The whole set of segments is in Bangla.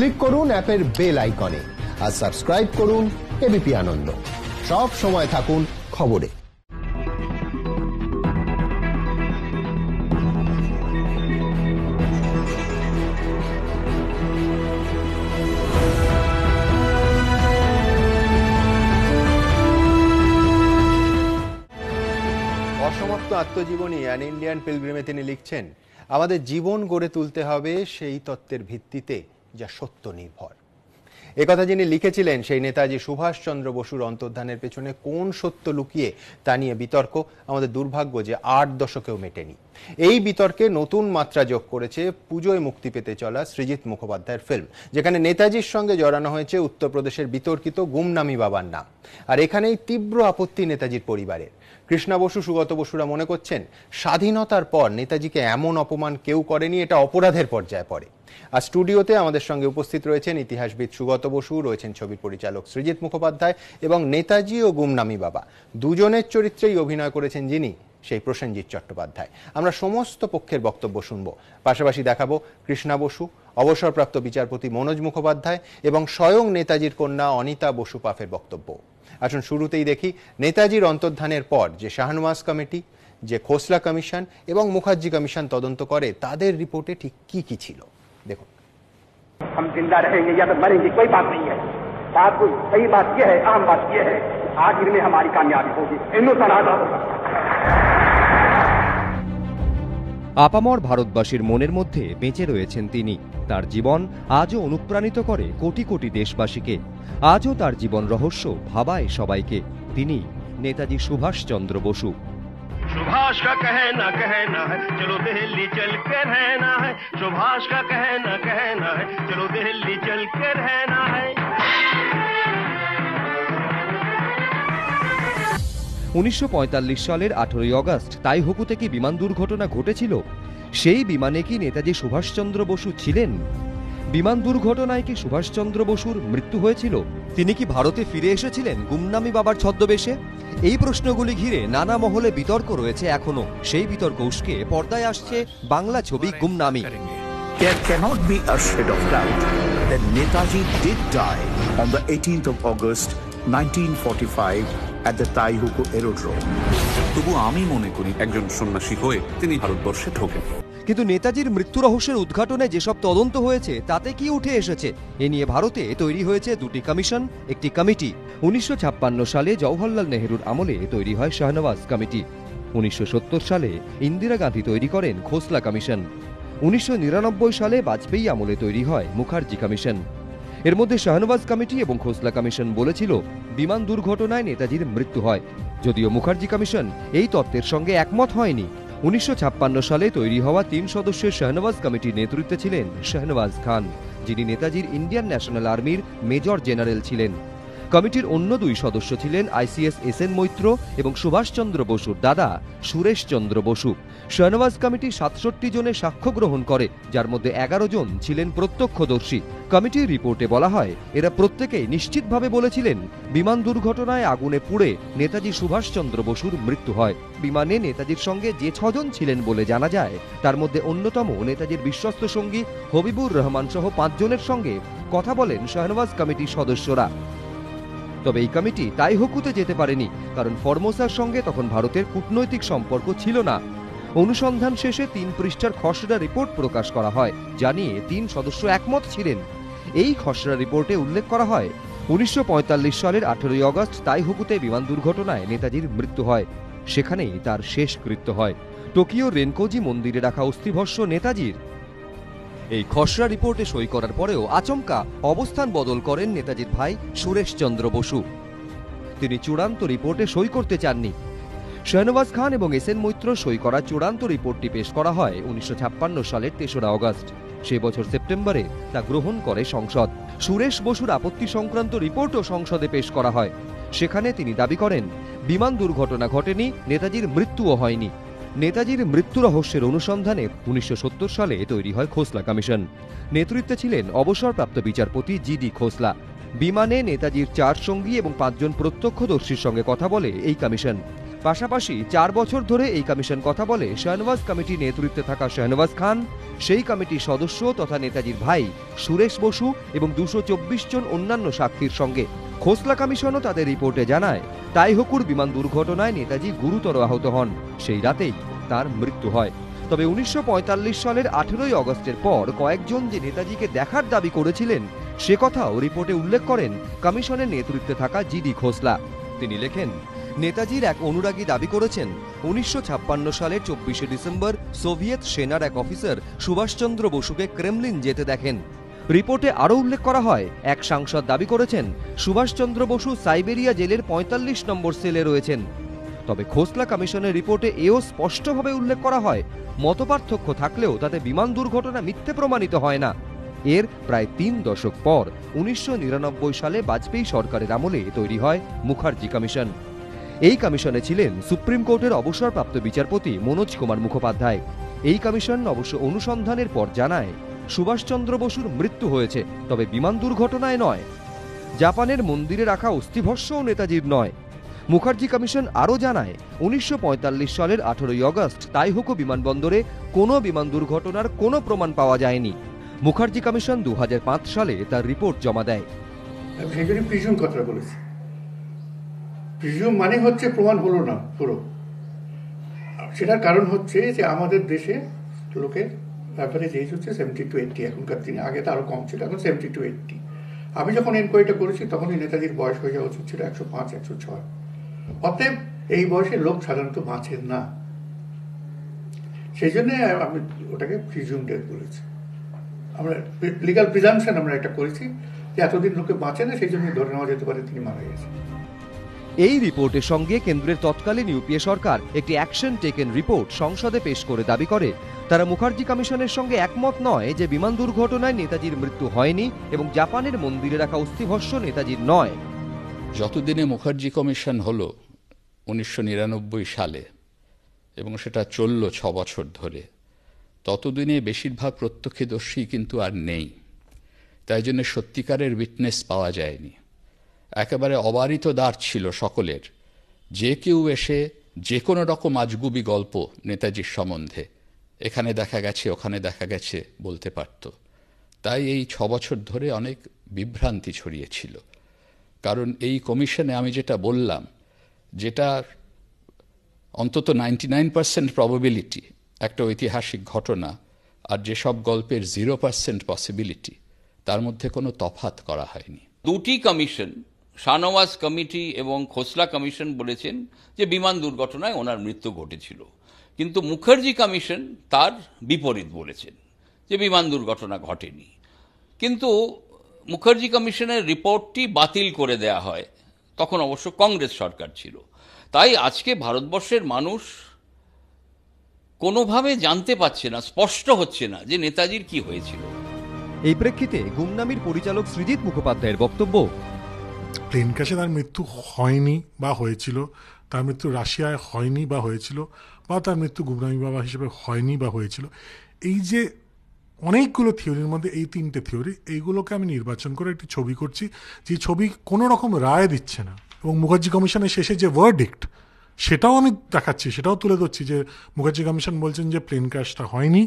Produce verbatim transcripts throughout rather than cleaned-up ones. ক্লিক করুন অ্যাপের বেল আইকনে আর সাবস্ক্রাইব করুন এবিপি আনন্দ। সব সময় থাকুন খবরে। অসমাপ্ত আত্মজীবনী অ্যান ইন্ডিয়ান পিলগ্রিমে তিনি লিখছেন, আমাদের জীবন গড়ে তুলতে হবে সেই তত্ত্বের ভিত্তিতে যা সত্য নির্ভর। একথা যিনি লিখেছিলেন সেই নেতাজি সুভাষচন্দ্র বসুর অন্তর্ধানের পেছনে কোন সত্য লুকিয়ে তা নিয়ে বিতর্ক। আমাদের দুর্ভাগ্য যে আট দশকেও মেটেনি। এই বিতর্কে নতুন মাত্রা যোগ করেছে পুজোয় মুক্তি পেতে চলা সৃজিত মুখোপাধ্যায়ের ফিল্ম, যেখানে নেতাজির সঙ্গে জড়ানো হয়েছে উত্তরপ্রদেশের বিতর্কিত গুমনামি বাবার নাম। আর এখানেই তীব্র আপত্তি নেতাজির পরিবারের। কৃষ্ণা বসু, সুগত বসুরা মনে করছেন স্বাধীনতার পর নেতাজিকে এমন অপমান কেউ করেনি, এটা অপরাধের পর্যায়ে পড়ে। আর স্টুডিওতে আমাদের সঙ্গে উপস্থিত রয়েছেন ইতিহাসবিদ সুগত বসু, রয়েছেন ছবির পরিচালক সৃজিত মুখোপাধ্যায় এবং নেতাজি ও গুমনামি বাবা দুজনের চরিত্রেই অভিনয় করেছেন যিনি সেই প্রসেনজিৎ চট্টোপাধ্যায়। আমরা সমস্ত পক্ষের বক্তব্য শুনব, পাশাপাশি দেখাবো কৃষ্ণা বসু, অবসরপ্রাপ্ত বিচারপতি মনোজ মুখোপাধ্যায় এবং স্বয়ং নেতাজির কন্যা অনিতা বসু পাফের বক্তব্য। আসুন শুরুতেই দেখি নেতাজির অন্তর্ধানের পর যে শাহনওয়াজ কমিটি, যে খোসলা কমিশন এবং মুখার্জি কমিশন তদন্ত করে তাদের রিপোর্টে ঠিক কি কি ছিল দেখুন। हम जिंदा रहेंगे या तो मरेंगे, कोई बात नहीं है। बात कोई सही बात यह है, आम बात यह है, आखिर में हमारी कामयाबी होगी, हिंदुस्तान आजाद होगा। আপামর ভারতবাসীর মনের মধ্যে বেঁচে রয়েছেন তিনি। তার জীবন আজও অনুপ্রাণিত করে কোটি কোটি দেশবাসীকে। আজও তার জীবন রহস্য ভাবায় সবাইকে। তিনি নেতাজি সুভাষচন্দ্র বসু। सुभाष का कहना कहना है चलो दिल्ली चल के रहना है, सुभाष का कहना कहना है चलो दिल्ली चल के रहना है। উনিশশো পঁয়তাল্লিশ সালের আঠারোই আগস্ট তাইহোকু থেকে বিমান দুর্ঘটনা ঘটেছিল। সেই বিমানে কি নেতাজি সুভাষচন্দ্র বসু ছিলেন? বিমান দুর্ঘটনায় কি সুভাষচন্দ্র বসুর মৃত্যু হয়েছিল? তিনি কি ভারতে ফিরে এসেছিলেন গুমনামি বাবার ছদ্মবেশে? এই প্রশ্নগুলি ঘিরে নানা মহলে বিতর্ক রয়েছে এখনো। সেই বিতর্ক উস্কে পর্দায় আসছে বাংলা ছবি Gumnaami. There cannot be a shred of doubt that Netaji did die on the eighteenth of August nineteen forty-five at the Taihoku aerodrome. তবু আমি মনে করি একজন সন্ন্যাসী হয়ে তিনি ভারতবর্ষে ঢোকেন। কিন্তু নেতাজির মৃত্যু রহস্যের উদ্ঘাটনে যেসব তদন্ত হয়েছে তাতে কি উঠে এসেছে? এ নিয়ে ভারতে তৈরি হয়েছে দুটি কমিশন, একটি কমিটি। উনিশশো ছাপ্পান্ন সালে জওহরলাল নেহরুর আমলে তৈরি হয় শাহনওয়াজ কমিটি। উনিশশো সত্তর সালে ইন্দিরা গান্ধী তৈরি করেন খোসলা কমিশন। উনিশশো নিরানব্বই সালে বাজপেয়ী আমলে তৈরি হয় মুখার্জি কমিশন। এর মধ্যে শাহনওয়াজ কমিটি এবং খোসলা কমিশন বলেছিল বিমান দুর্ঘটনায় নেতাজির মৃত্যু হয়। যদিও মুখার্জি কমিশন এই তত্ত্বের সঙ্গে একমত হয়নি। উনিশশো ছাপ্পান্ন সালে তৈরি হওয়া তিন সদস্যের শাহনওয়াজ কমিটির নেতৃত্বে ছিলেন শাহনওয়াজ খান, যিনি নেতাজির ইন্ডিয়ান ন্যাশনাল আর্মির মেজর জেনারেল ছিলেন। কমিটির অন্য দুই সদস্য ছিলেন আইসিএস এস এন মৈত্র এবং সুভাষচন্দ্র বসুর দাদা সুরেশ চন্দ্র বসু। শাহনওয়াজ কমিটি সাতষট্টি জনে সাক্ষ্য গ্রহণ করে, যার মধ্যে এগারো জন ছিলেন প্রত্যক্ষদর্শী। কমিটির রিপোর্টে বলা হয় এরা প্রত্যেকেই নিশ্চিতভাবে বলেছিলেন বিমান দুর্ঘটনায় আগুনে পুড়ে নেতাজি সুভাষচন্দ্র বসুর মৃত্যু হয়। বিমানে নেতাজির সঙ্গে যে ছজন ছিলেন বলে জানা যায় তার মধ্যে অন্যতম নেতাজির বিশ্বস্ত সঙ্গী হবিবুর রহমান সহ পাঁচজনের সঙ্গে কথা বলেন শাহনওয়াজ কমিটির সদস্যরা। তবে এই কমিটি তাইহোকুতে যেতে পারেনি, কারণ ফরমোসার সঙ্গে তখন ভারতের কূটনৈতিক সম্পর্ক ছিল না। অনুসন্ধান শেষে তিন পৃষ্ঠার খসড়া রিপোর্ট প্রকাশ করা হয়, যা নিয়ে তিন সদস্য একমত ছিলেন। এই খসড়া রিপোর্টে উল্লেখ করা হয় উনিশশো পঁয়তাল্লিশ সালের আঠারোই আগস্ট তাইহোকুতে বিমান দুর্ঘটনায় নেতাজির মৃত্যু হয়। সেখানেই তার শেষকৃত্য হয়। টোকিও রেনকোজি মন্দিরে রাখা অস্থিভস্ম নেতাজির। এই খসড়া রিপোর্টে সই করার পরেও আচমকা অবস্থান বদল করেন নেতাজির ভাই সুরেশচন্দ্র বসু। তিনি চূড়ান্ত রিপোর্টে সই করতে চাননি। শাহনওয়াজ খান এবং এস এন মৈত্র সই করা চূড়ান্ত রিপোর্টটি পেশ করা হয় উনিশশো ছাপ্পান্ন সালের তেসরা আগস্ট। সে বছর সেপ্টেম্বরে তা গ্রহণ করে সংসদ। সুরেশ বসুর আপত্তি সংক্রান্ত রিপোর্টও সংসদে পেশ করা হয়। সেখানে তিনি দাবি করেন বিমান দুর্ঘটনা ঘটেনি, নেতাজির মৃত্যুও হয়নি। নেতাজির মৃত্যু রহস্যের অনুসন্ধানে উনিশশো সত্তর সালে তৈরি হয় খোসলা কমিশন। নেতৃত্বে ছিলেন অবসরপ্রাপ্ত বিচারপতি জিডি খোসলা। বিমানে নেতাজির চার সঙ্গী এবং পাঁচজন প্রত্যক্ষদর্শীর সঙ্গে কথা বলে এই কমিশন। পাশাপাশি চার বছর ধরে এই কমিশন কথা বলে শাহনওয়াজ কমিটির নেতৃত্বে থাকা শাহনওয়াজ খান, সেই কমিটির সদস্য তথা নেতাজির ভাই সুরেশ বসু এবং দুশো চব্বিশ জন অন্যান্য সাক্ষীর সঙ্গে। খোসলা কমিশনও তাদের রিপোর্টে জানায় তাইহকুর বিমান দুর্ঘটনায় নেতাজি গুরুতর আহত হন, সেই রাতেই তার মৃত্যু হয়। তবে উনিশশো পঁয়তাল্লিশ সালের আঠেরোই অগস্টের পর কয়েকজন যে নেতাজিকে দেখার দাবি করেছিলেন সে কথাও রিপোর্টে উল্লেখ করেন কমিশনের নেতৃত্বে থাকা জিডি খোসলা। তিনি লেখেন, নেতাজির এক অনুরাগী দাবি করেছেন উনিশশো ছাপ্পান্ন সালের চব্বিশে ডিসেম্বর সোভিয়েত সেনার এক অফিসার সুভাষচন্দ্র বসুকে ক্রেমলিন যেতে দেখেন। রিপোর্টে আরও উল্লেখ করা হয় এক সাংসদ দাবি করেছেন সুভাষচন্দ্র বসু সাইবেরিয়া জেলের পঁয়তাল্লিশ নম্বর সেলে রয়েছেন। তবে খোসলা কমিশনের রিপোর্টে এও স্পষ্টভাবে উল্লেখ করা হয় মতপার্থক্য থাকলেও তাতে বিমান দুর্ঘটনা মিথ্যে প্রমাণিত হয় না। এর প্রায় তিন দশক পর উনিশশো নিরানব্বই সালে বাজপেয়ী সরকারের আমলে তৈরি হয় মুখার্জি কমিশন। এই কমিশনে ছিলেন সুপ্রিম কোর্টের অবসরপ্রাপ্ত বিচারপতি মনোজ কুমার মুখোপাধ্যায়। এই কমিশন অবশ্য অনুসন্ধানের পর জানায় সুভাষচন্দ্র বসুর মৃত্যু হয়েছে, তবে বিমান দুর্ঘটনায় নয়। জাপানের মন্দিরে রাখা অস্থিভস্মও নেতাজির নয়। মুখার্জি কমিশন আরও জানায় উনিশশো পঁয়তাল্লিশ সালের আঠেরোই আগস্ট তাইহোকু বিমানবন্দরে কোনো বিমান দুর্ঘটনার কোনো প্রমাণ পাওয়া যায়নি। মুখার্জি কমিশন দু হাজার পাঁচ সালে তার রিপোর্ট জমা দেয়। প্রিজম মানে হচ্ছে প্রমাণ হলো না পুরো, সেটার কারণ হচ্ছে যে আমাদের দেশে লোকের ব্যাপারে যেজ হচ্ছে সেভেন্টি টু এইট্টি এখনকার দিনে, আগে তো আরও কম ছিল, এখন সেভেন্টি টু এইট্টি। আমি যখন এনকোয়ারিটা করেছি তখন নেতাজির বয়স হয়ে যাওয়া উচিত ছিল একশো পাঁচ একশো ছয় অতএব এই বয়সে লোক সাধারণত বাঁচেন না, সেই জন্যে আমি ওটাকে প্রিজম ডেথ বলেছি। আমরা লিগাল প্রিজাম্পশন আমরা এটা করেছি যে এতদিন লোকে বাঁচে না, সেই জন্যই ধরে নেওয়া যেতে পারে তিনি মারা গেছেন। এই রিপোর্টের সঙ্গে কেন্দ্রের তৎকালীন ইউপিএ সরকার একটি অ্যাকশন টেকেন রিপোর্ট সংসদে পেশ করে দাবি করে তারা মুখার্জি কমিশনের সঙ্গে একমত নয় যে বিমান দুর্ঘটনায় নেতাজির মৃত্যু হয়নি এবং জাপানের মন্দিরে রাখা অস্থিভস্ম নেতাজির নয়। যতদিনে মুখার্জি কমিশন হল উনিশশো নিরানব্বই সালে এবং সেটা চলল ছ বছর ধরে, ততদিনে বেশিরভাগ প্রত্যক্ষদর্শী কিন্তু আর নেই, তাই জন্য সত্যিকারের উইটনেস পাওয়া যায়নি। একেবারে অবারিত দ্বার ছিল সকলের, যে কেউ এসে যে কোনো রকম আজগুবি গল্প নেতাজির সম্বন্ধে এখানে দেখা গেছে ওখানে দেখা গেছে বলতে পারত। তাই এই ছ বছর ধরে অনেক বিভ্রান্তি ছড়িয়েছিল, কারণ এই কমিশনে আমি যেটা বললাম, যেটা অন্তত নাইনটি নাইন পার্সেন্ট প্রবাবিলিটি একটা ঐতিহাসিক ঘটনা, আর যেসব গল্পের জিরো পার্সেন্ট পসিবিলিটি, তার মধ্যে কোনো তফাত করা হয়নি। দুটি কমিশন, শাহনওয়াজ কমিটি এবং খোসলা কমিশন, বলেছেন যে বিমান দুর্ঘটনায় ওনার মৃত্যু ঘটেছিল, কিন্তু মুখার্জি কমিশন তার বিপরীত বলেছেন যে বিমান দুর্ঘটনা ঘটেনি। কিন্তু মুখার্জি কমিশনের রিপোর্টটি বাতিল করে দেয়া হয়, তখন অবশ্য কংগ্রেস সরকার ছিল। তাই আজকে ভারতবর্ষের মানুষ কোনোভাবে জানতে পারছে না, স্পষ্ট হচ্ছে না যে নেতাজির কি হয়েছিল। এই প্রেক্ষিতে গুমনামির পরিচালক সৃজিত মুখোপাধ্যায়ের বক্তব্য, প্লেন ক্র্যাশে তার মৃত্যু হয়নি বা হয়েছিল, তার মৃত্যু রাশিয়ায় হয়নি বা হয়েছিল, বা তার মৃত্যু গুমনামি বাবা হিসেবে হয়নি বা হয়েছিল, এই যে অনেকগুলো থিওরির মধ্যে এই তিনটে থিওরি, এইগুলোকে আমি নির্বাচন করে একটি ছবি করছি, যে ছবি কোনো রকম রায় দিচ্ছে না। এবং মুখার্জি কমিশনের শেষে যে ভার্ডিক্ট সেটাও আমি দেখাচ্ছি, সেটাও তুলে ধরছি যে মুখার্জি কমিশন বলছেন যে প্লেন ক্র্যাশটা হয়নি,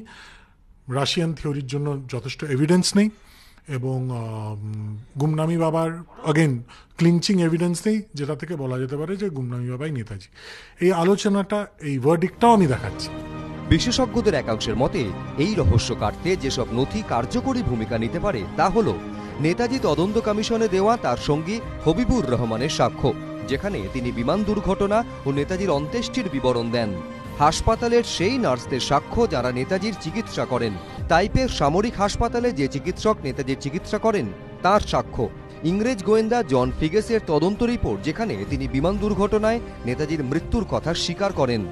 রাশিয়ান থিওরির জন্য যথেষ্ট এভিডেন্স নেই, এবং গুমনামি বাবার অগেন ক্লিনচিং এভিডেন্স নেই, যেটা থেকে বলা যেতে পারে যে গুমনামি বাবাই নেতাজি। এই আলোচনাটা, এই ভার্ডিক্টটাও আমি দেখাচ্ছি। বিশেষজ্ঞদের একাংশের মতে এই রহস্য কাটতে যেসব নথি কার্যকরী ভূমিকা নিতে পারে তা হলো নেতাজি তদন্ত কমিশনে দেওয়া তার সঙ্গী হবিবুর রহমানের সাক্ষ্য, যেখানে তিনি বিমান দুর্ঘটনা ও নেতাজির অন্ত্যেষ্টির বিবরণ দেন, হাসপাতালের সেই নার্সদের সাক্ষ্য যারা নেতাজির চিকিৎসা করেন, টাইপের সামরিক হাসপাতালে যে চিকিৎসক নেতাজির চিকিৎসা করেন তার সাক্ষ্য, ইংরেজ গোয়েন্দা জন ফিগেসের তদন্ত রিপোর্ট যেখানে তিনি বিমান দুর্ঘটনায় নেতাজির মৃত্যুর কথা স্বীকার করেন।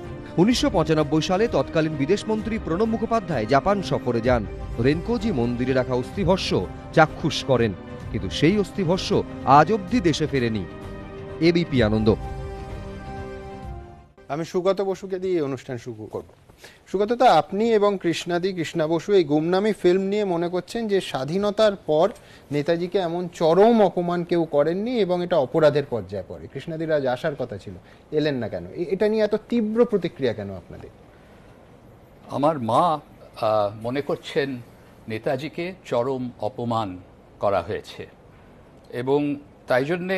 উনিশশো পঁচানব্বই সালে তৎকালীন বিদেশমন্ত্রী প্রণব মুখোপাধ্যায় জাপান সফরে যান, রেনকোজি মন্দিরে রাখা অস্থিভস্ম চাক্ষুষ করেন, কিন্তু সেই অস্থিভস্ম আজ অবধি দেশে ফেরেনি। এবিপি আনন্দ। আমি সুগত বসুকে দিয়ে অনুষ্ঠান শুরু করব। সুগতদা, আপনি এবং কৃষ্ণাদি কৃষ্ণা বসু এই গুমনামি ফিল্ম নিয়ে মনে করছেন যে স্বাধীনতার পর নেতাজিকে এমন চরম অপমান কেউ করেননি এবং এটা অপরাধের পর্যায়ে পড়ে। কৃষ্ণাদির আজ আসার কথা ছিল, এলেন না কেন? এটা নিয়ে এত তীব্র প্রতিক্রিয়া কেন আপনাদের? আমার মা মনে করছেন নেতাজিকে চরম অপমান করা হয়েছে এবং তাই জন্যে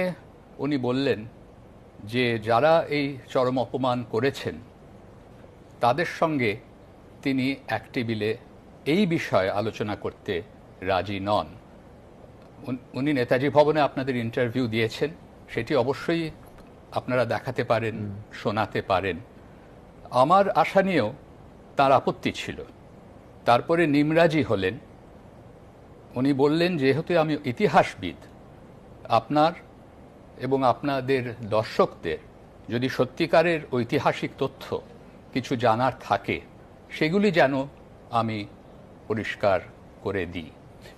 উনি বললেন যে যারা এই চরম অপমান করেছেন তাদের সঙ্গে তিনি এক টেবিলে এই বিষয়ে আলোচনা করতে রাজি নন। উনি নেতাজি ভবনে আপনাদের ইন্টারভিউ দিয়েছেন, সেটি অবশ্যই আপনারা দেখাতে পারেন, শোনাতে পারেন। আমার আশা নিয়েও তার আপত্তি ছিল। তারপরে নিমরাজি হলেন, উনি বললেন যেহেতু আমি ইতিহাসবিদ, আপনার এবং আপনাদের দর্শকদের যদি সত্যিকারের ঐতিহাসিক তথ্য কিছু জানার থাকে সেগুলি যেন আমি পরিষ্কার করে দিই।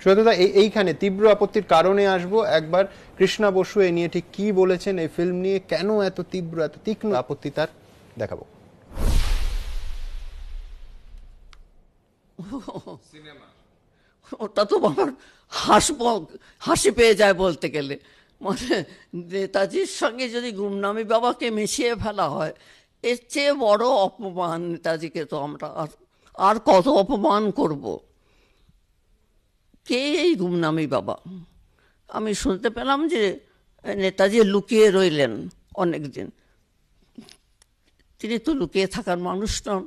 সুদা, এইখানে তীব্র আপত্তির কারণে আসব একবার। কৃষ্ণা বসু এ নিয়ে ঠিক কি বলেছেন, এই ফিল্ম নিয়ে কেন এত তীব্র এত তীক্ষ্ণ আপত্তি তার, দেখাবো। ওটা তো আমার হাসব, হাসি পেয়ে যায় বলতে গেলে। মানে নেতাজির সঙ্গে যদি গুমনামি বাবাকে মিশিয়ে ফেলা হয়, এর চেয়ে বড় অপমান নেতাজিকে তো আমরা আর আর কত অপমান করব? কে এই গুমনামি বাবা? আমি শুনতে পেলাম যে নেতাজি লুকিয়ে রইলেন অনেকদিন। তিনি তো লুকিয়ে থাকার মানুষ নন,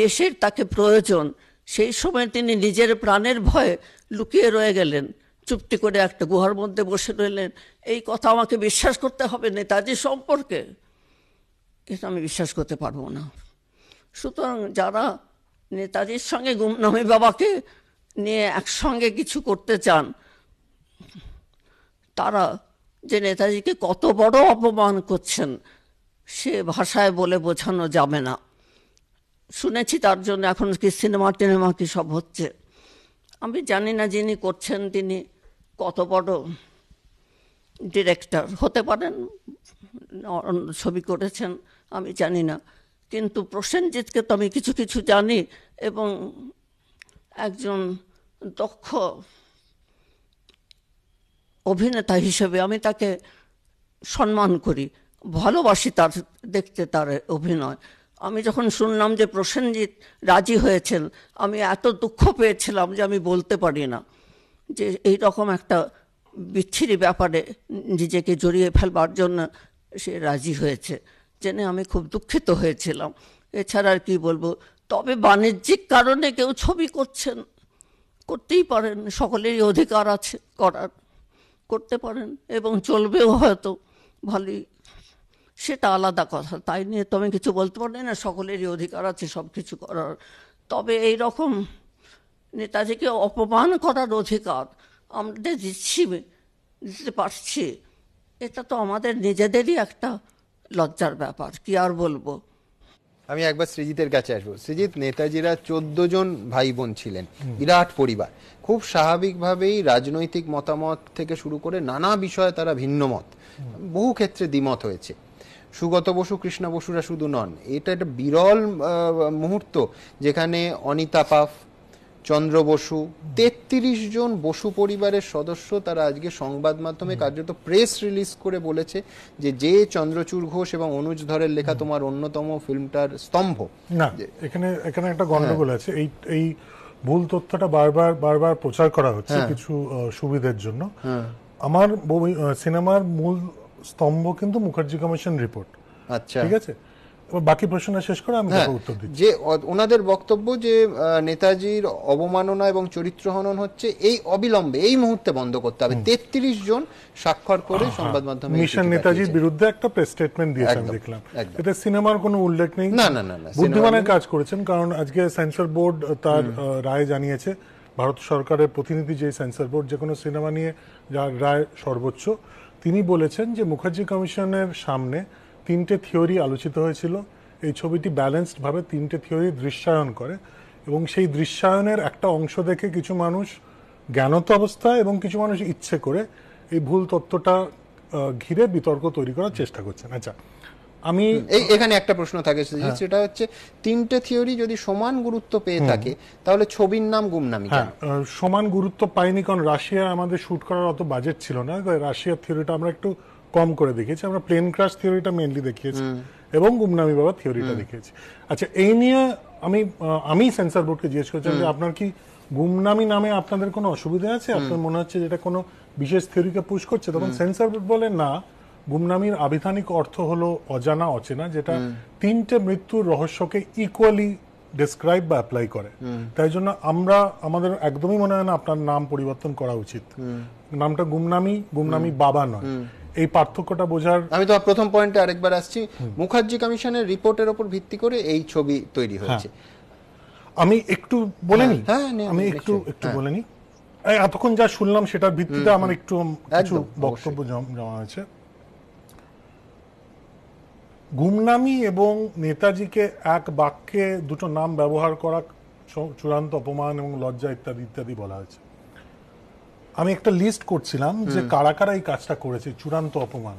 দেশের তাকে প্রয়োজন। সেই সময় তিনি নিজের প্রাণের ভয়ে লুকিয়ে রয়ে গেলেন, চুপটি করে একটা গুহার মধ্যে বসে রইলেন। এই কথা আমাকে বিশ্বাস করতে হবে নেতাজি সম্পর্কে, এটা আমি বিশ্বাস করতে পারবো না। সুতরাং যারা নেতাজির সঙ্গে গুমনামি বাবাকে নিয়ে একসঙ্গে কিছু করতে চান, তারা যে নেতাজিকে কত বড় অপমান করছেন সে ভাষায় বলে বোঝানো যাবে না। শুনেছি তার জন্য এখন কি সিনেমা টিনেমা কি সব হচ্ছে। আমি জানি না যিনি করছেন তিনি কত বড় ডিরেক্টর, হতে পারেন ছবি করেছেন, আমি জানি না। কিন্তু প্রসেনজিৎকে তো আমি কিছু কিছু জানি, এবং একজন দক্ষ অভিনেতা হিসেবে আমি তাকে সম্মান করি, ভালোবাসি তার দেখতে, তার অভিনয়। আমি যখন শুনলাম যে প্রসেনজিৎ রাজি হয়েছেন, আমি এত দুঃখ পেয়েছিলাম যে আমি বলতে পারি না যে এই রকম একটা বিচ্ছিরি ব্যাপারে নিজেকে জড়িয়ে ফেলবার জন্য সে রাজি হয়েছে, জেনে আমি খুব দুঃখিত হয়েছিলাম। এছাড়া আর কী বলবো? তবে বাণিজ্যিক কারণে কেউ ছবি করছেন, করতেই পারেন, সকলেরই অধিকার আছে করার, করতে পারেন এবং চলবেও হয়তো ভালোই, সেটা আলাদা কথা। তাই নিয়ে তো আমি কিছু বলতে পারি না, সকলেরই অধিকার আছে সব কিছু করার। তবে এই রকম নেতাজিকে অপমান করার অধিকার আমাদের দিচ্ছি, দিতে পারছি, এটা তো আমাদের নিজেদেরই একটা লজ্জার ব্যাপার, কি আর বলবো। আমি একবার সৃজিতের কাছে আসবো। সৃজিত, নেতাজিরা চোদ্দ জন ভাই বোন ছিলেন, বিরাট পরিবার। খুব স্বাভাবিকভাবেই রাজনৈতিক মতামত থেকে শুরু করে নানা বিষয়ে তারা ভিন্ন মত, বহু ক্ষেত্রে দ্বিমত হয়েছে। সুগত বসু কৃষ্ণা বসুরা শুধু নন, এটা একটা বিরল মুহূর্ত যেখানে অনিতা পাফ, চন্দ্র বসু, তেত্রিশ জন বসু পরিবারের সদস্য তারা আজকে সংবাদ মাধ্যমে কার্যত প্রেস রিলিজ করে বলেছে যে যে চন্দ্রচূড় ঘোষ এবং অনুজ ধরের লেখা তোমার অন্যতম ফিল্মটার স্তম্ভ। না, এখানে এখানে একটা গন্ডগোল আছে। এই এই ভুল তথ্যটা বারবার বারবার প্রচার করা হচ্ছে কিছু সুবিধার জন্য। আমার সিনেমার মূল স্তম্ভ কিন্তু মুখার্জি কমিশন রিপোর্ট। আচ্ছা, ঠিক আছে, বাকি প্রশ্নটা শেষ করে আমি উত্তর দিচ্ছি। যে ওনাদের বক্তব্য যে নেতাজির অবমাননা এবং চরিত্র হনন হচ্ছে, এই অবিলম্বে এই মুহূর্তে বন্ধ করতে হবে। তেত্রিশ জন স্বাক্ষর করে সংবাদ মাধ্যমে মিশন নেতাজির বিরুদ্ধে একটা প্রেস স্টেটমেন্ট দিয়েছেন, দেখলাম। এটা সিনেমার কোনো উল্লেখ নেই। না না না, বুদ্ধিমানের কাজ করেছেন, কারণ আজকে সেন্সর বোর্ড তার রায় জানিয়েছে। ভারত সরকারের প্রতিনিধি যে সেন্সর বোর্ড, যে কোনো সিনেমা নিয়ে যার রায় সর্বোচ্চ, তিনি বলেছেন যে মুখার্জি কমিশনের সামনে তিনটে থিওরি আলোচিত হয়েছিল। এই ছবিটি ব্যালেন্সডভাবে তিনটে থিওরি দৃশ্যায়ন করে এবং সেই দৃশ্যায়নের একটা অংশ দেখে কিছু মানুষ জ্ঞানত অবস্থায় এবং কিছু মানুষ ইচ্ছে করে এই ভুল তথ্যটা ঘিরে বিতর্ক তৈরি করার চেষ্টা করছেন। আচ্ছা, আমি এখানে একটা প্রশ্ন থাকে, সেটা হচ্ছে তিনটে থিওরি যদি সমান গুরুত্ব পেয়ে থাকে তাহলে ছবির নাম গুমনামি কেন? সমান গুরুত্ব পাইনি কারণ রাশিয়া আমাদের শুট করার অত বাজেট ছিল না, রাশিয়ার থিওরিটা আমরা একটু কম করে দেখিয়েছি, আমরা প্লেন ক্রাশ থিওরিটা মেইনলি দেখিয়েছি এবং গুমনামি বাবা থিওরিটা দেখিয়েছি। আচ্ছা, এই নিয়ে আমি আমি সেন্সর বোর্ডকে জিজ্ঞেস করছিলাম যে আপনার কি গুমনামি নামে আপনাদের কোনো অসুবিধা আছে, আপনার মনে হচ্ছে যেটা কোনো বিশেষ থিওরিকে পুশ করছে? তখন সেন্সর বোর্ড বলে না, গুমনামির আবিধানিক অর্থ হলো অজানা অচেনা, যেটা তিনটে মৃত্যুর রহস্যকে ইকুয়ালি ডিসক্রাইব বা অ্যাপ্লাই করে। তাই জন্য আমরা আমাদের একদমই মনে হয় না আপনার নাম পরিবর্তন করা উচিত, নামটা গুমনামি গুমনামি বাবা নয়, এই পার্থক্যটা বোঝার। আমি তো প্রথম পয়েন্টে আরেকবার আসছি, মুখার্জি কমিশনের রিপোর্টের উপর ভিত্তি করে এই ছবি তৈরি হয়েছে। আমি একটু বলে নি আমি একটু একটু বলে নি এতক্ষণ যা শুনলাম সেটার ভিত্তিতে আমার একটু কিছু বক্তব্য জমা হয়েছে। গুমনামি এবং নেতাজিকে এক বাক্যে দুটো নাম ব্যবহার করা চূড়ান্ত অপমান এবং লজ্জা ইত্যাদি ইত্যাদি বলা হয়েছে। আমি একটা লিস্ট করছিলাম যে কারা কারা এই কাজটা করেছে, চূড়ান্ত অপমান।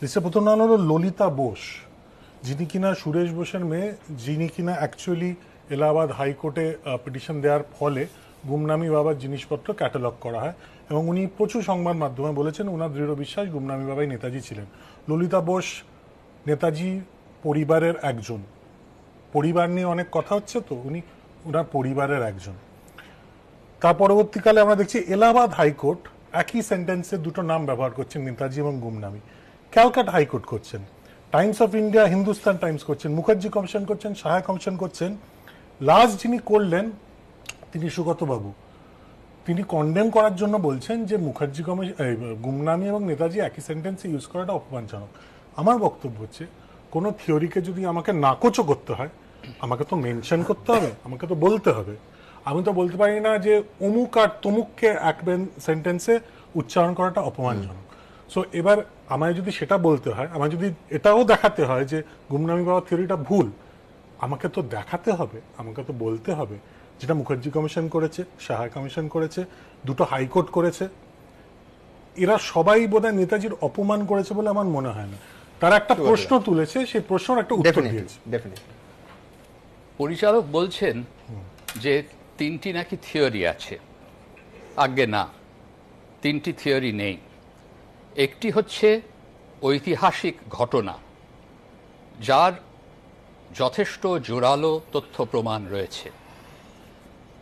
লিস্টে প্রথম নাম হলো ললিতা বোস, যিনি কিনা সুরেশ বোসের মেয়ে, যিনি কিনা অ্যাকচুয়ালি এলাহাবাদ হাইকোর্টে পিটিশন দেওয়ার ফলে গুমনামি বাবার জিনিসপত্র ক্যাটালগ করা হয় এবং উনি প্রচুর সংবাদ মাধ্যমে বলেছেন ওনার দৃঢ় বিশ্বাস গুমনামি বাবাই নেতাজি ছিলেন। ললিতা বোস নেতাজি পরিবারের একজন, পরিবার নিয়ে অনেক কথা হচ্ছে তো, উনি ওনার পরিবারের একজন। তার পরবর্তীকালে আমরা দেখছি এলাহাবাদ হাইকোর্ট একই সেন্টেন্সে দুটো নাম ব্যবহার করছেন, নেতাজি এবং গুমনামি। ক্যালকাটা হাইকোর্ট করছেন, Times of India Hindustan Times করছেন, মুখার্জি কমিশন করছেন, সাহা কমিশন করছেন। লাস্ট যিনি করলেন তিনি সুগত বাবু, তিনি কন্ডেম করার জন্য বলছেন যে মুখার্জি কমিশন গুমনামি এবং নেতাজি একই সেন্টেন্সে ইউজ করাটা অপমানজনক। আমার বক্তব্য হচ্ছে কোনো থিওরিকে যদি আমাকে নাকচও করতে হয় আমাকে তো মেনশন করতে হবে, আমাকে তো বলতে হবে। আমি তো বলতে পারি না যে অমুক আর তমুককে এক সেন্টেন্সে উচ্চারণ করাটা অপমানজনক। সো এবার আমায় যদি সেটা বলতে হয়, আমার যদি এটাও দেখাতে হয় যে গুমনামি বাবা থিওরিটা ভুল, আমাকে তো দেখাতে হবে, আমাকে তো বলতে হবে, যেটা মুখার্জি কমিশন করেছে, সাহা কমিশন করেছে, দুটো হাইকোর্ট করেছে। এরা সবাই বোধহয় নেতাজির অপমান করেছে বলে আমার মনে হয় না, তারা একটা প্রশ্ন তুলেছে, সেই প্রশ্নের একটা উত্তর দিয়েছে। পরিচালক বলছেন যে তিনটি নাকি থিওরি আছে, আগে না, তিনটি থিওরি নেই। একটি হচ্ছে ঐতিহাসিক ঘটনা যার যথেষ্ট জোরালো তথ্য প্রমাণ রয়েছে।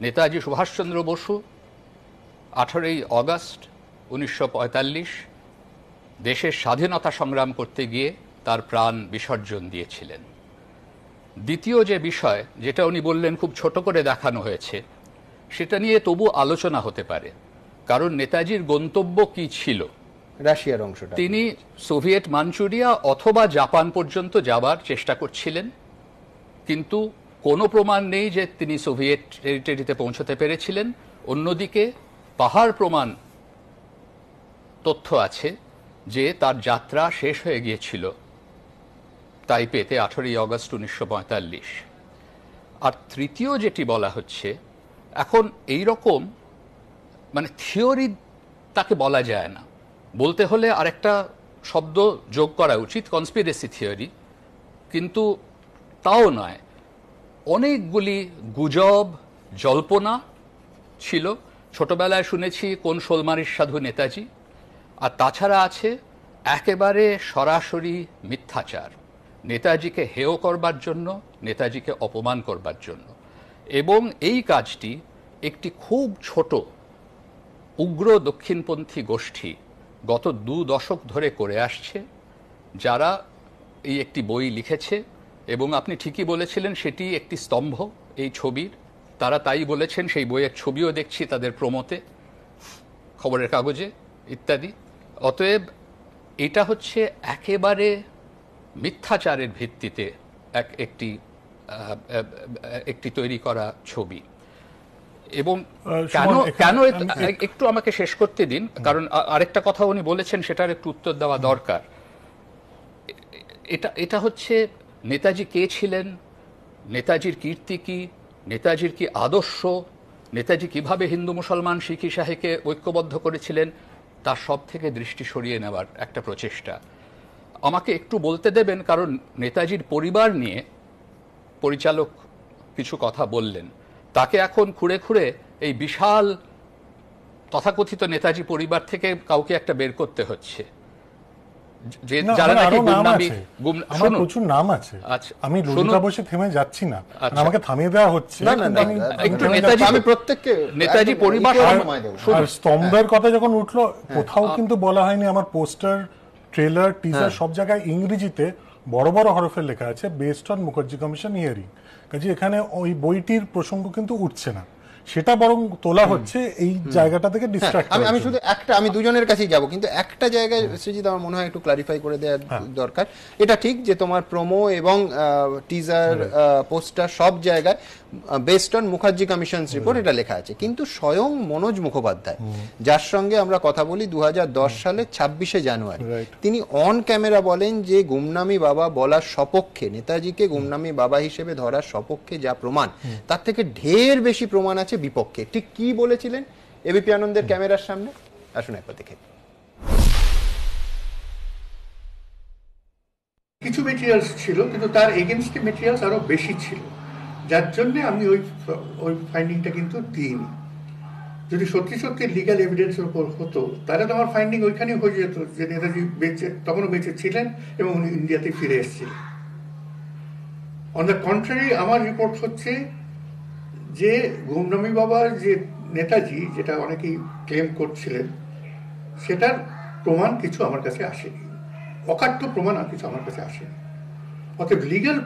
নেতাজি সুভাষচন্দ্র বসু আঠারোই অগস্ট উনিশশো পঁয়তাল্লিশ দেশের স্বাধীনতা সংগ্রাম করতে গিয়ে তার প্রাণ বিসর্জন দিয়েছিলেন। দ্বিতীয় যে বিষয়, যেটা উনি বললেন খুব ছোট করে দেখানো হয়েছে, সেটা নিয়ে তবু আলোচনা হতে পারে, কারণ নেতাজির গন্তব্য কি ছিল? রাশিয়ার অংশটা। তিনি সোভিয়েট মাঞ্চুরিয়া অথবা জাপান পর্যন্ত যাবার চেষ্টা করছিলেন, কিন্তু কোনো প্রমাণ নেই যে তিনি সোভিয়েট টেরিটরিতে পৌঁছতে পেরেছিলেন। অন্যদিকে পাহাড় প্রমাণ তথ্য আছে যে তার যাত্রা শেষ হয়ে গিয়েছিল তাইপেতে আঠারোই অগস্ট উনিশশো পঁয়তাল্লিশ। আর তৃতীয় যেটি বলা হচ্ছে, এখন এই রকম মানে থিওরি তাকে বলা যায় না, বলতে হলে আরেকটা শব্দ যোগ করা উচিত, কনস্পিরেসি থিওরি, কিন্তু তাও নয়। অনেকগুলি গুজব জল্পনা ছিল। ছোটবেলায় শুনেছি কোন শোলমারির সাধু নেতাজি, আর তাছাড়া আছে একেবারে সরাসরি মিথ্যাচার, নেতাজিকে হেয় করবার জন্য, নেতাজিকে অপমান করবার জন্য। এবং এই কাজটি একটি খুব ছোট উগ্র দক্ষিণপন্থী গোষ্ঠী গত দু দশক ধরে করে আসছে, যারা এই একটি বই লিখেছে এবং আপনি ঠিকই বলেছিলেন সেটি একটি স্তম্ভ এই ছবির। তারা তাই বলেছেন, সেই বইয়ের ছবিও দেখছি তাদের প্রমোতে, খবরের কাগজে ইত্যাদি। অতএব এটা হচ্ছে একেবারে মিথ্যাচারের ভিত্তিতে এক একটি একটি তৈরি করা ছবি। এবং কেন কেন একটু আমাকে শেষ করতে দিন, কারণ আরেকটা কথা উনি বলেছেন সেটার একটু উত্তর দেওয়া দরকার। এটা এটা হচ্ছে নেতাজি কে ছিলেন, নেতাজির কীর্তি কী, নেতাজির কি আদর্শ, নেতাজি কিভাবে হিন্দু মুসলমান শিখ ইসাইকে ঐক্যবদ্ধ করেছিলেন, তার সব থেকে দৃষ্টি সরিয়ে নেওয়ার একটা প্রচেষ্টা। আমাকে একটু বলতে দেবেন, কারণ নেতাজির পরিবার নিয়ে পরিচালক কিছু কথা বললেন। তাকে এখন খুঁড়ে খুঁড়ে এই বিশাল তথাকথিত নেতাজি পরিবার থেকে কাউকে একটা বের করতে হচ্ছে। স্তম্ভের কথা যখন উঠলো, কোথাও কিন্তু বলা হয়নি। আমার পোস্টার, ট্রেলার, টিজার সব জায়গায় ইংরেজিতে বড় বড় হরফে লেখা আছে based on Mukherjee commission hearing. কাজে এখানে ওই বইটির প্রসঙ্গ কিন্তু উঠছে না, সেটা বরং তোলা হচ্ছে এই জায়গাটা থেকে ডিস্ট্রাক্ট। আমি আমি শুধু একটা, আমি দুজনের কাছেই যাব, কিন্তু একটা জায়গায় সৃজিত আমার মনে হয় একটু ক্লারিফাই করে দেওয়া দরকার। এটা ঠিক যে তোমার প্রোমো এবং টিজার, পোস্টার সব জায়গায় based on Mukherjee commission report এটা লেখা আছে, কিন্তু স্বয়ং মনোজ মুখোপাধ্যায়, যার সঙ্গে আমরা কথা বলি দু হাজার দশ সালের ছাব্বিশে জানুয়ারি, তিনি অন ক্যামেরা বলেন যে গুমনামি বাবা বলার সপক্ষে, নেতাজিকে গুমনামি বাবা হিসেবে ধরার সপক্ষে যা প্রমাণ, তার থেকে ঢের বেশি প্রমাণ আছে বিপক্ষে। ঠিক কি বলেছিলেন এবিপি আনন্দের ক্যামেরার সামনে, আসুন একবার দেখে। কিছু মেটেরিয়ালস ছিল, কিন্তু তার এগেইনস্টে মেটেরিয়ালস আরো বেশি ছিল, যার জন্য আমি ওই ওই ফাইন্ডিংটা কিন্তু দিইনি। যদি সত্যি সত্যি লিগ্যাল এভিডেন্সের উপর হতো, তাহলে তো আমার ফাইন্ডিং ওইখানেই হয়ে যেত যে নেতাজি বেঁচে, তখনও বেঁচে ছিলেন এবং উনি ইন্ডিয়াতে ফিরে এসেছিলেন। অন দ্য কন্ট্রারি আমার রিপোর্ট হচ্ছে যে গুমনামি বাবার যে নেতাজি, যেটা অনেকেই ক্লেম করছিলেন, সেটার প্রমাণ কিছু আমার কাছে আসেনি, অকাট্য প্রমাণ আর কিছু আমার কাছে আসেনি। অতএব legal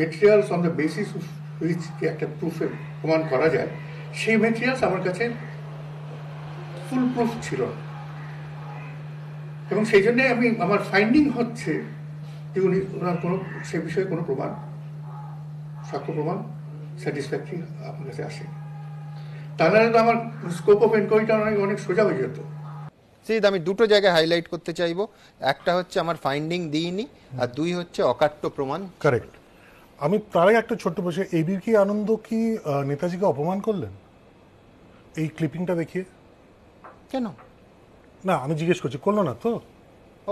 materials on the basis of which একটা প্রুফে প্রমাণ করা যায়, সেই মেটেরিয়ালস আমার কাছে ফুল প্রুফ ছিল না, এবং সেই জন্যে আমি, আমার ফাইন্ডিং হচ্ছে যে উনি, ওনার কোনো সে বিষয়ে কোনো প্রমাণ, সাক্ষ্য প্রমাণ স্যাটিসফ্যাক্টরি আমার কাছে আসে। তাহলে তো আমার স্কোপ অফ এনকোয়ারিটা অনেক সোজা হয়ে যেত। সিদ, আমি দুটো জায়গায় হাইলাইট করতে চাইবো, একটা হচ্ছে আমার ফাইন্ডিং দিইনি, আর দুই হচ্ছে অকাট্য প্রমাণ। কারেক্ট। আমি তার আগে একটা ছোট্ট প্রশ্ন, এবির কি আনন্দ কি নেতাজিকে অপমান করলেন এই ক্লিপিংটা দেখিয়ে? কেন? না, আমি জিজ্ঞেস করছি। করলো না তো?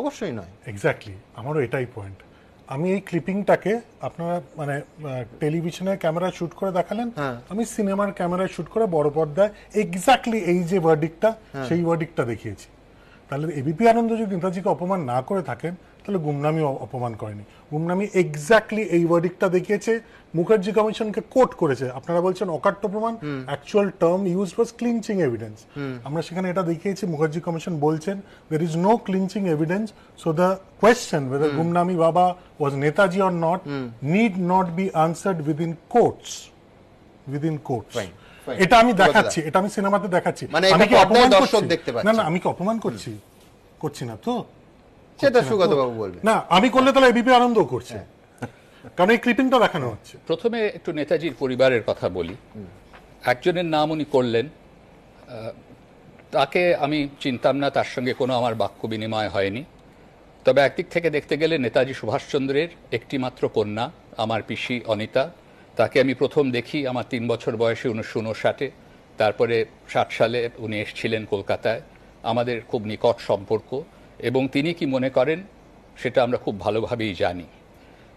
অবশ্যই নয়। এক্স্যাক্টলি, আমারও এটাই পয়েন্ট। আমি এই ক্লিপিংটাকে আপনারা মানে টেলিভিশনের ক্যামেরা শুট করে দেখালেন, আমি সিনেমার ক্যামেরায় শুট করে বড় পর্দায় এক্স্যাক্টলি এই যে ওয়ার্ডিকটা, সেই ওয়ার্ডিকটা দেখিয়েছি। তাহলে এবিপি আনন্দ যদি নেতাজিকে অপমান না করে থাকেন, তাহলে গুমনামি অপমান করেনি। গুমনামি এক্স্যাক্টলি এই ওয়ার্ডিকটা দেখিয়েছে, মুখার্জি কমিশনকে কোট করেছে। আপনারা বলছেন অকাট্য প্রমাণ, actual term used was clinching evidence. আমরা সেখানে এটা দেখিয়েছি, মুখার্জি কমিশন বলছেন there is no clinching evidence, so the question whether Gumnami Baba was Netaji or not need not be answered within courts, within courts. এটা আমি দেখাচ্ছি, এটা আমি সিনেমাতে দেখাচ্ছি। আমি কি অপমান করছি? না না, আমি কি অপমান করছি? করছি না তো। সেটা সুগত বাবু বলবেন। না, আমি করলে তাহলে এবিপি আনন্দ করছে, কারণ এই ক্লিপিংটা দেখানো হচ্ছে। প্রথমে একটু নেতাজির পরিবারের কথা বলি। একজনের নাম উনি করলেন, তাকে আমি চিনতাম না, তার সঙ্গে কোনো আমার বাক্য বিনিময় হয়নি। তবে একদিক থেকে দেখতে গেলে নেতাজি সুভাষচন্দ্রের একটি মাত্র কন্যা, আমার পিসি অনিতা, তাকে আমি প্রথম দেখি আমার তিন বছর বয়সে উনিশশো উনষাটে। তারপরে ষাট সালে উনি এসেছিলেন কলকাতায়। আমাদের খুব নিকট সম্পর্ক, এবং তিনি কি মনে করেন সেটা আমরা খুব ভালোভাবেই জানি।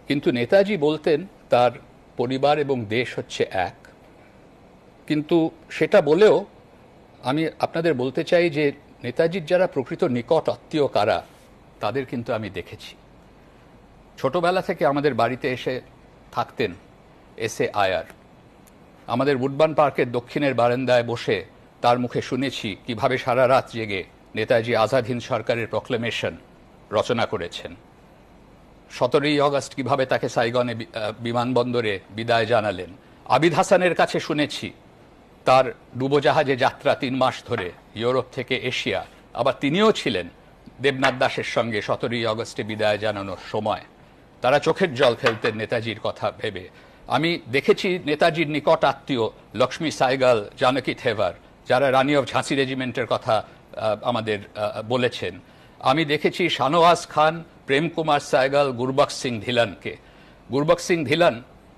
কিন্তু নেতাজি বলতেন তার পরিবার এবং দেশ হচ্ছে এক, কিন্তু সেটা বলেও আমি আপনাদের বলতে চাই যে নেতাজির যারা প্রকৃত নিকট আত্মীয় কারা, তাদের কিন্তু আমি দেখেছি। ছোটোবেলা থেকে আমাদের বাড়িতে এসে থাকতেন এস এ আয়ার। আমাদের উডবান পার্কের দক্ষিণের বারান্দায় বসে তার মুখে শুনেছি কিভাবে সারা রাত জেগে নেতাজি আজাদ হিন্দ সরকারের প্রক্লেমেশন রচনা করেছেন, সতেরোই অগস্ট কীভাবে তাকে সাইগনে বিমানবন্দরে বিদায় জানালেন। আবিদ হাসানের কাছে শুনেছি তার ডুবোজাহাজে যাত্রা তিন মাস ধরে ইউরোপ থেকে এশিয়া, আবার তিনিও ছিলেন দেবনাথ দাসের সঙ্গে সতেরোই অগস্টে বিদায় জানানোর সময়। তারা চোখের জল ফেলতেন নেতাজির কথা ভেবে। আমি দেখেছি নেতাজির নিকট আত্মীয় লক্ষ্মী সাইগাল, জানকী থেভার, যারা রানী অফ ঝাঁসি রেজিমেন্টের কথা আমাদের বলেছেন। আমি দেখেছি শাহনওয়াজ খান, প্রেম কুমার সাইগাল, গুরবক্স সিং ধিলানকে। গুরবক্স সিং ধিলান,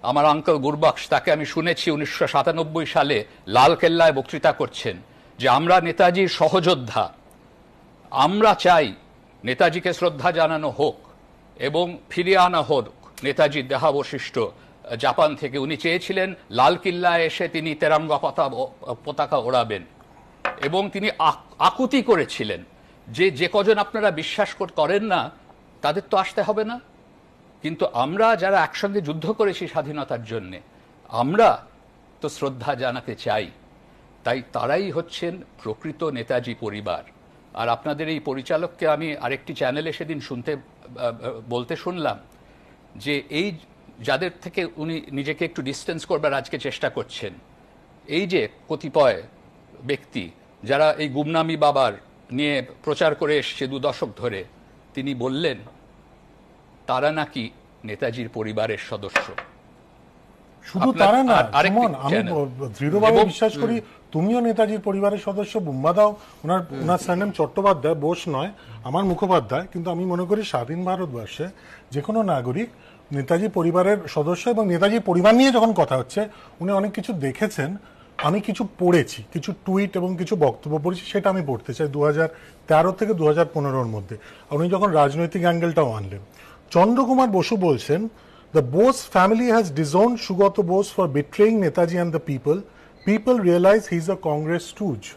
আমার আঙ্কেল গুরবক্স, তাকে আমি শুনেছি উনিশশো সাতানব্বই সালে লালকেল্লায় বক্তৃতা করছেন যে আমরা নেতাজির সহযোদ্ধা, আমরা চাই নেতাজিকে শ্রদ্ধা জানানো হোক এবং ফিরিয়ে আনা হোক নেতাজির দেহাবশিষ্ট জাপান থেকে। উনি চেয়েছিলেন লালকিল্লায় এসে তিনি তেরঙ্গা পতাকা ওড়াবেন এবং তিনি আকুতি করেছিলেন যে যে কজন আপনারা বিশ্বাস করেন না তাদের তো আসতে হবে না, কিন্তু আমরা যারা একসঙ্গে যুদ্ধ করেছি স্বাধীনতার জন্যে আমরা তো শ্রদ্ধা জানাতে চাই। তাই তারাই হচ্ছেন প্রকৃত নেতাজি পরিবার। আর আপনাদের এই পরিচালককে আমি আরেকটি চ্যানেলে সেদিন শুনতে বলতে শুনলাম যে এই যাদের থেকে উনি নিজেকে একটু ডিস্টেন্স করবার আজকে চেষ্টা করছেন, এই যে কতিপয় ব্যক্তি যারা এই গুমনামি বাবার নিয়ে প্রচার করে এসছে দু দশক ধরে, তিনি বললেন তারা নাকি নেতাজির পরিবারের সদস্য। শুধু তারা না, আমি দৃঢ়ভাবে বিশ্বাস করি তুমিও নেতাজির পরিবারের সদস্য। বুম্বা দাও, ওনার ওনার সারনেম চট্টোপাধ্যায়, বোস নয়, আমার মুখোপাধ্যায়। কিন্তু আমি মনে করি স্বাধীন ভারতবর্ষে যে কোনো নাগরিক নেতাজি পরিবারের সদস্য, এবং নেতাজি পরিবার নিয়ে যখন কথা হচ্ছে উনি অনেক কিছু দেখেছেন। আমি কিছু পড়েছি, কিছু টুইট এবং কিছু বক্তব্য পড়েছি, সেটা আমি পড়তে চাই। দু হাজার তেরো থেকে দু হাজার পনেরোর মধ্যে উনি যখন রাজনৈতিক অ্যাঙ্গেলটাও আনলেন, চন্দ্রকুমার বসু বলছেন, The Bose family has disowned Sugato Bose for betraying Netaji and the people. People realize he is a Congress stooge.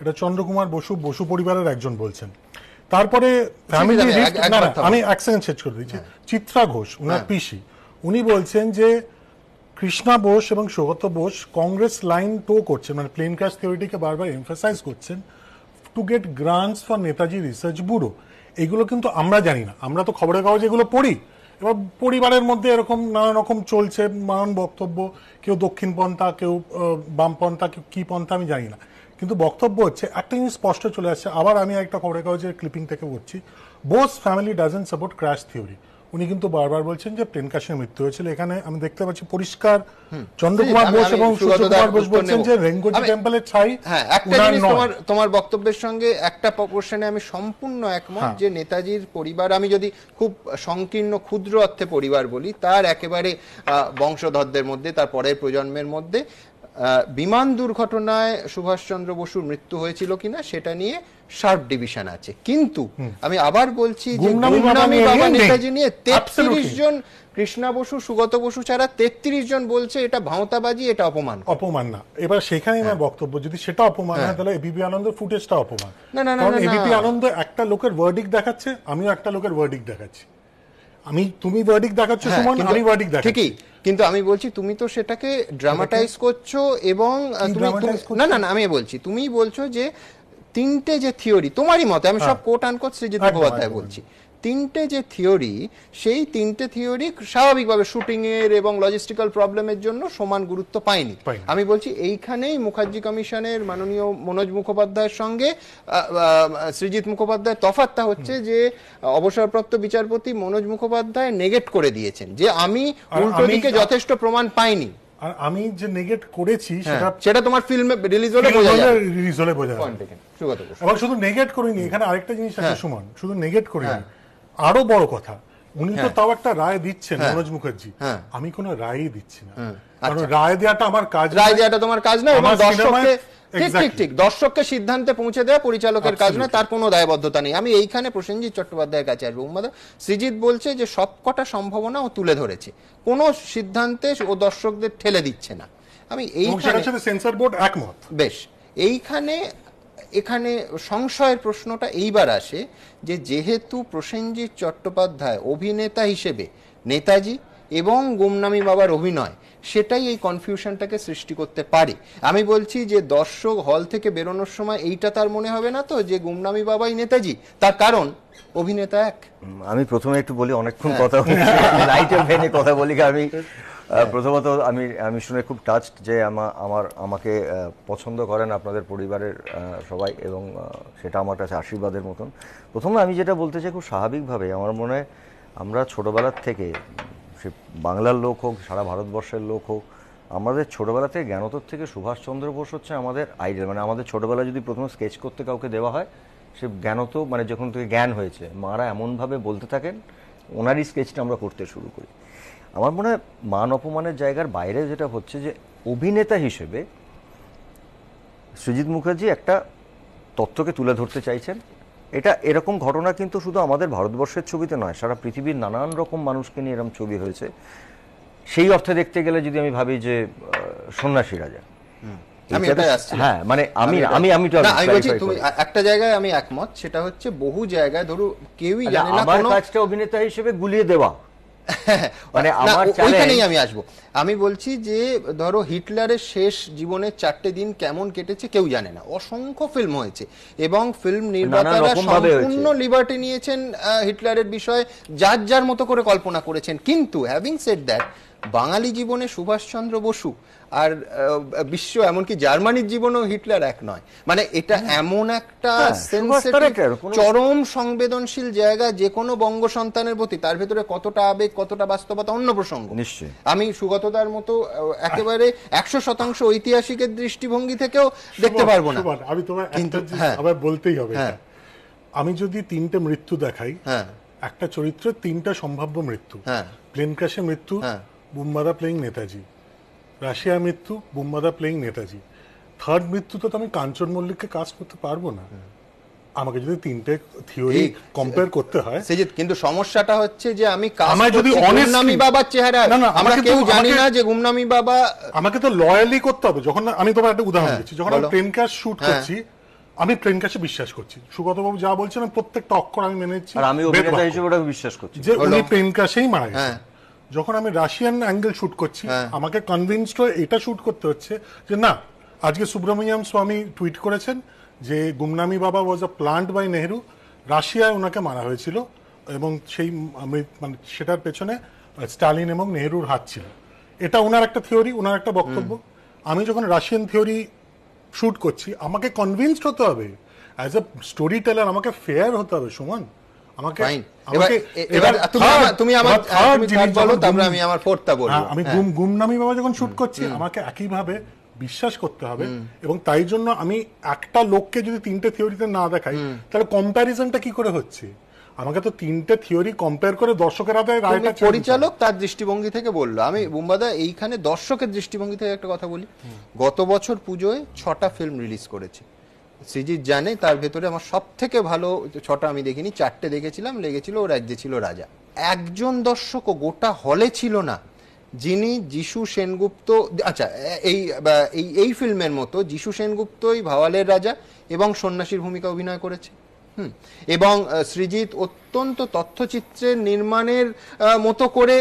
Eta Chandrakumar Bose Bose poribarer ekjon bolchen. Tarpore family list na ami accent change kore diyechi. Chitra Ghosh unar pishi uni bolchen je Krishna Bose ebong Sugato Bose Congress line toe korchen, mane plane crash theory ke bar bar emphasize korchen to get grants for Netaji Research Bureau. Eigulo kintu amra jani na, amra to khoborer kagoje eigulo pori. এবার পরিবারের মধ্যে এরকম নানা রকম চলছে নানান বক্তব্য, কেউ দক্ষিণপন্থা, কেউ বামপন্থা, কেউ কী পন্থা আমি জানি না, কিন্তু বক্তব্য হচ্ছে একটা জিনিস স্পষ্ট চলে আসছে। আবার আমি একটা খবরের কাগজের ক্লিপিং থেকে বলছি, Bose family doesn't support crash theory. উনি কিন্তু বারবার বলছেন যে প্লেন ক্র্যাশের মৃত্যু হয়েছিল। এখানে আমি দেখতে পাচ্ছি পরিষ্কার চন্দ্রকুমার বোস এবং সুগতকুমার বোস বলছেন যে রেঙ্গোজি টেম্পলের ছাই। তোমার বক্তব্যের সঙ্গে একটা প্রপোর্শনে আমি সম্পূর্ণ একমত যে নেতাজির পরিবার, আমি যদি খুব সংকীর্ণ ক্ষুদ্র অর্থে পরিবার বলি, তার একেবারে বংশধরদের মধ্যে, তার পরের প্রজন্মের মধ্যে বিমান দুর্ঘটনায় সুভাষচন্দ্র বসুর মৃত্যু হয়েছিল কিনা সেটা নিয়ে শার্প ডিভিশন আছে। কিন্তু আমি আবার বলছি যে গুমনামি বাবা নেতাজি নিয়ে তেত্রিশ জন, কৃষ্ণা বসু, সুগত বসু ছাড়া তেত্রিশ জন বলছে এটা ভাওতাবাজি, এটা অপমান। অপমান না, এবার সেখানে আমার বক্তব্য, যদি সেটা অপমান হয় তাহলে এবিপি আনন্দের ফুটেজটা অপমান। না না না, এবিপি আনন্দ একটা লোকের ওয়ার্ডিং দেখাচ্ছে, আমিও একটা লোকের ওয়ার্ডিং দেখাচ্ছি। আমি তুমি ওয়ার্ডিং দেখাচ্ছ সুমন, আমি ওয়ার্ডিং দেখাচ্ছি ঠিকই, কিন্তু আমি বলছি তুমি তো সেটাকে ড্রামাটাইজ করছো। এবং না না না, আমি বলছি তুমি বলছো যে তিনটে যে থিওরি তোমারই মতে, আমি সব কোট আনকোট সৃজিত মুখোপাধ্যায় বলছি, তিনটে যে থিওরি, সেই তিনটে থিওরি স্বাভাবিকভাবে শুটিংয়ের এবং লজিস্টিক্যাল প্রবলেমের জন্য সমান গুরুত্ব পায়নি। আমি বলছি এইখানেই মুখার্জি কমিশনের মাননীয় মনোজ মুখোপাধ্যায়ের সঙ্গে সৃজিত মুখোপাধ্যায়ের তফাতটা হচ্ছে যে অবসরপ্রাপ্ত বিচারপতি মনোজ মুখোপাধ্যায় নেগেট করে দিয়েছেন যে আমি উল্টো দিকে যথেষ্ট প্রমাণ পাইনি। আর আমি যে নেগেট করেছি সেটা সেটা তোমার ফিল্মে রিলিজ হলে বোঝা যায়, রিলিজ হলে বোঝা যায়। আবার শুধু নেগেট করিনি, এখানে আরেকটা জিনিস আছে সুমন, শুধু নেগেট করিনি, আরো বড় কথা, উনি তো তাও একটা রায় দিচ্ছেন মনোজ মুখার্জি, আমি কোনো রায়ই দিচ্ছি না, কারণ রায় দেওয়াটা আমার কাজ, রায় দেওয়াটা তোমার কাজ না, এবং দর্শককে ঠিক ঠিক ঠিক দর্শককে সিদ্ধান্তে পৌঁছে দেওয়া পরিচালকের কাজ না, তার কোনো দায়বদ্ধতা নেই। আমি এইখানে প্রসেনজিৎ চট্টোপাধ্যায়ের কাছে আসবো। সৃজিত বলছে যে সবকটা সম্ভাবনা ও তুলে ধরেছে, কোনো সিদ্ধান্তে ও দর্শকদের ঠেলে দিচ্ছে না। আমি এইখানে সেন্সর বোর্ড একমত। বেশ, এইখানে এখানে সংশয়ের প্রশ্নটা এইবার আসে যে যেহেতু প্রসেনজিৎ চট্টোপাধ্যায় অভিনেতা হিসেবে নেতাজি এবং গুমনামি বাবার অভিনয়, সেটাই এই কনফিউশনটাকে সৃষ্টি করতে পারে। আমি বলছি যে দর্শক হল থেকে বেরোনোর সময় এইটা তার মনে হবে না তো যে গুমনামি বাবাই নেতাজি, তার কারণ অভিনেতা এক। আমি প্রথমে একটু বলি, অনেকক্ষণ কথা লাইটের ভেনে কথা বলি। আমি প্রথমত আমি আমি শুনে খুব টাচড যে আমার আমাকে পছন্দ করেন আপনাদের পরিবারের সবাই, এবং সেটা আমার কাছে আশীর্বাদের মতন। প্রথমে আমি যেটা বলতে চাই, খুব স্বাভাবিকভাবে আমার মনে হয় আমরা ছোটোবেলার থেকে, সে বাংলার লোক হোক, সারা ভারতবর্ষের লোক হোক, আমাদের ছোটোবেলা থেকে জ্ঞানতর থেকে সুভাষচন্দ্র বোস হচ্ছে আমাদের আইডল। মানে আমাদের ছোটোবেলা যদি প্রথমে স্কেচ করতে কাউকে দেওয়া হয়, সে জ্ঞানত মানে যখন থেকে জ্ঞান হয়েছে মারা এমনভাবে বলতে থাকেন, ওনারই স্কেচটা আমরা করতে শুরু করি। আমার মনে হয় মান অপমানের জায়গার বাইরে যেটা হচ্ছে যে অভিনেতা হিসেবে সৃজিত মুখার্জি একটা তথ্যকে তুলে ধরতে চাইছেন, এটা এরকম ঘটনা কিন্তু শুধু আমাদের ভারতবর্ষের ছবিতে নয়, সারা পৃথিবীর নানান রকম মানুষকে নিয়ে এরকম ছবি হয়েছে। সেই অর্থে দেখতে গেলে যদি আমি ভাবি যে সন্ন্যাসী রাজা, হ্যাঁ মানে আমি আমি আমি তো একটা জায়গায় আমি একমত, সেটা হচ্ছে বহু জায়গায় ধরো কেউই জানে না আমার কাজটা অভিনেতা হিসেবে গুলিয়ে দেওয়া, মানে আমার ওইখানেই আমি আসবো। আমি বলছি যে ধরো হিটলারের শেষ জীবনের চারটে দিন কেমন কেটেছে কেউ জানে না, অসংখ্য ফিল্ম হয়েছে এবং ফিল্ম নির্মাতারা সম্পূর্ণ লিবার্টি নিয়েছেন হিটলারের বিষয়ে, যার যার মতো করে কল্পনা করেছেন। কিন্তু হ্যাভিং সেড দ্যাট, বাঙালি জীবনে সুভাষচন্দ্র বসু আর বিশ্ব এমনকি জার্মানির জীবনেও হিটলার এক নয়। মানে এটা এমন একটা চরম সংবেদনশীল জায়গা যে কোনো বঙ্গ সন্তানের প্রতি তার ভেতরে কতটা আবেগ কতটা বাস্তবতা অন্য প্রসঙ্গ। আমি সুগতদার মতো একেবারে একশো শতাংশ ঐতিহাসিকের দৃষ্টিভঙ্গি থেকেও দেখতে পারবো না। আমি তোমার কিন্তু আবার বলতেই হবে, আমি যদি তিনটে মৃত্যু দেখাই, একটা চরিত্রের তিনটা সম্ভাব্য মৃত্যু, প্লেন ক্র্যাশে মৃত্যু বুম্বাদা প্লেইং নেতাজি, রাশিয়া মৃত্যু বুম্বাদা প্লেইং নেতাজি, থার্ড মৃত্যুতে তো আমি কাঞ্চন মল্লিককে কাজ করতে পারবো না। আমাকে যদি তিনটে থিওরি কম্পেয়ার করতে হয়, কিন্তু সমস্যাটা হচ্ছে যে আমি যদি গুমনামি বাবার চেহারা আমরা কেউ জানি না যে গুমনামি বাবা, আমাকে তো লয়ালি করতে হবে। যখন আমি তোমার একটা উদাহরণ দিচ্ছি, যখন আমি ট্রেন ক্যাশ শুট করছি, আমি ট্রেন ক্যাশে বিশ্বাস করছি, সুগতবাবু যা বলছেন আমি প্রত্যেকটা অক্ষর আমি মেনে নিচ্ছি, আমি অভিনেতা হিসেবে ওটা বিশ্বাস করছি যে উনি ট্রেন ক্যাশেই মারা গেছেন। যখন আমি রাশিয়ান অ্যাঙ্গেল শুট করছি, আমাকে কনভিন্সড হয়ে এটা শুট করতে হচ্ছে যে না, আজকে সুব্রমণিয়াম স্বামী টুইট করেছেন যে Gumnami Baba was a plant by Nehru, রাশিয়ায় ওনাকে মারা হয়েছিল এবং সেই মানে সেটার পেছনে স্টালিন এবং নেহরুর হাত ছিল। এটা ওনার একটা থিওরি, ওনার একটা বক্তব্য। আমি যখন রাশিয়ান থিওরি শুট করছি, আমাকে কনভিন্সড হতে হবে অ্যাজ আ স্টোরি টেলার, আমাকে ফেয়ার হতে হবে সমান। আমি গুমনামি বাবা যখন শুট করছি, আমাকে একইভাবে বিশ্বাস করতে হবে এবং তাই জন্য আমি একটা লোককে যদি তিনটে থিওরিতে না দেখাই তাহলে কম্প্যারিজনটা কি করে হচ্ছে? আমাকে তো তিনটে থিওরি কম্পেয়ার করে দর্শকের আগে রাইটার পরিচালক তার দৃষ্টিভঙ্গি থেকে বললো। আমি বুম্বাদা এইখানে দর্শকের দৃষ্টিভঙ্গি থেকে একটা কথা বলি, গত বছর পুজোয় ছটা ফিল্ম রিলিজ করেছে সৃজিত জানে, তার ভেতরে আমার সব থেকে ভালো ছটা আমি দেখিনি, চারটে দেখেছিলাম, লেগেছিল ও রাজ্যে ছিল রাজা। একজন দর্শকও গোটা হলে ছিল না যিনি যিশু সেনগুপ্ত, আচ্ছা এই এই ফিল্মের মতো যিশু সেনগুপ্তই ভাওয়ালের রাজা এবং সন্ন্যাসীর ভূমিকা অভিনয় করেছে। হুম এবং সৃজিত অত্যন্ত তথ্যচিত্রের নির্মাণের মতো করে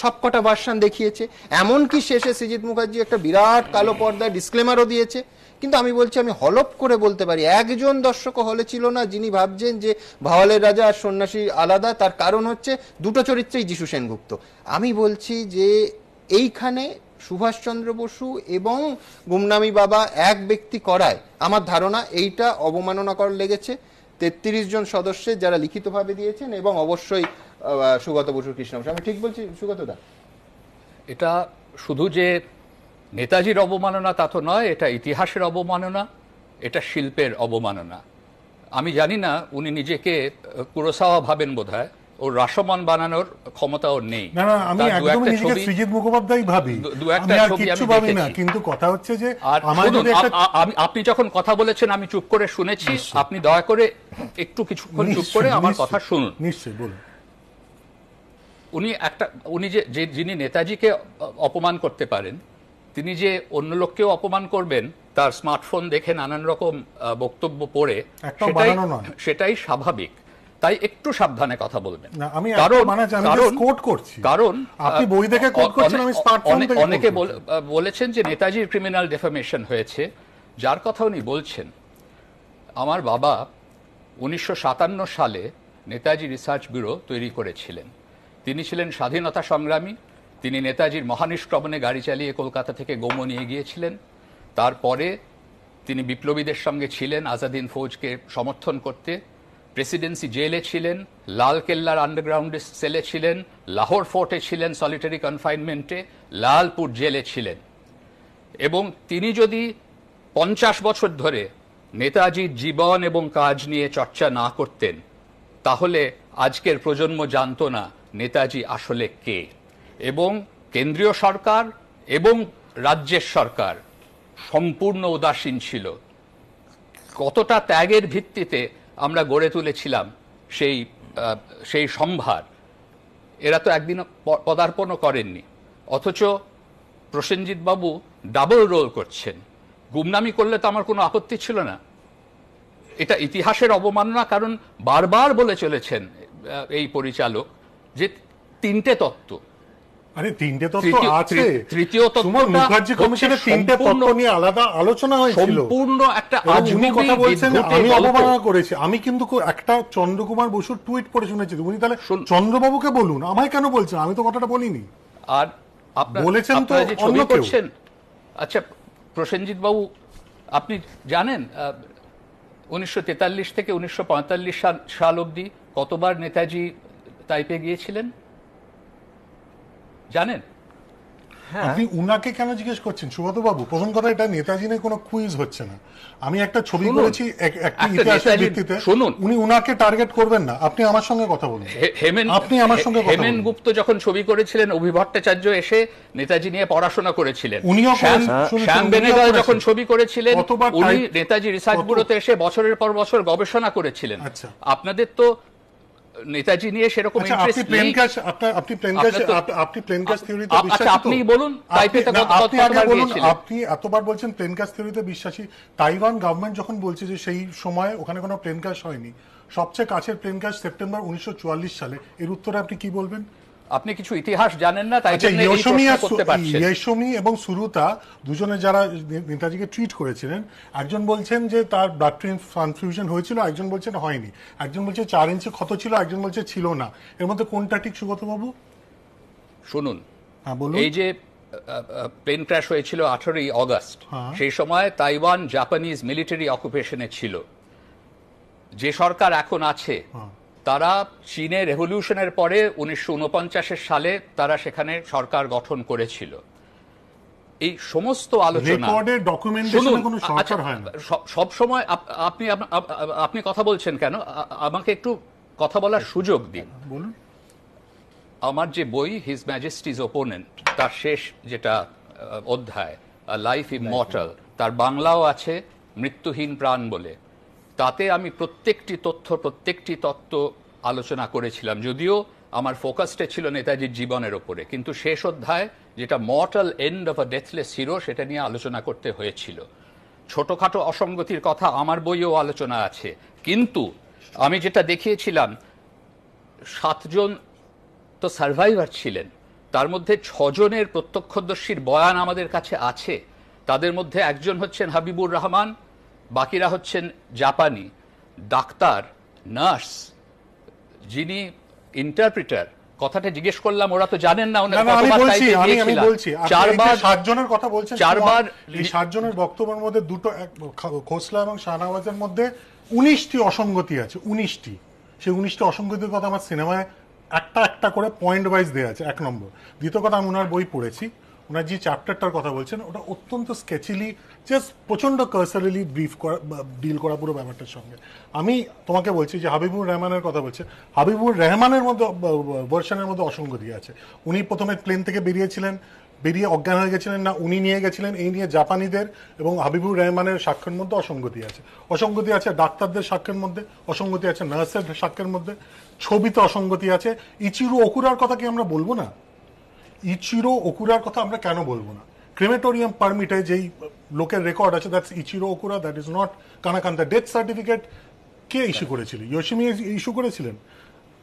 সবকটা ভার্সন দেখিয়েছে, এমনকি শেষে সৃজিত মুখার্জি একটা বিরাট কালো পর্দায় ডিসক্লেমারও দিয়েছে। কিন্তু আমি বলছি, আমি হলপ করে বলতে পারি একজন দর্শক হলে ছিল না যিনি ভাবছেন যে ভাওয়ালের রাজা আর সন্ন্যাসী আলাদা, তার কারণ হচ্ছে দুটো চরিত্রেই যিশু সেনগুপ্ত। আমি বলছি যে এইখানে সুভাষচন্দ্র বসু এবং গুমনামি বাবা এক ব্যক্তি করায় আমার ধারণা এইটা অবমাননাকর লেগেছে তেত্রিশ জন সদস্যের যারা লিখিতভাবে দিয়েছেন, এবং অবশ্যই সুগত বসুর কৃষ্ণ বসু। আমি ঠিক বলছি সুগতদা? এটা শুধু যে নেতাজির অবমাননা তা তো নয়, এটা ইতিহাসের অবমাননা, এটা শিল্পের অবমাননা। আমি জানি না উনি নিজেকে কুরোসাওয়া ভাবেন বোধহয়, ও রাসমান বানানোর ক্ষমতা ওর নেই। না না, আমি একদমই নিজেকে সৃজিত মুখোপাধ্যায় ভাবি, আমি আর কিছু ভাবি না। কিন্তু কথা হচ্ছে যে আপনি যখন কথা বলেছেন আমি চুপ করে শুনেছি, আপনি দয়া করে একটু কিছুক্ষণ চুপ করে আমার কথা শুনুন। নিশ্চয়ই বলুন। উনি একটা উনি যে যিনি নেতাজিকে অপমান করতে পারেন, তিনি যে অন্য লোককেও অপমান করবেন তার স্মার্টফোন দেখে নানান রকম বক্তব্য পড়ে, সেটাই স্বাভাবিক। তাই একটু সাবধানে কথা বলবেন, কারণ অনেকে বলেছেন যে নেতাজির ক্রিমিনাল ডিফেমেশন হয়েছে, যার কথা উনি বলছেন। আমার বাবা উনিশশো সাতান্ন সালে নেতাজি রিসার্চ ব্যুরো তৈরি করেছিলেন। তিনি ছিলেন স্বাধীনতা সংগ্রামী, তিনি নেতাজির মহানিষ্ক্রমণে গাড়ি চালিয়ে কলকাতা থেকে গোমো নিয়ে গিয়েছিলেন। তারপরে তিনি বিপ্লবীদের সঙ্গে ছিলেন, আজাদ হিন্দ ফৌজকে সমর্থন করতে। প্রেসিডেন্সি জেলে ছিলেন, লাল কেল্লার আন্ডারগ্রাউন্ড সেলে ছিলেন, লাহোর ফোর্টে ছিলেন সলিটারি কনফাইনমেন্টে, লালপুর জেলে ছিলেন। এবং তিনি যদি পঞ্চাশ বছর ধরে নেতাজির জীবন এবং কাজ নিয়ে চর্চা না করতেন, তাহলে আজকের প্রজন্ম জানত না নেতাজি আসলে কে। এবং কেন্দ্রীয় সরকার এবং রাজ্যের সরকার সম্পূর্ণ উদাসীন ছিল। কতটা ত্যাগের ভিত্তিতে আমরা গড়ে তুলেছিলাম সেই সেই সম্ভার, এরা তো একদিনও পদার্পণও করেননি। অথচ প্রসেনজিৎ বাবু ডাবল রোল করছেন। গুমনামি করলে তো আমার কোনো আপত্তি ছিল না, এটা ইতিহাসের অবমাননা। কারণ বারবার বলে চলেছেন এই পরিচালক যে তিনটে তত্ত্ব, আরে তিনটে তত্ত্ব আছে, তৃতীয় তত্ত্ব মুখার্জি কমিশনের তিনটে তত্ত্ব নিয়ে আলাদা আলোচনা হয়েছিল। সম্পূর্ণ একটা আধুনিক কথা বলছেন আমি অবমাননা করেছি। আমি কিন্তু একটা চন্দ্রকুমার বসুর টুইট পড়ে শুনেছি। তুমি তাহলে চন্দ্রবাবুকে বলুন, আমায় কেন বলছেন? আমি তো কথাটা বলিনি। আর আপনারা বলেছেন তো অন্য করছেন। আচ্ছা প্রসেনজিৎ বাবু আপনি জানেন উনিশশো তেতাল্লিশ থেকে উনিশশো পঁয়তাল্লিশ সাল অবধি কতবার নেতাজি তাইপে গিয়েছিলেন জানেন? আপনি উনাকে কেন জিজ্ঞেস করছেন সুগত বাবু? প্রথম কথা, এটা নেতাজি নিয়ে কোনো কুইজ হচ্ছে না। আমি একটা ছবি করেছি একটা ইতিহাসের ভিত্তিতে, শুনুন। উনি উনাকে টার্গেট করবেন না, আপনি আমার সঙ্গে কথা বলুন। হেমেন আপনি আমার সঙ্গে কথা বলুন। হেমেন গুপ্ত যখন ছবি করেছিলেন, অভিভট্টাচার্য এসে নেতাজি নিয়ে পড়াশোনা করেছিলেন। উনিও শ্যাম বেনেগল যখন ছবি করেছিলেন, উনি নেতাজি রিসার্চ ব্যুরোতে এসে বছরের পর বছর গবেষণা করেছিলেন। আচ্ছা আপনাদের তো নেতাজি নিয়ে সেরকম ইন্টারেস্ট নেই। আপনি প্লেন ক্র্যাশ আপনি প্লেন ক্র্যাশ থিওরিতে বিশ্বাসী? আচ্ছা আপনি বলুন, তাইপেতে কতবার গিয়েছিলেন? আপনি এতবার বলছেন প্লেন ক্র্যাশ থিওরিতে বিশ্বাসী। তাইওয়ান গভর্নমেন্ট যখন বলছে যে সেই সময় ওখানে কোনো প্লেন ক্র্যাশ হয়নি, সবচেয়ে কাছের প্লেন ক্র্যাশ সেপ্টেম্বর উনিশশো চুয়াল্লিশ সালে, এর উত্তরে আপনি কি বলবেন? আপনি কিছু ইতিহাস জানেন না, তাই জন্য এই প্রশ্ন করতে পারছেন। ইয়েশমি এবং সুরুতা দুজনে যারা নেতাজিকে ট্রিট করেছিলেন, একজন বলছেন যে তার ব্লাড ট্রান্সফিউশন হয়েছিল, একজন বলছেন হয়নি, একজন বলছে চার ইঞ্চি ক্ষত ছিল, একজন বলছে ছিল না। এর মধ্যে কোনটা ঠিক সুগত বাবু? শুনুন, এই যে প্লেন ক্র্যাশ হয়েছিল আঠারোই আগস্ট, সেই সময় তাইওয়ান জাপানিজ মিলিটারি অকুপেশনে ছিল। যে সরকার এখন আছে তারা চীনের রেভলিউশনের পরে উনিশশো উনপঞ্চাশের সালে তারা সেখানে সরকার গঠন করেছিল। এই সমস্ত আলোচনা সব সময় আপনি আপনি কথা বলছেন কেন? আমাকে একটু কথা বলার সুযোগ দিন। আমার যে বই হিজ ম্যাজেস্টিজ ওপোনেন্ট, তার শেষ যেটা অধ্যায় লাইফ ইমমর্টাল, তার বাংলাও আছে মৃত্যুহীন প্রাণ বলে। তাতে আমি প্রত্যেকটি তথ্য প্রত্যেকটি তত্ত্ব আলোচনা করেছিলাম, যদিও আমার ফোকাসটা ছিল নেতাজির জীবনের ওপরে। কিন্তু শেষ অধ্যায় যেটা mortal end of a deathless hero, সেটা নিয়ে আলোচনা করতে হয়েছিল। ছোটোখাটো অসঙ্গতির কথা আমার বইয়েও আলোচনা আছে। কিন্তু আমি যেটা দেখিয়েছিলাম, সাতজন তো সার্ভাইভার ছিলেন, তার মধ্যে ছজনের প্রত্যক্ষদর্শীর বয়ান আমাদের কাছে আছে। তাদের মধ্যে একজন হচ্ছেন হাবিবুর রহমান, বাকিরা হচ্ছেন জাপানি ডাক্তার, নার্স, যিনি ইন্টারপ্রিটার। কথাটা জিজ্ঞেস করলাম, ওরা তো জানেন না। চারবার সাতজনের কথা বলছেন, চারবার এই সাতজনের বক্তব্যের মধ্যে দুটো, খোসলা এবং শাহনাওয়াজের মধ্যে উনিশটি অসঙ্গতি আছে। উনিশটি সেই উনিশটি অসঙ্গতির কথা আমার সিনেমায় একটা একটা করে পয়েন্ট ওয়াইজ দেওয়া আছে। এক নম্বর। দ্বিতীয় কথা, আমি ওনার বই পড়েছি, ওনার যে চ্যাপ্টারটার কথা বলছেন ওটা অত্যন্ত স্কেচিলি, জাস্ট প্রচণ্ড কার্সারিলি ব্রিফ করা, ডিল করা পুরো ব্যাপারটার সঙ্গে। আমি তোমাকে বলছি যে হাবিবুর রহমানের কথা বলছে, হাবিবুর রহমানের মধ্যে ভার্সনের মধ্যে অসঙ্গতি আছে। উনি প্রথমে প্লেন থেকে বেরিয়েছিলেন, বেরিয়ে অজ্ঞান হয়ে গেছিলেন না উনি নিয়ে গেছিলেন, এই নিয়ে জাপানিদের এবং হাবিবুর রহমানের সাক্ষ্যের মধ্যে অসঙ্গতি আছে। অসঙ্গতি আছে ডাক্তারদের সাক্ষ্যের মধ্যে, অসঙ্গতি আছে নার্সের সাক্ষ্যের মধ্যে, ছবিতে অসঙ্গতি আছে। ইচিরো ওকুরার কথা কি আমরা বলবো না? ইচিরো ওকুরার কথা আমরা কেন বলবো না? ক্রেমেটোরিয়াম পারমিটে যেই লোকের রেকর্ড আছে, that's Ichiro Okura, that is not কানাকান্দা। Death certificate কে ইস্যু করেছিল? ইয়োশিমি ইস্যু করেছিলেন।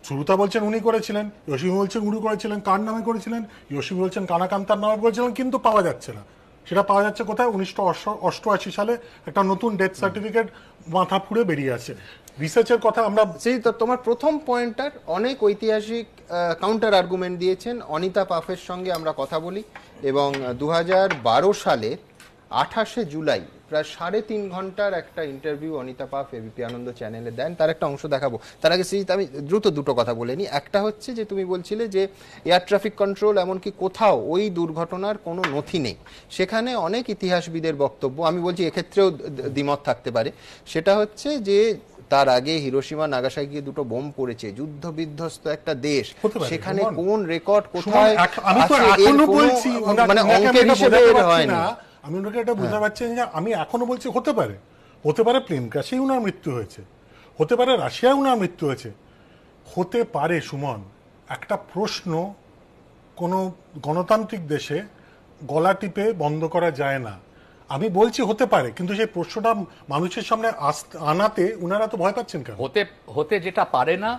সুরুতা বলছেন উনি করেছিলেন, ইয়োশিমি বলছেন উনি করেছিলেন। কার নামে করেছিলেন? ইয়োশিমি বলছেন কানাকান্তার নামে করেছিলেন। কিন্তু পাওয়া যাচ্ছে না। সেটা পাওয়া যাচ্ছে কোথায়? উনিশশো অষ্টআশি সালে একটা নতুন ডেথ সার্টিফিকেট মাথা ফুড়ে বেরিয়ে আসে। রিসার্চের কথা আমরা সেই তো। তোমার প্রথম পয়েন্টটার অনেক ঐতিহাসিক কাউন্টার আর্গুমেন্ট দিয়েছেন। অনিতা পাফের সঙ্গে আমরা কথা বলি এবং দু হাজার বারো সালে আঠাশে জুলাই প্রায় সাড়ে তিন ঘন্টার একটা interview Anita Pfaff ABP Ananda চ্যানেলে দেন, তার একটা অংশ দেখাবো। তার আগে সেই আমি দ্রুত দুটো কথা বলে নিই। একটা হচ্ছে যে তুমি বলছিলে যে এয়ার ট্রাফিক কন্ট্রোল, এমনকি কোথাও ওই দুর্ঘটনার কোনো নথি নেই। সেখানে অনেক ইতিহাসবিদের বক্তব্য, আমি বলছি এক্ষেত্রেও দ্বিমত থাকতে পারে। সেটা হচ্ছে যে তার আগে হিরোশিমা নাগাসাকিতে দুটো বোম পড়েছে, যুদ্ধ বিধ্বস্ত একটা দেশ, সেখানে কোন রেকর্ড কোথায়? আমি তো এখনো বলছি, মানে অঙ্কের হিসেবে হয় না। আমি ওনাকে এটা বুঝতে পারছেন যে আমি এখনো বলছি হতে পারে, হতে পারে প্লেন ক্র্যাশেই ওনার মৃত্যু হয়েছে, হতে পারে রাশিয়ায় উনার মৃত্যু হয়েছে, হতে পারে সুমন। একটা প্রশ্ন কোনো গণতান্ত্রিক দেশে গলা টিপে বন্ধ করা যায় না। আমি বলছি হতে পারে, কিন্তু সেই প্রশ্নটা মানুষের সামনে আনাতে উনারা তো ভয় পাচ্ছেন কেন? হতে হতে যেটা পারে না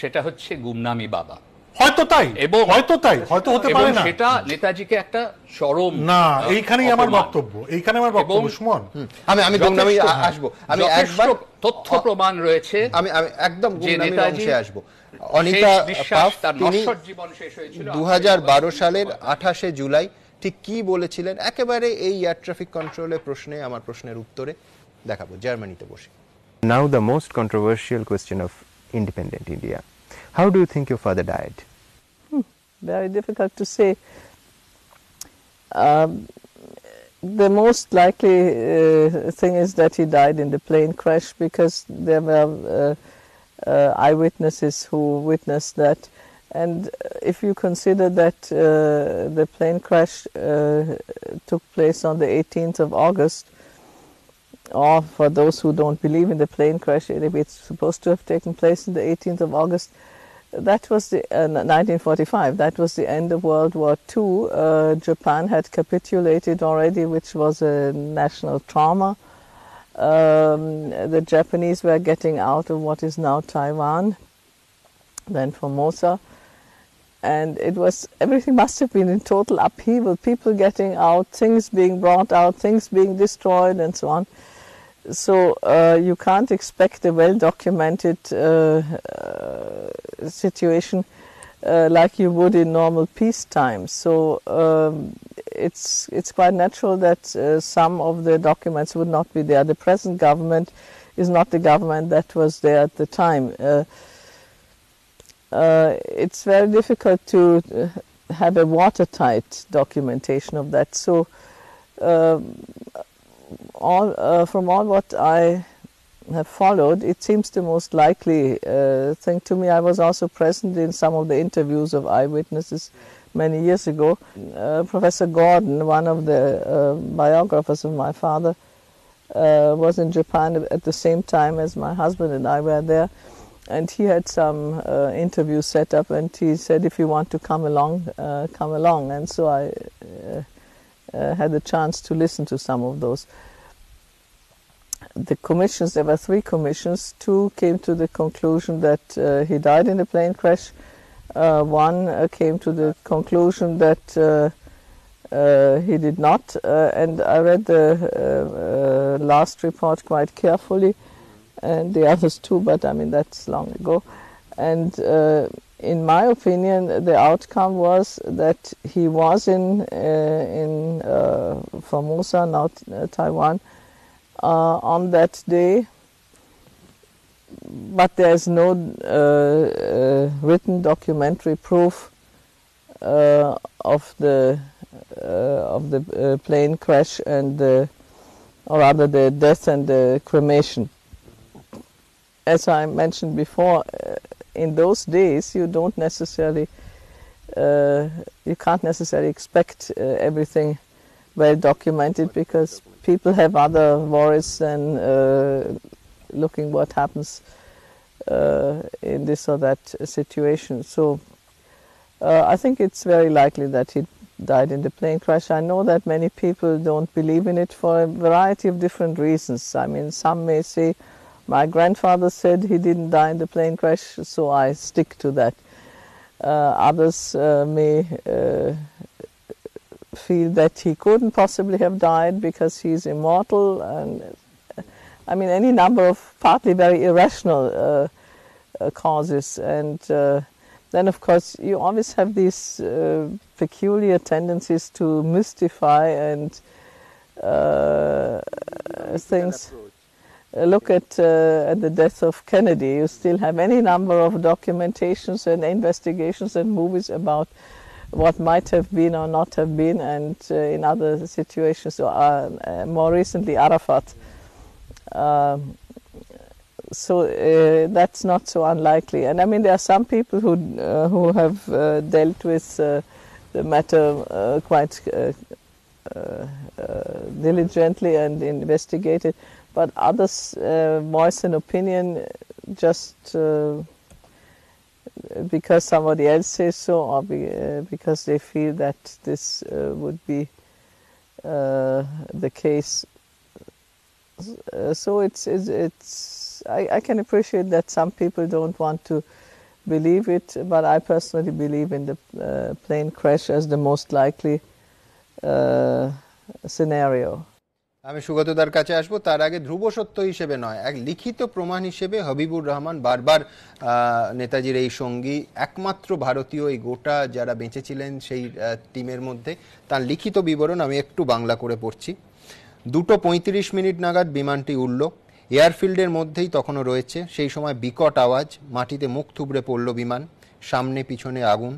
সেটা হচ্ছে গুমনামি বাবা, হয়তো তাই, এবং হয়তো তাই, হয়তো হতে পারে না, সেটা নেতাজিকে একটা চরম না। এইখানেই আমার বক্তব্য, এইখানে আমার বক্তব্য সুমন। আমি আমি গুমনামি আসবো, আমি একবার তথ্য প্রমাণ রয়েছে, আমি আমি একদম গুমনামি অংশে আসবো। অনিতা পফ তিনি দুই হাজার বারো সালের আঠাশে জুলাই ঠিক কি বলেছিলেন একেবারে এই এয়ার ট্রাফিক কন্ট্রোলের প্রশ্নে, আমার প্রশ্নের উত্তরে দেখাবো জার্মানিতে বসে। Now the most controversial question of independent India. How do you think your father died? Hmm, very difficult to say. Um, the most likely uh, thing is that he died in the plane crash, because there were uh, uh, eyewitnesses who witnessed that. And if you consider that uh, the plane crash uh, took place on the eighteenth of August, or for those who don't believe in the plane crash, it's supposed to have taken place on the eighteenth of August, that was the uh, nineteen forty-five, that was the end of World War Two. Uh, Japan had capitulated already, which was a national trauma. Um, the Japanese were getting out of what is now Taiwan, then Formosa, and it was, everything must have been in total upheaval, people getting out, things being brought out, things being destroyed and so on. So uh, you can't expect a well-documented uh, uh, situation uh, like you would in normal peacetime. So um, it's, it's quite natural that uh, some of the documents would not be there. The present government is not the government that was there at the time. Uh, uh, it's very difficult to have a watertight documentation of that. So. Um, All, uh, from all what I have followed, it seems the most likely uh, thing to me. I was also present in some of the interviews of eyewitnesses many years ago. Uh, Professor Gordon, one of the uh, biographers of my father, uh, was in Japan at the same time as my husband and I were there. And he had some uh, interviews set up, and he said, if you want to come along, uh, come along. And so I uh, Uh, had the chance to listen to some of those. The commissions, there were three commissions, two came to the conclusion that uh, he died in a plane crash, uh, one uh, came to the conclusion that uh, uh, he did not, uh, and I read the uh, uh, last report quite carefully, and the others too, but I mean that's long ago. And uh, in my opinion, the outcome was that he was in uh, in uh, Formosa, now uh, Taiwan, uh, on that day. But there is no uh, uh, written documentary proof uh, of the uh, of the uh, plane crash and the, or rather the death and the cremation. As I mentioned before. Uh, In those days, you don't necessarily, uh, you can't necessarily expect uh, everything well documented, because people have other worries than uh, looking what happens uh, in this or that situation. So uh, I think it's very likely that he died in the plane crash. I know that many people don't believe in it for a variety of different reasons. I mean, some may say, my grandfather said he didn't die in the plane crash, so I stick to that. Uh, others uh, may uh, feel that he couldn't possibly have died because he's immortal. And I mean, any number of partly very irrational uh, uh, causes. And uh, then, of course, you always have these uh, peculiar tendencies to mystify and uh, things. Look at, uh, at the death of Kennedy. You still have any number of documentations and investigations and movies about what might have been or not have been, and uh, in other situations, or uh, more recently Arafat. Um, so uh, that's not so unlikely. And I mean, there are some people who, uh, who have uh, dealt with uh, the matter uh, quite uh, uh, diligently and investigated. But others' uh, voice and opinion just uh, because somebody else says so, or be, uh, because they feel that this uh, would be uh, the case. Uh, so it's, it's, it's I, I can appreciate that some people don't want to believe it, but I personally believe in the uh, plane crash as the most likely uh, scenario. আমি সুগতদার কাছে আসবো, তার আগে ধ্রুব সত্য হিসেবে নয়, এক লিখিত প্রমাণ হিসেবে হাবিবুর রহমান বারবার নেতাজির এই সঙ্গী, একমাত্র ভারতীয় এই গোটা যারা বেঁচেছিলেন সেই টিমের মধ্যে, তার লিখিত বিবরণ আমি একটু বাংলা করে পড়ছি। দুটো পঁয়ত্রিশ মিনিট নাগাদ বিমানটি উড়ল, এয়ারফিল্ডের মধ্যেই তখনও রয়েছে, সেই সময় বিকট আওয়াজ, মাটিতে মুখ থুবড়ে পড়ল বিমান, সামনে পিছনে আগুন।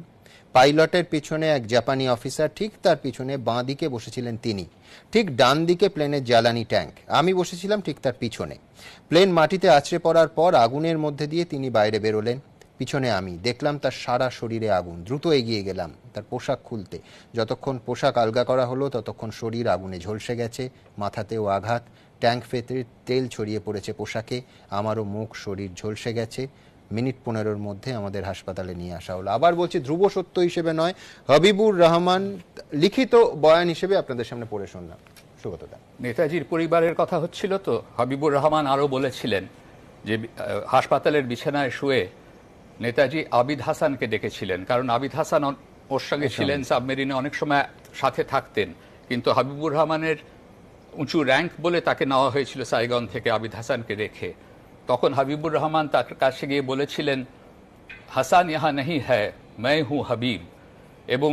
পাইলটের পিছনে এক জাপানি অফিসার, ঠিক তার পিছনে বাঁ দিকে বসেছিলেন তিনি, ঠিক ডান দিকে প্লেনের জ্বালানি ট্যাঙ্ক, আমি বসেছিলাম ঠিক তার পিছনে। প্লেন মাটিতে আছড়ে পড়ার পর আগুনের মধ্যে দিয়ে তিনি বাইরে বেরোলেন, পিছনে আমি, দেখলাম তার সারা শরীরে আগুন। দ্রুত এগিয়ে গেলাম তার পোশাক খুলতে, যতক্ষণ পোশাক আলগা করা হলো ততক্ষণ শরীর আগুনে ঝলসে গেছে, মাথাতেও আঘাত, ট্যাঙ্ক ফেটে তেল ছড়িয়ে পড়েছে পোশাকে, আমারও মুখ শরীর ঝলসে গেছে। মিনিট পনেরোর মধ্যে আমাদের হাসপাতালে নিয়ে আসা হলো। আবার বলছি, ধ্রুব সত্য হিসেবে নয়, হাবিবুর রহমান লিখিত বয়ান হিসেবে আপনাদের সামনে পড়ে শুনলাম। সুগতদা, নেতাজির পরিবারের কথা হচ্ছিল তো, হাবিবুর রহমান আরও বলেছিলেন যে হাসপাতালের বিছানায় শুয়ে নেতাজি আবিদ হাসানকে ডেকেছিলেন, কারণ আবিদ হাসান ওর সঙ্গে ছিলেন, সাবমেরিনে অনেক সময় সাথে থাকতেন, কিন্তু হাবিবুর রহমানের উঁচু র্যাঙ্ক বলে তাকে নেওয়া হয়েছিল সাইগন থেকে আবিদ হাসানকে রেখে। তখন হাবিবুর রহমান তার কাছে গিয়ে বলেছিলেন, হাসান ইহা নেই হ্যায়, মাই হুঁ হাবিব। এবং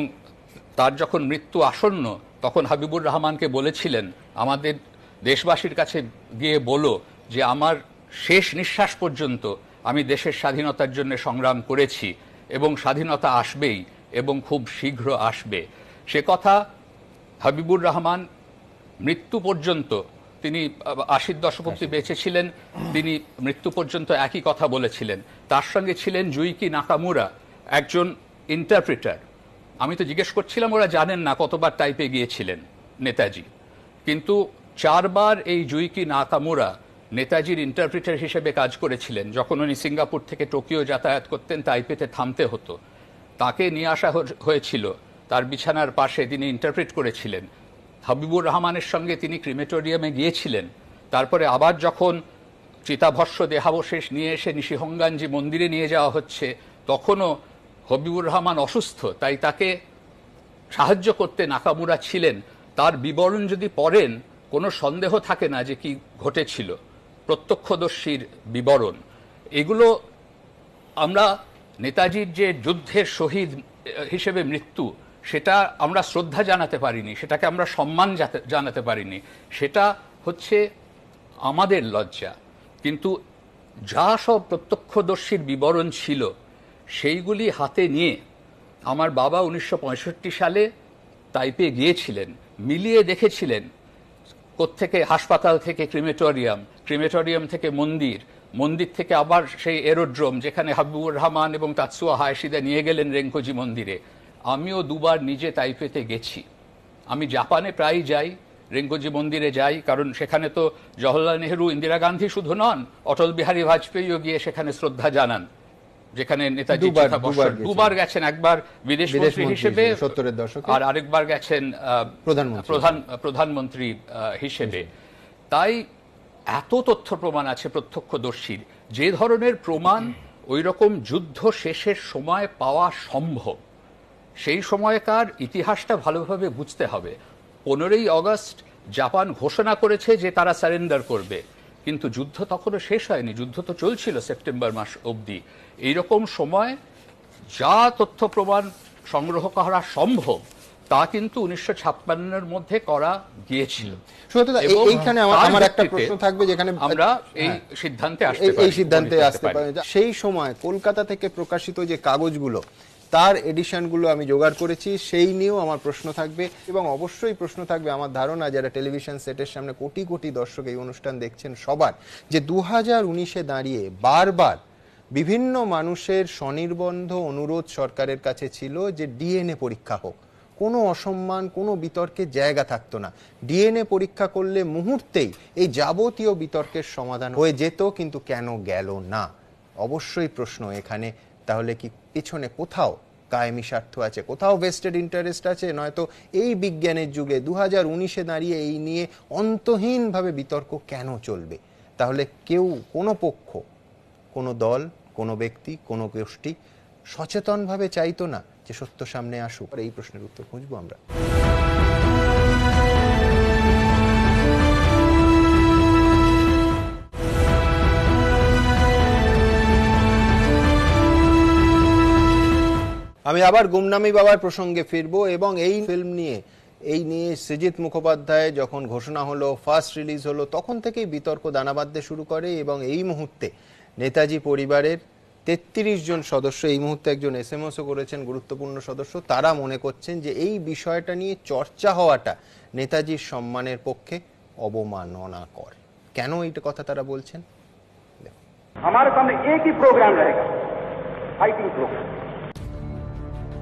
তার যখন মৃত্যু আসন্ন তখন হাবিবুর রহমানকে বলেছিলেন, আমাদের দেশবাসীর কাছে গিয়ে বলো যে আমার শেষ নিঃশ্বাস পর্যন্ত আমি দেশের স্বাধীনতার জন্য সংগ্রাম করেছি, এবং স্বাধীনতা আসবেই, এবং খুব শীঘ্র আসবে। সে কথা হাবিবুর রহমান মৃত্যু পর্যন্ত, তিনি আশির দশক অবধি বেঁচে ছিলেন, তিনি মৃত্যু পর্যন্ত একই কথা বলেছিলেন। তার সঙ্গে ছিলেন জুইকি নাকামুরা, একজন ইন্টারপ্রেটার। আমি তো জিজ্ঞেস করছিলাম ওরা জানেন না কতবার টাইপে গিয়েছিলেন নেতাজি, কিন্তু চারবার এই জুইকি নাকামুরা নেতাজির ইন্টারপ্রেটার হিসেবে কাজ করেছিলেন। যখন উনি সিঙ্গাপুর থেকে টোকিও যাতায়াত করতেন, টাইপেতে থামতে হতো, তাকে নিয়ে আসা হয়েছিল, তার বিছানার পাশে তিনি ইন্টারপ্রেট করেছিলেন। হাবিবুর রহমানের সঙ্গে তিনি ক্রিমেটোরিয়ামে গিয়েছিলেন, তারপরে আবার যখন চিতাভস্ম দেহাবশেষ নিয়ে এসে নিশিহঙ্গানজি মন্দিরে নিয়ে যাওয়া হচ্ছে, তখনও হাবিবুর রহমান অসুস্থ, তাই তাকে সাহায্য করতে নাকামুরা ছিলেন। তার বিবরণ যদি পড়েন কোনো সন্দেহ থাকে না যে কি ঘটেছিল, প্রত্যক্ষদর্শীর বিবরণ। এগুলো আমরা নেতাজির যে যুদ্ধের শহীদ হিসেবে মৃত্যু, সেটা আমরা শ্রদ্ধা জানাতে পারিনি, সেটাকে আমরা সম্মান জানাতে পারিনি, সেটা হচ্ছে আমাদের লজ্জা। কিন্তু যা সব প্রত্যক্ষদর্শীর বিবরণ ছিল সেইগুলি হাতে নিয়ে আমার বাবা উনিশশো পঁয়ষট্টি সালে তাইপে গিয়েছিলেন, মিলিয়ে দেখেছিলেন কোত্থেকে হাসপাতাল থেকে ক্রিমেটোরিয়াম, ক্রিমেটোরিয়াম থেকে মন্দির, মন্দির থেকে আবার সেই এরোড্রোম যেখানে হাবিবুর রহমান এবং তাৎসুয়া হায়েশিদা নিয়ে গেলেন রেঙ্কোজি মন্দিরে। আমিও দুবার নিজে তাইপেতে গেছি, আমি জাপানে প্রায় যাই, রেঙ্গোজি মন্দিরে যাই, কারণ সেখানে তো জওহরলাল নেহরু, ইন্দিরা গান্ধী শুধু নন, অটল বিহারী বাজপেয়ীও গিয়ে সেখানে শ্রদ্ধা জানান, যেখানে নেতাজি দুবার গেছেন, একবার বিদেশ মন্ত্রী হিসেবে আর আরেকবার গেছেন প্রধানমন্ত্রী হিসেবে। তাই এত তথ্য প্রমাণ আছে প্রত্যক্ষদর্শীর, যে ধরনের প্রমাণ ওই রকম যুদ্ধ শেষের সময় পাওয়া সম্ভব। সেই সময়কার ইতিহাসটা ভালোভাবে বুঝতে হবে। পনেরোই আগস্ট জাপান ঘোষণা করেছে যে তারা সারেন্ডার করবে, কিন্তু যুদ্ধ তখনও শেষ হয়নি, যুদ্ধ তো চলছিল সেপ্টেম্বর মাস অবধি। এইরকম সময় যা তথ্য প্রমাণ সংগ্রহ করা সম্ভব তা কিন্তু উনিশশো ছাপ্পান্নের মধ্যে করা গিয়েছিল। আমরা এই সিদ্ধান্তে এই সিদ্ধান্তে আসতে পারি। সেই সময় কলকাতা থেকে প্রকাশিত যে কাগজগুলো, তার এডিশনগুলো আমি জোগাড় করেছি, সেই নিয়েও আমার প্রশ্ন থাকবে, এবং অবশ্যই প্রশ্ন থাকবে আমার ধারণা যারা টেলিভিশন সেটের সামনে কোটি কোটি দর্শক এই অনুষ্ঠান দেখছেন সবার, যে দু হাজার উনিশে দাঁড়িয়ে বারবার বিভিন্ন মানুষের স্বনির্বন্ধ অনুরোধ সরকারের কাছে ছিল যে ডিএনএ পরীক্ষা হোক, কোনো অসম্মান, কোনো বিতর্কের জায়গা থাকতো না, ডিএনএ পরীক্ষা করলে মুহূর্তেই এই যাবতীয় বিতর্কের সমাধান হয়ে যেত, কিন্তু কেন গেল না? অবশ্যই প্রশ্ন এখানে তাহলে কি পিছনে কোথাও কায়েমি স্বার্থ আছে, কোথাও ভেস্টেড ইন্টারেস্ট আছে, নয়তো এই বিজ্ঞানের যুগে দু হাজার উনিশে দাঁড়িয়ে এই নিয়ে অন্তহীনভাবে বিতর্ক কেন চলবে? তাহলে কেউ কোনো পক্ষ, কোনো দল, কোনো ব্যক্তি, কোনো গোষ্ঠী সচেতনভাবে চাইতো না যে সত্য সামনে আসুক? এই প্রশ্নের উত্তর খুঁজবো আমরা। আমি আবার গুমনামি বাবার প্রসঙ্গে ফিরবো এবং এই ফিল্ম নিয়ে এই নিয়ে সৃজিত মুখোপাধ্যায় যখন ঘোষণা হলো, ফার্স্ট রিলিজ হলো, তখন থেকেই বিতর্ক দানা বাঁধতে শুরু করে এবং এই মুহূর্তে নেতাজি পরিবারের তেত্রিশ জন সদস্য, এই মুহূর্তে একজন এস এম এসও করেছেন গুরুত্বপূর্ণ সদস্য, তারা মনে করছেন যে এই বিষয়টা নিয়ে চর্চা হওয়াটা নেতাজির সম্মানের পক্ষে অবমাননাকর। কেন এইটা কথা তারা বলছেন? আমার সামনে একই প্রোগ্রাম रहेगा, ফাইটিং প্রোগ্রাম।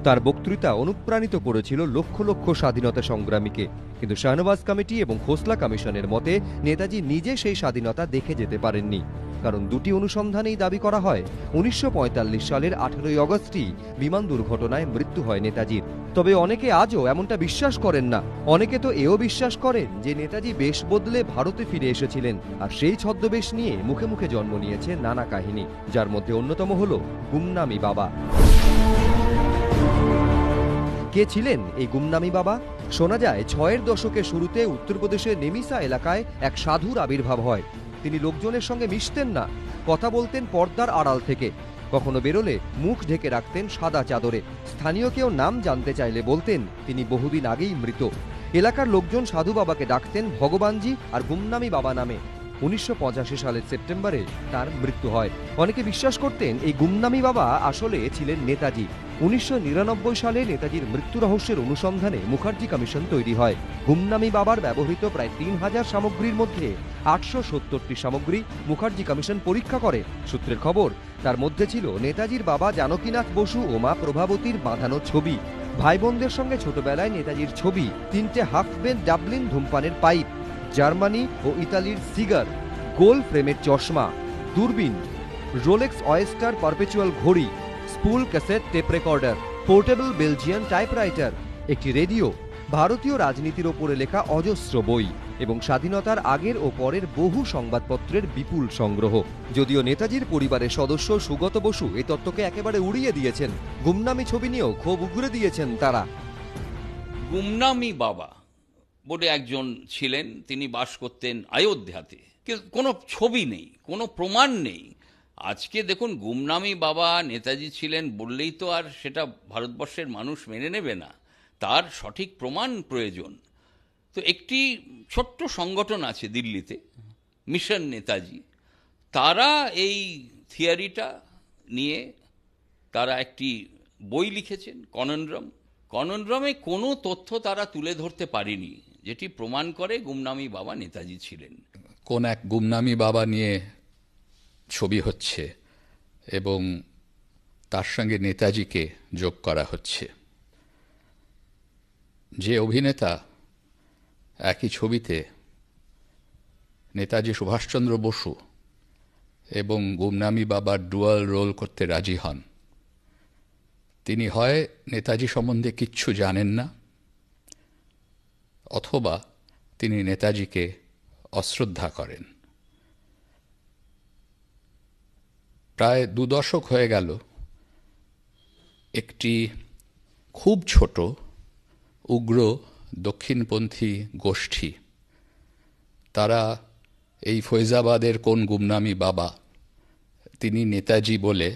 তার বক্তৃতা অনুপ্রাণিত করেছিল লক্ষ লক্ষ স্বাধীনতা সংগ্রামীকে, কিন্তু শাহনওয়াজ কমিটি এবং খোসলা কমিশনের মতে নেতাজি নিজে সেই স্বাধীনতা দেখে যেতে পারেননি, কারণ দুটি অনুসন্ধানেই দাবি করা হয় উনিশশো পঁয়তাল্লিশ সালের আঠেরোই আগস্টই বিমান দুর্ঘটনায় মৃত্যু হয় নেতাজির। তবে অনেকে আজও এমনটা বিশ্বাস করেন না, অনেকে তো এও বিশ্বাস করেন যে নেতাজি বেশ বদলে ভারতে ফিরে এসেছিলেন, আর সেই ছদ্মবেশ নিয়ে মুখে মুখে জন্ম নিয়েছে নানা কাহিনী, যার মধ্যে অন্যতম হল গুমনামি বাবা। কে ছিলেন এই গুমনামি বাবা? শোনা যায় ছয়ের দশকের শুরুতে উত্তরপ্রদেশের নেমিসা এলাকায় এক সাধুর আবির্ভাব হয়। তিনি লোকজনের সঙ্গে মিশতেন না, কথা বলতেন পর্দার আড়াল থেকে, কখনো বেরোলে মুখ ঢেকে রাখতেন সাদা চাদরে। স্থানীয় কেউ নাম জানতে চাইলে বলতেন তিনি বহুদিন আগেই মৃত। এলাকার লোকজন সাধু বাবাকে ডাকতেন ভগবানজি আর গুমনামি বাবা নামে। উনিশশো পঁচাশি সালের সেপ্টেম্বরে তার মৃত্যু হয়। অনেকে বিশ্বাস করতেন এই গুমনামি বাবা আসলে ছিলেন নেতাজি। উনিশশো নিরানব্বই সালে নেতাজির মৃত্যু রহস্যের অনুসন্ধানে মুখার্জি কমিশন তৈরি হয়। গুমনামি বাবার ব্যবহৃত প্রায় তিন হাজার সামগ্রীর মধ্যে আটশো সত্তরটি সামগ্রী মুখার্জি কমিশন পরীক্ষা করে। সূত্রের খবর, তার মধ্যে ছিল নেতাজির বাবা জানকীনাথ বসু ও মা প্রভাবতীর বাঁধানো ছবি, ভাই বোনদের সঙ্গে ছোটবেলায় নেতাজির ছবি, তিনটে হাফ বেল ডাবলিন ধূমপানের পাইপ, জার্মানি ও ইতালির সিগার, গোল ফ্রেমের চশমা, দূরবীন, রোলেক্স অয়েস্টার পারপেচুয়াল ঘড়ি, spool cassette tape recorder, portable Belgian typewriter, একটি রেডিও, ভারতীয় রাজনীতির ওপরে লেখা অজস্র বই এবং স্বাধীনতার আগের ও পরের বহু সংবাদপত্রের বিপুল সংগ্রহ। যদিও নেতাজির পরিবারের সদস্য সুগত বসু এ তত্ত্বকে একেবারে উড়িয়ে দিয়েছেন, গুমনামি ছবি নিয়েও ক্ষোভ উগড়ে দিয়েছেন তারা। গুমনামি বাবা বলে একজন ছিলেন, তিনি বাস করতেন অযোধ্যাতে, কিন্তু কোনো ছবি নেই, কোনো প্রমাণ নেই। আজকে দেখুন গুমনামি বাবা নেতাজি ছিলেন বললেই তো আর সেটা ভারতবর্ষের মানুষ মেনে নেবে না, তার সঠিক প্রমাণ প্রয়োজন। তো একটি ছোট্ট সংগঠন আছে দিল্লিতে, মিশন নেতাজি, তারা এই থিওরিটা নিয়ে তারা একটি বই লিখেছেন কননড্রাম। কননড্রামে কোনো তথ্য তারা তুলে ধরতে পারেনি যেটি প্রমাণ করে গুমনামি বাবা নেতাজি ছিলেন। কোন এক গুমনামি বাবা নিয়ে ছবি হচ্ছে এবং তার সঙ্গে নেতাজিকে যোগ করা হচ্ছে। যে অভিনেতা একই ছবিতে নেতাজি সুভাষচন্দ্র বসু এবং গুমনামি বাবার ডুয়াল রোল করতে রাজি হন, তিনি হয় নেতাজি সম্বন্ধে কিচ্ছু জানেন না, অথবা তিনি নেতাজিকে অশ্রদ্ধা করেন। প্রায় দু দশক হয়ে গেল একটি খুব ছোট উগ্র দক্ষিণপন্থী গোষ্ঠী, তারা এই ফৈজাবাদের কোন গুমনামি বাবা তিনি নেতাজি বলে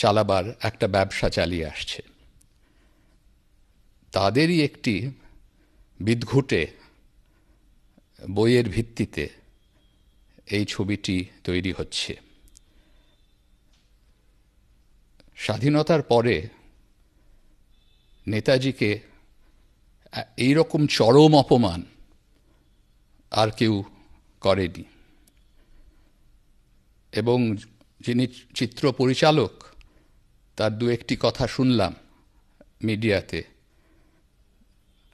চালাবার একটা ব্যবসা চালিয়ে আসছে। তাদেরই একটি বিদঘুটে বইয়ের ভিত্তিতে এই ছবিটি তৈরি হচ্ছে। স্বাধীনতার পরে নেতাজিকে এইরকম চরম অপমান আর কেউ করেনি, এবং যিনি চিত্র পরিচালক তার দু একটি কথা শুনলাম মিডিয়াতে,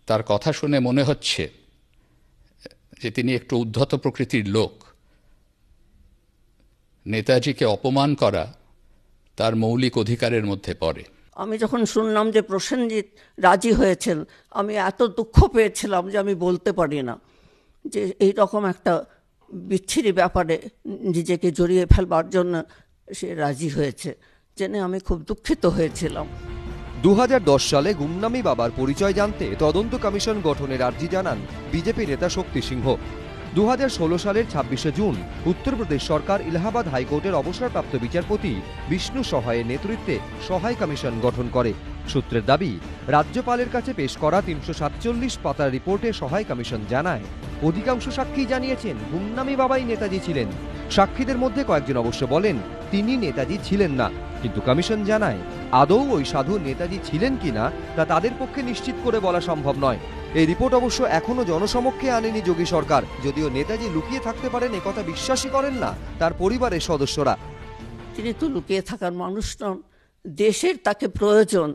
তার কথা শুনে মনে হচ্ছে যে তিনি একটু উদ্ধত প্রকৃতির লোক, নেতাজিকে অপমান করা তার মৌলিক অধিকারের মধ্যে পড়ে। আমি যখন শুনলাম যে প্রসেনজিৎ রাজি হয়েছেন, আমি এত দুঃখ পেয়েছিলাম যে আমি বলতে পারি না যে এই রকম একটা বিচ্ছিরি ব্যাপারে নিজেকে জড়িয়ে ফেলবার জন্য সে রাজি হয়েছে, জেনে আমি খুব দুঃখিত হয়েছিলাম। দু হাজার দশ সালে গুমনামি বাবার পরিচয় জানতে তদন্ত কমিশন গঠনের আর্জি জানান বিজেপি নেতা শক্তি সিংহ। দু হাজার ষোলো সালের ছাব্বিশে জুন উত্তরপ্রদেশ সরকার ইলাহাবাদ হাইকোর্টের অবসরপ্রাপ্ত বিচারপতি বিষ্ণু সহায়ের নেতৃত্বে সহায় কমিশন গঠন করে। সূত্রের দাবি, রাজ্যপালের কাছে পেশ করা তিনশো সাতচল্লিশ পাতার রিপোর্টে সহায় কমিশন জানায় অধিকাংশ সাক্ষী জানিয়েছেন গুমনামি বাবাই নেতাজি ছিলেন। সাক্ষীদের মধ্যে কয়েকজন অবশ্য বলেন তিনি নেতাজি ছিলেন না, কিন্তু কমিশন জানায় আদৌ ওই সাধু নেতাজি ছিলেন কিনা তা তাদের পক্ষে নিশ্চিত করে বলা সম্ভব নয়। এই রিপোর্ট অবশ্য এখনো জনসমক্ষে আনেনি যোগী সরকার, যদিও নেতাজি লুকিয়ে থাকতে পারেন একথা বিশ্বাসই করেন না তার পরিবারের সদস্যরা। তিনি তো লুকিয়ে থাকার মানুষ নন, দেশের তাকে প্রয়োজন।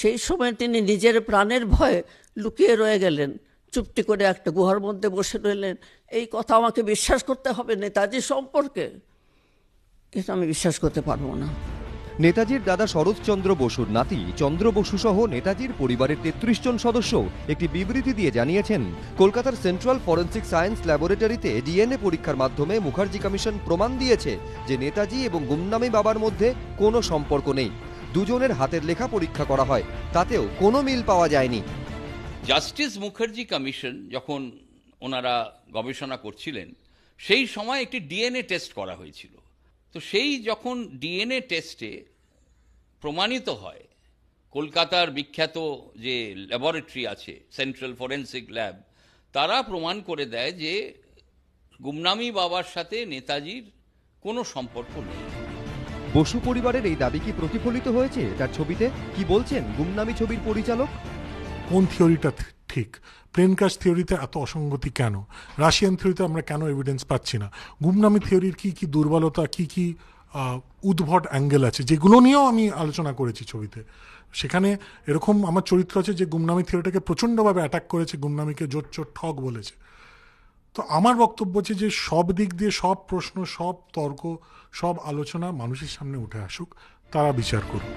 সেই সময় তিনি নিজের প্রাণের ভয়ে লুকিয়ে রয়ে গেলেন, চুপটি করে একটা গুহার মধ্যে বসে রইলেন। এই কথা আমাকে বিশ্বাস করতে হবে নেতাজি সম্পর্কে, এটা আমি বিশ্বাস করতে পারবো না। নেতাজির দাদা শরৎচন্দ্র বসুর নাতি চন্দ্র বসু সহ নেতাজির পরিবারের তেত্রিশ জন সদস্য একটি বিবৃতি দিয়ে জানিয়েছেন, কলকাতার সেন্ট্রাল ফরেন্সিক সায়েন্স ল্যাবরেটরিতে ডিএনএ পরীক্ষার মাধ্যমে মুখার্জি কমিশন প্রমাণ দিয়েছে যে নেতাজি এবং গুমনামি বাবার মধ্যে কোনো সম্পর্ক নেই। দুজনের হাতের লেখা পরীক্ষা করা হয়, তাতেও কোনো মিল পাওয়া যায়নি। জাস্টিস মুখার্জি কমিশন যখন ওনারা গবেষণা করছিলেন সেই সময় একটি ডিএনএ টেস্ট করা হয়েছিল। তো সেই যখন ডিএনএ টেস্টে প্রমাণিত হয়, কলকাতার বিখ্যাত যে ল্যাবরেটরি আছে সেন্ট্রাল ফরেন্সিক ল্যাব, তারা প্রমাণ করে দেয় যে গুমনামি বাবার সাথে নেতাজির কোনো সম্পর্ক নেই। বসু পরিবারের এই দাবি কি প্রতিফলিত হয়েছে তার ছবিতে? কি বলছেন গুমনামি ছবির পরিচালক? কোন থিওরিটা ঠিক? প্লেন ক্র্যাশ থিওরিতে এত অসঙ্গতি কেন? রাশিয়ান থিওরিতে আমরা কেন এভিডেন্স পাচ্ছি না? গুমনামি থিওরির কি কি দুর্বলতা, কি কি উদ্ভট অ্যাঙ্গেল আছে, যেগুলো নিয়েও আমি আলোচনা করেছি ছবিতে। সেখানে এরকম আমার চরিত্র আছে যে গুমনামি থিওরিটাকে প্রচণ্ডভাবে অ্যাটাক করেছে, গুমনামিকে জোর চোর ঠক বলেছে। তো আমার বক্তব্য হচ্ছে যে সব দিক দিয়ে সব প্রশ্ন, সব তর্ক, সব আলোচনা মানুষের সামনে উঠে আসুক, তারা বিচার করুক।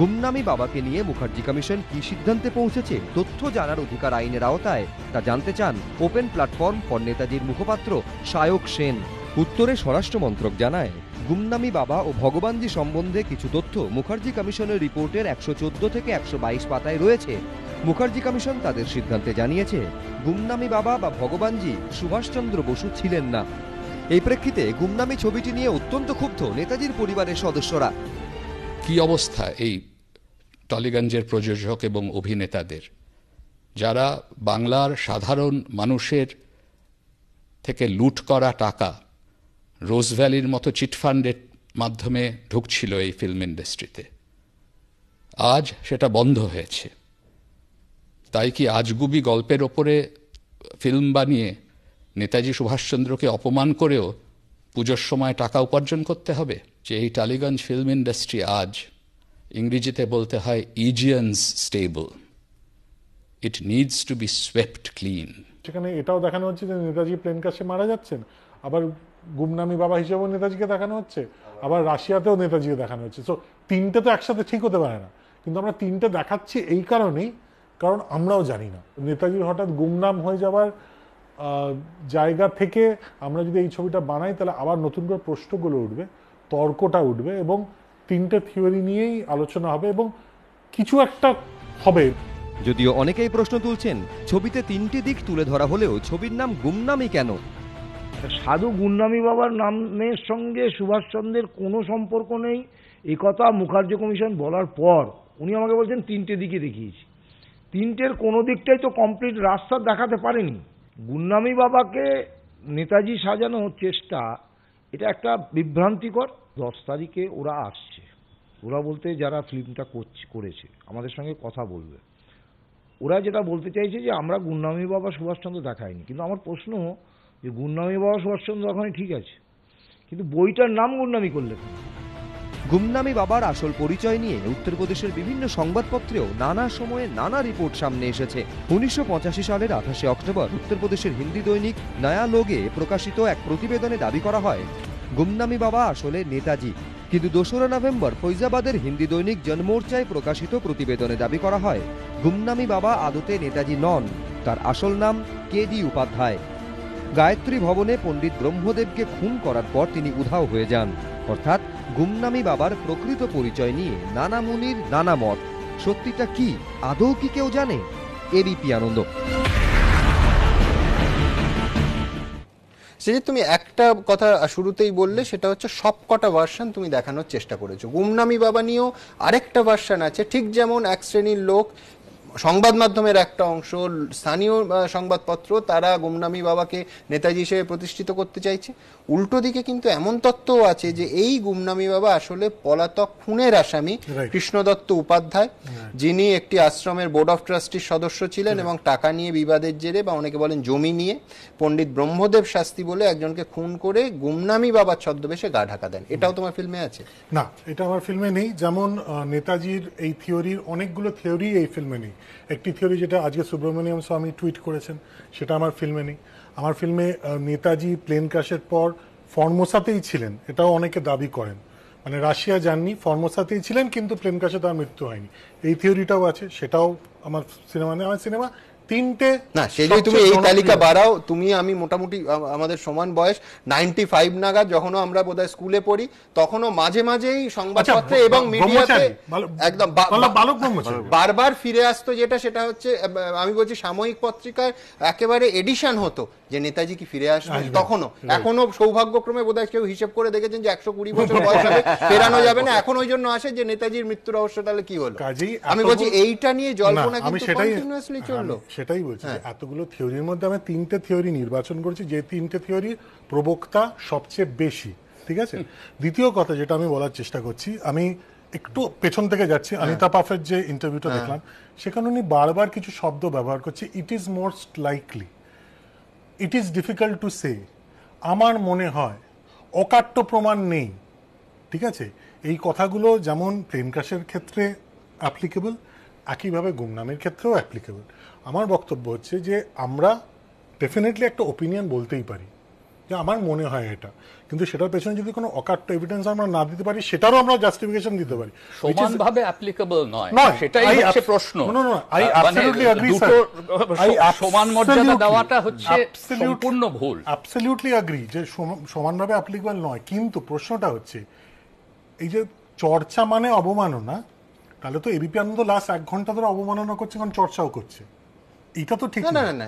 গুমনামি বাবাকে নিয়ে মুখার্জি কমিশন কি সিদ্ধান্তে পৌঁছেছে, তথ্য জানার অধিকার আইনের আওতায়, তা জানতে চান ওপেন প্ল্যাটফর্ম ফর নেতাজির মুখপাত্র সায়ক সেন। উত্তরে স্বরাষ্ট্র মন্ত্রক জানায়, গুমনামি বাবা ও ভগবানজি সম্বন্ধে কিছু তথ্য মুখার্জি কমিশনের রিপোর্টের একশো চোদ্দ থেকে একশো বাইশ পাতায় রয়েছে। মুখার্জি কমিশন তাদের সিদ্ধান্তে জানিয়েছে গুমনামি বাবা বা ভগবানজি সুভাষচন্দ্র বসু ছিলেন না। এই প্রেক্ষিতে গুমনামি ছবিটি নিয়ে অত্যন্ত ক্ষুব্ধ নেতাজির পরিবারের সদস্যরা। কি অবস্থা এই টলিগঞ্জের প্রযোজক এবং অভিনেতাদের, যারা বাংলার সাধারণ মানুষের থেকে লুট করা টাকা রোজভ্যালির মতো চিটফান্ডের মাধ্যমে ঢুকছিল এই ফিল্ম ইন্ডাস্ট্রিতে। আজ সেটা বন্ধ হয়েছে। তাই কি আজগুবি গল্পের ওপরে ফিল্ম বানিয়ে নেতাজি সুভাষচন্দ্রকে অপমান করেও পুজোর সময় টাকা উপার্জন করতে হবে? যে এই টালিগঞ্জ ফিল্ম ইন্ডাস্ট্রি আজ, ইংরেজিতে বলতে হয় ইজিয়ান্স stable, it needs to be swept clean. সেখানে এটাও দেখানো হচ্ছে যে নেতাজি প্লেন ক্র্যাশে মারা যাচ্ছেন, আবার গুমনামি বাবা হিসেবেও নেতাজিকে দেখানো হচ্ছে, আবার রাশিয়াতেও নেতাজিকে দেখানো হচ্ছে। সো তিনটে তো একসাথে ঠিক হতে পারে না, কিন্তু আমরা তিনটে দেখাচ্ছি এই কারণেই, কারণ আমরাও জানি না নেতাজির হঠাৎ গুমনাম হয়ে যাওয়ার জায়গা থেকে আমরা যদি এই ছবিটা বানাই তাহলে আবার নতুন করে প্রশ্নগুলো উঠবে, তর্কটা উঠবে, এবং তিনটে থিওরি নিয়েই আলোচনা হবে এবং কিছু একটা হবে। যদিও অনেকেই প্রশ্ন তুলছেন, ছবিতে তিনটি দিক তুলে ধরা হলেও ছবির নাম গুমনামি কেন? সাধু গুমনামি বাবার নামের সঙ্গে সুভাষচন্দ্রের কোনো সম্পর্ক নেই এই কথা মুখার্জি কমিশন বলার পর উনি আমাকে বলছেন তিনটে দিকে দেখিয়েছি। তিনটের কোনো দিকটাই তো কমপ্লিট রাস্তা দেখাতে পারেনি। গুমনামি বাবাকে নেতাজি সাজানোর চেষ্টা, এটা একটা বিভ্রান্তিকর। দশ তারিখে ওরা আসছে, ওরা বলতে যারা ফিল্মটা করেছে আমাদের সঙ্গে কথা বলবে। ওরা যেটা বলতে চাইছে যে আমরা গুমনামি বাবা সুভাষচন্দ্র দেখাইনি, কিন্তু আমার প্রশ্ন যে গুমনামি বাবা সুভাষচন্দ্র ওখানে ঠিক আছে, কিন্তু বইটার নাম গুমনামি করলেন। গুমনামি বাবার আসল পরিচয় নিয়ে উত্তরপ্রদেশের বিভিন্ন সংবাদপত্রেও নানা সময়ে নানা রিপোর্ট সামনে এসেছে। উনিশশো পঁচাশি সালের আঠাশে অক্টোবর উত্তরপ্রদেশের হিন্দি দৈনিক নয়া লোগে প্রকাশিত এক প্রতিবেদনে দাবি করা হয়, গুমনামি বাবা আসলে নেতাজি। কিন্তু দোসরা নভেম্বর ফৈজাবাদের হিন্দি দৈনিক জনমোর্চায় প্রকাশিত প্রতিবেদনে দাবি করা হয়, গুমনামি বাবা আদতে নেতাজি নন, তার আসল নাম কেডি উপাধ্যায়। গায়ত্রী ভবনে পণ্ডিত ব্রহ্মদেবকে খুন করার পর তিনি উধাও হয়ে যান। অর্থাৎ গুমনামি বাবার প্রকৃত পরিচয় নিয়ে নানা মুনির নানা মত, সত্যিটা কি আদৌ কি কেউ জানে? এবিপি আনন্দ। সৃজিত, তুমি একটা কথা শুরুতেই বললে, সেটা হচ্ছে সবকটা ভার্সন তুমি দেখানোর চেষ্টা করেছো। গুমনামি বাবা নিয়েও আরেকটা ভার্সন আছে, ঠিক যেমন এক শ্রেণীর লোক, সংবাদ মাধ্যমের একটা অংশ, স্থানীয় সংবাদপত্র, তারা গুমনামি বাবাকে নেতাজি হিসেবে প্রতিষ্ঠিত করতে চাইছে। উল্টো দিকে কিন্তু এমন তত্ত্বও আছে যে এই গুমনামি বাবা আসলে পলাতক খুনের আসামি কৃষ্ণদত্ত উপাধ্যায়, যিনি একটি আশ্রমের বোর্ড অফ ট্রাস্টির সদস্য ছিলেন এবং টাকা নিয়ে বিবাদের জেরে, বা অনেকে বলেন জমি নিয়ে, পণ্ডিত ব্রহ্মদেব শাস্তি বলে একজনকে খুন করে গুমনামি বাবার ছদ্মবেশে গা ঢাকা দেন। এটাও তোমার ফিল্মে আছে না? এটা আমার ফিল্মে নেই। যেমন নেতাজির এই থিওরির অনেকগুলো থিওরি এই ফিল্মে নেই। একটি থিওরি যেটা আজকে সুব্রমণিয়াম স্বামী টুইট করেছেন, সেটা আমার ফিল্মে নেই। আমার ফিল্মে নেতাজি প্লেন ক্র্যাশের পর ফর্মোসাতেই ছিলেন, এটাও অনেকে দাবি করেন, মানে রাশিয়া যাননি, ফর্মোসাতেই ছিলেন, কিন্তু প্লেন ক্র্যাশে তার মৃত্যু হয়নি, এই থিওরিটাও আছে, সেটাও আমার সিনেমা নেই। আমার সিনেমা তিনটে না, সেটাই তুমি এই তালিকা বাড়াও। তুমি আমি মোটামুটি আমাদের সমান বয়স, নাইনটি ফাইভ নাগাদ যখন আমরা বোধহয় স্কুলে পড়ি, তখনও মাঝে মাঝেই সংবাদপত্রে এবং মিডিয়াতে একদম বারবার ফিরে আসতো যেটা, সেটা হচ্ছে আমি বলছি সাময়িক পত্রিকায় একেবারে এডিশন হতো যে নেতাজি কি ফিরে আসবে। তখনও এখনো সৌভাগ্যক্রমে বোধহয় কেউ হিসেব করে দেখেছেন যে একশো কুড়ি বছর বয়স হবে, ফেরানো যাবে না, এখন ওই জন্য আসে যে নেতাজির মৃত্যু রহস্য তাহলে কি হলো। আমি বলছি এইটা নিয়ে জল্পনা কন্টিনিউয়াসলি চললো। সেটাই বলছি, এতগুলো থিওরির মধ্যে আমি তিনটে থিওরি নির্বাচন করেছি, যে তিনটে থিওরির প্রবক্তা সবচেয়ে বেশি, ঠিক আছে। দ্বিতীয় কথা যেটা আমি বলার চেষ্টা করছি, আমি একটু পেছন থেকে যাচ্ছি, অনিতা পাফের যে ইন্টারভিউটা দেখলাম, সেখানে উনি বারবার কিছু শব্দ ব্যবহার করছে, it is most likely, it is difficult to say, আমার মনে হয়, অকাট্য প্রমাণ নেই, ঠিক আছে। এই কথাগুলো যেমন প্লেন ক্র্যাশের ক্ষেত্রে অ্যাপ্লিকেবল, একইভাবে গুমনামের ক্ষেত্রেও অ্যাপ্লিকেবল। আমার বক্তব্য হচ্ছে যে আমরা ডেফিনেটলি একটা ওপিনিয়ন বলতেই পারি যে আমার মনে হয় এটা, কিন্তু সেটার পেছনে যদি কোনো অকাট্য এভিডেন্স আমরা না দিতে পারি, সেটারও আমরা জাস্টিফিকেশন দিতে পারি। সমানভাবে অ্যাপ্লিকেবল নয়, সেটাই হচ্ছে প্রশ্ন। No no, I absolutely agree sir, I সমান মর্যাদা দেওয়াটা হচ্ছে সম্পূর্ণ ভুল। অ্যাবসলিউটলি এগ্রি যে সমানভাবে অ্যাপ্লিকেবল নয়, কিন্তু প্রশ্নটা হচ্ছে এই যে চর্চা মানে অবমাননা, তাহলে তো এবিপি আনন্দ লাস্ট এক ঘন্টা ধরে অবমাননা করছে, কারণ চর্চাও করছে, এটা তো ঠিক না। না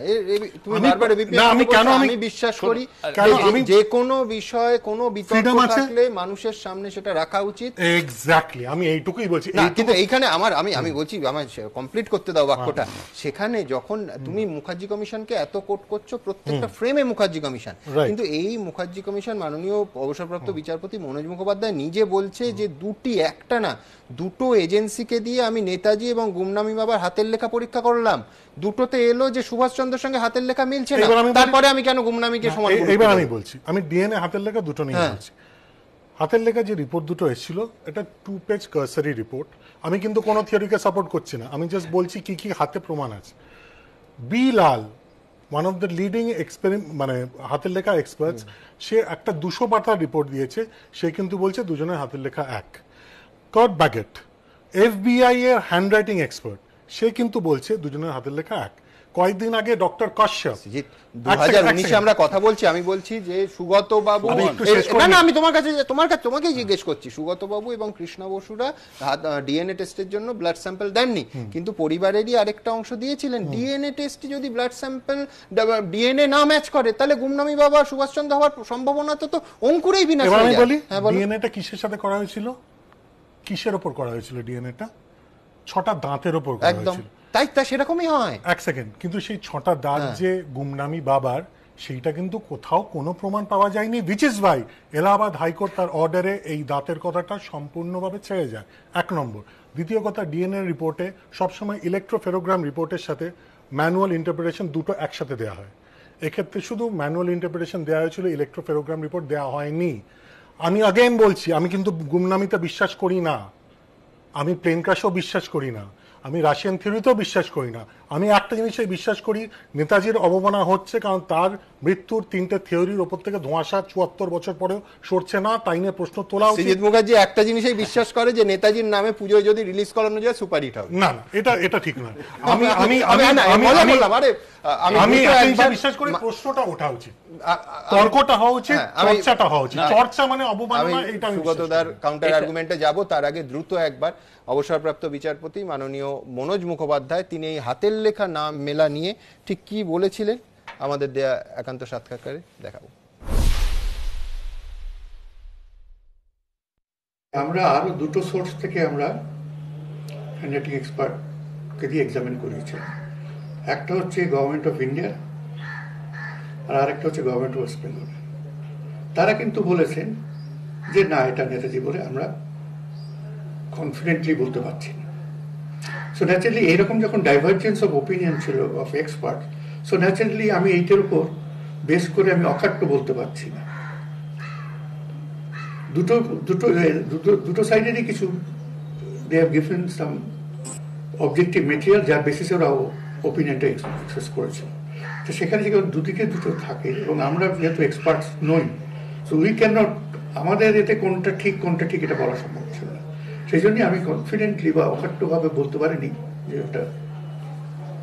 তুমি বারবার এবিপি আমি কেন আমি বিশ্বাস করি, কারণ আমি যে কোনো বিষয়ে কোনো বিতর্ক থাকলে মানুষের সামনে সেটা রাখা উচিত। এক্স্যাক্টলি, আমি এইটুকুই বলছি। কিন্তু এইখানে আমার আমি আমি বলছি, আমার কমপ্লিট করতে দাও বাক্যটা। সেখানে যখন তুমি মুখার্জি কমিশনকে এত কোট করছো, প্রত্যেকটা ফ্রেমে মুখার্জি কমিশন, কিন্তু এই মুখার্জি কমিশন মাননীয় অবসরপ্রাপ্ত বিচারপতি মনোজ মুখোপাধ্যায় নিজে বলছে যে দুটি একটা না দুটো এজেন্সিকে দিয়ে আমি নেতাজি এবং গুমনামি বাবার হাতের লেখা পরীক্ষা করলাম, দুটোতে এলো যে সুভাষচন্দ্রের সঙ্গে হাতের লেখা মিলছে না, তারপরে আমি কেন গুমনামিকে সমান করব? এবার আমি বলছি, আমি ডিএনএ হাতের লেখা দুটো নিয়ে বলছি। হাতের লেখা যে রিপোর্ট দুটো এসেছিল, এটা টু পেজ কার্সারি রিপোর্ট। আমি কিন্তু কোনো থিওরিকে সাপোর্ট করছি না, আমি জাস্ট বলছি কি কি হাতে প্রমাণ আছে। B Lal, one of the leading experiment মানে হাতের লেখা এক্সপার্টস, সে একটা দুশো পাতার রিপোর্ট দিয়েছে, সে কিন্তু বলছে দুজনের হাতের লেখা এক। কট ব্যাগেট, এফবিআই এর হ্যান্ডরাইটিং এক্সপার্ট, সে কিন্তু বলছে দুজনের হাতের লেখা এক। কয়েকদিন আগে ডক্টর কাশ্যপ, দু হাজার উনিশে আমরা কথা বলছি, আমি বলছি যে সুগত বাবু, না না আমি তোমার কাছে তোমার কাছে তোমাকেই জিজ্ঞেস করছি, সুগত বাবু এবং কৃষ্ণা বসুরা ডিএনএ টেস্টের জন্য ব্লাড স্যাম্পল দেননি, কিন্তু পরিবারেরই আরেকটা অংশ দিয়েছিলেন। ডিএনএ টেস্ট যদি ব্লাড স্যাম্পল ডিএনএ না ম্যাচ করে, তাহলে গুমনামি বাবা সুভাষচন্দ্র হওয়ার সম্ভাবনা তো তো অঙ্কুরেই বিনাশ হয়ে যায়। হ্যাঁ, ডিএনএটা কিসের সাথে করা হয়েছিল, কিসের ওপর করা হয়েছিল? ডিএনএটা ছটা দাঁতের ওপর করা হয়েছিল, তাই তা সেরকমই হয়। এক সেকেন্ড, কিন্তু সেই ছটা দাঁত যে গুমনামি বাবার, সেইটা কিন্তু কোথাও কোনো প্রমাণ পাওয়া যায়নি, which is why Allahabad high court তার অর্ডারে এই দাঁতের কথাটা সম্পূর্ণভাবে ছেড়ে যায়। এক নম্বর। দ্বিতীয় কথা, ডিএনএ রিপোর্টে সবসময় ইলেকট্রোফেরোগ্রাম রিপোর্টের সাথে ম্যানুয়াল ইন্টারপ্রিটেশন দুটো একসাথে দেওয়া হয়, এক্ষেত্রে শুধু ম্যানুয়াল ইন্টারপ্রিটেশন দেওয়া হয়েছিল, ইলেকট্রোফেরোগ্রাম রিপোর্ট দেওয়া হয়নি। আমি আগেন বলছি, আমি কিন্তু গুমনামিতে বিশ্বাস করি না, আমি প্লেন ক্র্যাশেও বিশ্বাস করি না, আমি রাশিয়ান থিওরিতেও বিশ্বাস করি না, আমি একটা জিনিসে বিশ্বাস করি, নেতাজির অবমাননা হচ্ছে, কারণ তার মৃত্যুর তিনটে থিওরির ওপর থেকে ধোঁয়াশা চুয়াত্তর বছর পরেও সরছে না, তাই নিয়ে প্রশ্ন তোলা। সৃজিত মুখার্জি একটা জিনিসেই বিশ্বাস করে যে নেতাজির নামে পুজোয় যদি রিলিজ করানো যায় সুপার হিট হবে। না না, এটা এটা ঠিক না। আমি আমি আমি আমি আমি বিশ্বাস করি প্রশ্নটা ওঠা উচিত, তর্কটা হওয়া উচিত, চর্চাটা হওয়া উচিত। চর্চা মানে অবমাননা, এটা সুগতদার কাউন্টার আর্গুমেন্টে যাব। তার আগে দ্রুত একবার অবসরপ্রাপ্ত বিচারপতি মাননীয় মনোজ মুখোপাধ্যায় তিনি এই হাতের লেখা নাম মেলা নিয়ে ঠিক কি বলেছিলেন আমাদের দেয়া একান্ত সাক্ষাৎকারে দেখাবো। আমরা আরো দুটো সোর্স থেকে আমরা হ্যান্ডরাইটিং এক্সপার্টকে দিয়ে এক্সামিন করিয়েছি। একটা হচ্ছে গভর্নমেন্ট অফ ইন্ডিয়া আর আরেকটা হচ্ছে গভর্নমেন্ট অফ ওয়েস্ট বেঙ্গল। তারা কিন্তু বলেছেন যে না, এটা নেতাজি বলে আমরা কনফিডেন্টলি বলতে পারছি না। সো ন্যাচারালি এইরকম যখন ডাইভারজেন্স অফ ওপিনিয়ন ছিল অফ এক্সপার্ট, সো ন্যাচারালি আমি এইটার উপর বেস করে আমি অকাট্য বলতে পারছি না। দুটো দুটো দুটো দুটো সাইডেরই কিছু they have given some objective material যার বেসিসে ওরা ওপিনিয়নটা এক্সপ্রেস করেছিল। তো সেখানে যেমন দুদিকে দুটো থাকে এবং আমরা যেহেতু এক্সপার্টস নই, সো উই ক্যান নট, আমাদের এতে কোনটা ঠিক কোনটা ঠিক এটা বলা সম্ভব ছিল না। সেই জন্যই আমি কনফিডেন্টলি বা অকাট্যভাবে বলতে পারিনি যে ওটা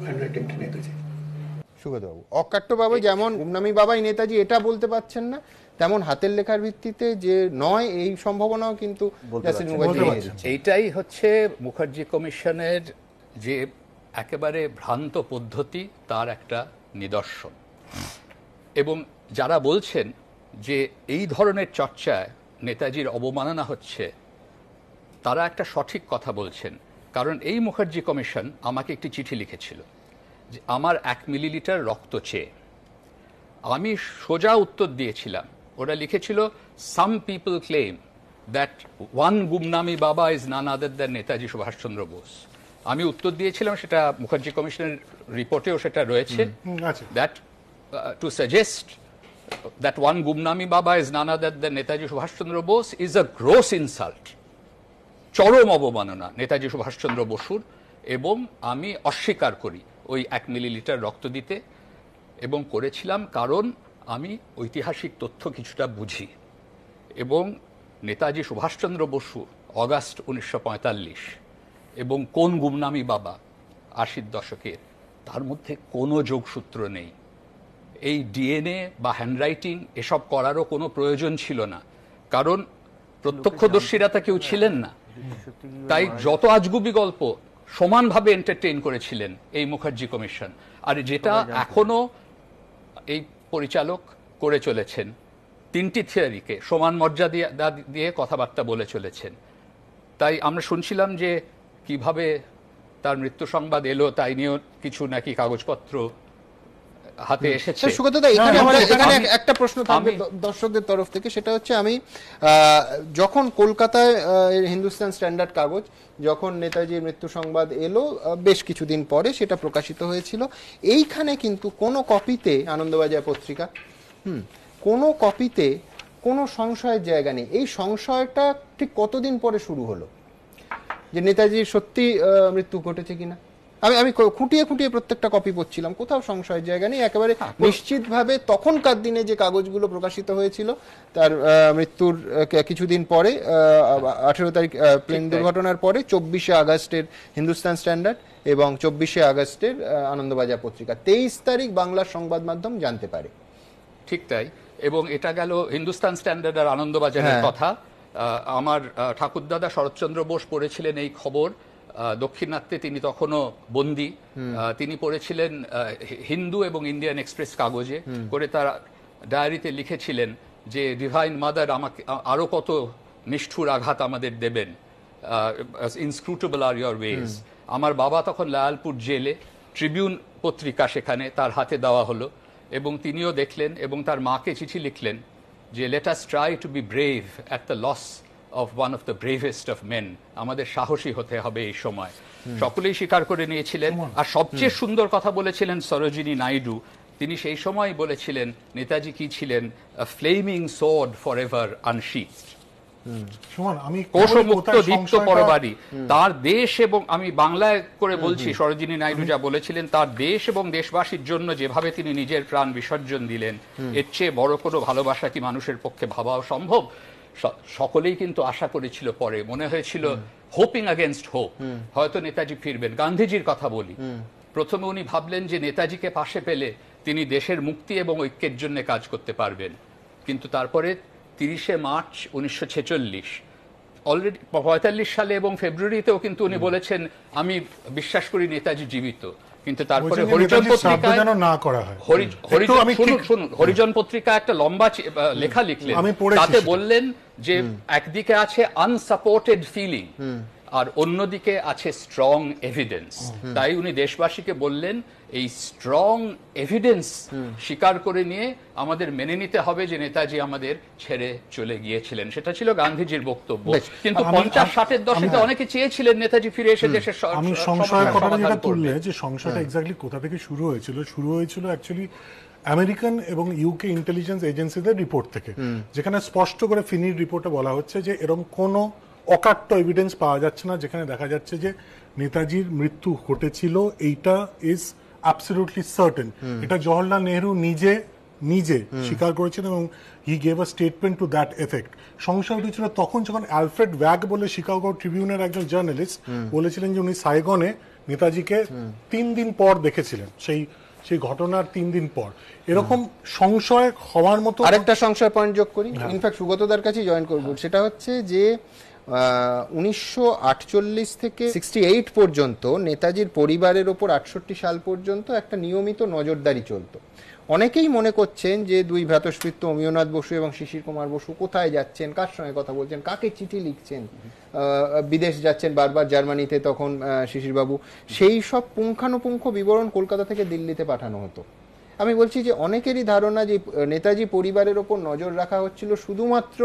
হ্যান্ডরাইটিংটা নেতাজি। সুগতবাবু, অকাট্যভাবে যেমন গুমনামি বাবাই নেতাজি এটা বলতে পারছেন না, তেমন হাতের লেখার ভিত্তিতে যে নয় এই সম্ভাবনাও কিন্তু এইটাই হচ্ছে মুখার্জি কমিশনের যে একেবারে ভ্রান্ত পদ্ধতি তার একটা নিদর্শন। এবং যারা বলছেন যে এই ধরনের চর্চায় নেতাজির অবমাননা হচ্ছে, তারা একটা সঠিক কথা বলছেন। কারণ এই মুখার্জি কমিশন আমাকে একটি চিঠি লিখেছিল যে আমার এক মিলিলিটার রক্ত চেয়ে। আমি সোজা উত্তর দিয়েছিলাম, ওরা লিখেছিল some people claim that one Gumnami Baba is none other than Netaji Subhash Chandra Bose. আমি উত্তর দিয়েছিলাম, সেটা মুখার্জি কমিশনের রিপোর্টেও সেটা রয়েছে, that to suggest that one Gumnami Baba is none other than Netaji Subhash Chandra Bose is a gross insult, চরম অবমাননা নেতাজি সুভাষচন্দ্র বসুর। এবং আমি অস্বীকার করি ওই এক মিলিলিটার রক্ত দিতে, এবং করেছিলাম কারণ আমি ঐতিহাসিক তথ্য কিছুটা বুঝি। এবং নেতাজি সুভাষচন্দ্র বসু অগাস্ট উনিশশো পঁয়তাল্লিশ এবং কোন গুমনামি বাবা আশির দশকের, তার মধ্যে কোনো যোগসূত্র নেই। এই ডিএনএ বা হ্যান্ডরাইটিং এসব করারও কোনো প্রয়োজন ছিল না, কারণ প্রত্যক্ষদর্শীরা তা কেউ ছিলেন না। তাই যত আজগুবি গল্প সমানভাবে এন্টারটেইন করেছিলেন এই মুখার্জি কমিশন, আর যেটা এখনো এই পরিচালক করে চলেছেন। তিনটি থিওরিকে সমান মর্যাদা দিয়ে কথাবার্তা বলে চলেছেন। তাই আমরা শুনছিলাম যে কিভাবে তার মৃত্যু সংবাদ এলো, তাই নিয়েও কিছু নাকি কাগজপত্র হাতে এসেছে। সুগতদা, এখানে আমার এখানে একটা প্রশ্ন থাকবে দর্শকদের তরফ থেকে, সেটা হচ্ছে আমি যখন কলকাতায় হিন্দুস্তান স্ট্যান্ডার্ড কাগজ যখন নেতাজির মৃত্যু সংবাদ এলো বেশ কিছুদিন পরে সেটা প্রকাশিত হয়েছিল, এইখানে কিন্তু কোনো কপিতে আনন্দ বাজার পত্রিকা হুম কোনো কপিতে কোনো সংশয়ের জায়গা নেই। এই সংশয়টা ঠিক কতদিন পরে শুরু হলো যে নেতাজির সত্যি মৃত্যু ঘটেছে কিনা? আমি আমি খুঁটিয়ে খুঁটিয়ে প্রত্যেকটা কপি পড়ছিলাম, কোথাও সংশয়ের জায়গা নেই। একেবারে নিশ্চিতভাবে তখনকার দিনে যে কাগজগুলো প্রকাশিত হয়েছিল তার মৃত্যুর কিছুদিন পরে আঠেরো তারিখ প্লেন দুর্ঘটনার পরে চব্বিশে আগস্টের হিন্দুস্তান স্ট্যান্ডার্ড এবং চব্বিশে আগস্টের আনন্দবাজার পত্রিকা, তেইশ তারিখ বাংলার সংবাদ মাধ্যম জানতে পারে। ঠিক তাই। এবং এটা গেল হিন্দুস্তান স্ট্যান্ডার্ড আর আনন্দবাজারের কথা। আমার ঠাকুরদাদা শরৎচন্দ্র বোস পড়েছিলেন এই খবর, দক্ষিণাত্যে তিনি তখনও বন্দী, তিনি পড়েছিলেন হিন্দু এবং ইন্ডিয়ান এক্সপ্রেস কাগজে করে। তার ডায়েরিতে লিখেছিলেন যে ডিভাইন মাদার আমাকে আরও কত নিষ্ঠুর আঘাত আমাদের দেবেন, ইনস্ক্রুটেবল আর ইয়োর ওয়েজ। আমার বাবা তখন লালপুর জেলে, ট্রিবিউন পত্রিকা সেখানে তার হাতে দেওয়া হলো এবং তিনিও দেখলেন এবং তার মাকে চিঠি লিখলেন যে let us try to be brave at the loss of one of the bravest of men. আমাদের সাহসী হতে হবে এই সময়। সকলেই স্বীকার করে নিয়েছিলেন। আর সবচেয়ে সুন্দর কথা বলেছিলেন সরোজিনী নাইডু, তিনি সেই সময় বলেছিলেন নেতাজি কি ছিলেন, a flaming sword forever unsheathed. তার দেশ এবং আমি বাংলায় করে বলছি, সরোজিনী নাইডু যা বলেছিলেন, তার দেশ এবং দেশবাসীর জন্য যেভাবে তিনি নিজের প্রাণ বিসর্জন দিলেন, এর চেয়ে বড় কোনো ভালোবাসা কি মানুষের পক্ষে ভাবাও সম্ভব? সকলেই কিন্তু আশা করেছিল, পরে মনে হয়েছিল হোপিং এগেনস্ট হোপ, হয়তো নেতাজি ফিরবেন। গান্ধীজির কথা বলি, প্রথমে উনি ভাবলেন যে নেতাজিকে পাশে পেলে তিনি দেশের মুক্তি এবং ঐক্যের জন্য কাজ করতে পারবেন, কিন্তু তারপরে তিরিশে মার্চ উনিশশো ছেচল্লিশ অলরেডি পঁয়তাল্লিশ সালে এবং ফেব্রুয়ারিতেও কিন্তু উনি বলেছেন আমি বিশ্বাস করি নেতাজি জীবিত, কিন্তু তারপরে হরিজন পত্রিকায় না করা হয়, হরিজন পত্রিকা একটা লম্বা লেখা লিখলেন, তাতে বললেন যে একদিকে আছে আনসাপোর্টেড ফিলিং আর অন্যদিকে আছে স্ট্রং এভিডেন্স। তাই উনি দেশবাসীকে বললেন এই স্ট্রং এভিডেন্স স্বীকার করে নিয়ে আমাদের মেনে নিতে হবে যে নেতাজি আমাদের ছেড়ে চলে গিয়েছিলেন। সেটা ছিল গান্ধীজির বক্তব্য, কিন্তু পঞ্চাশ ষাটের দশকে অনেকে চেয়েছিলেন নেতাজি ফিরে এসে দেশের সংশয়ের কথা যেটা তুললে, যে সংশয়টা এক্স্যাক্টলি কোথা থেকে শুরু হয়েছিল, শুরু হয়েছিল অ্যাকচুয়ালি আমেরিকান এবং ইউকে ইন্টেলিজেন্স এজেন্সিদের রিপোর্ট থেকে, যেখানে স্পষ্ট করে ফিনির রিপোর্টে বলা হচ্ছে যে এরকম কোনো অকাট্য এভিডেন্স পাওয়া যাচ্ছে না যেখানে দেখা যাচ্ছে যে নেতাজির মৃত্যু ঘটেছিল, এইটা ইজ অ্যাবসলিউটলি সার্টেন। এটা জওহরলাল নেহরু নিজে নিজে স্বীকার করেছেন এবং he gave a statement to that effect. সংশয় উঠেছিল তখন যখন অ্যালফ্রেড ওয়াগ বলে শিকাগো ট্রিবিউনের একজন জার্নালিস্ট বলেছিলেন যে উনি সাইগনে নেতাজিকে তিন দিন পর দেখেছিলেন, সেই সেই ঘটনার তিন দিন পর। এরকম সংশয় হওয়ার মতো আরেকটা সংশয় পয়েন্ট যোগ করি, ইনফ্যাক্ট সুগতদার কাছে জয়েন করবো, সেটা হচ্ছে যে উনিশশো আটচল্লিশ থেকে সিক্সটি এইট পর্যন্ত নেতাজির পরিবারের ওপর আটষট্টি সাল পর্যন্ত একটা নিয়মিত নজরদারি চলত। অনেকেই মনে করছেন যে দুই ভ্রাতস্পৃত্য অমিয়নাথ বসু এবং শিশির কুমার বসু কোথায় যাচ্ছেন, কার সঙ্গে কথা বলছেন, কাকে চিঠি লিখছেন, বিদেশ যাচ্ছেন বারবার জার্মানিতে তখন শিশিরবাবু, সেই সব পুঙ্খানুপুঙ্খ বিবরণ কলকাতা থেকে দিল্লিতে পাঠানো হতো। আমি বলছি যে অনেকেরই ধারণা যে নেতাজি পরিবারের ওপর নজর রাখা হচ্ছিল শুধুমাত্র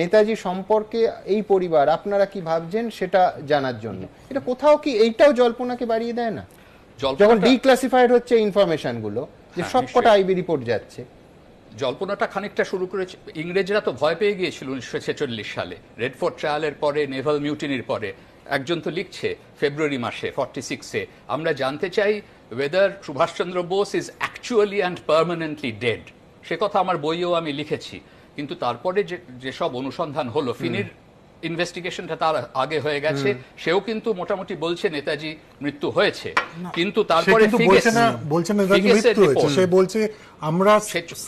নেতাজি সম্পর্কে এই পরিবার আপনারা কি ভাবছেন সেটা জানার জন্য। এটা কোথাও কি এইটাও জল্পনাকে বাড়িয়ে দেয় না, যখন ডিক্লাসিফাইড হচ্ছে ইনফরমেশনগুলো যে সব কটা আইবি রিপোর্ট যাচ্ছে? জল্পনাটা খানিকটা শুরু করেছে, ইংরেজরা তো ভয় পেয়ে গিয়েছিল উনিশশো ছেচল্লিশ সালে রেডফোর্ট ট্রায়ালের পরে, নেভাল মিউটিনির পরে। একজন তো লিখছে ফেব্রুয়ারি মাসে ফর্টি সিক্সে আমরা জানতে চাই whether Subhash Chandra Bose is actually and permanently dead. সে কথা আমার বইয়েও আমি লিখেছি, কিন্তু তারপরে যে যেসব অনুসন্ধান হলো, ফিনির ইনভেস্টিগেশনটা তার আগে হয়ে গেছে, সেও কিন্তু মোটামুটি বলছে নেতাজি মৃত্যু হয়েছে, কিন্তু তারপরে আমরা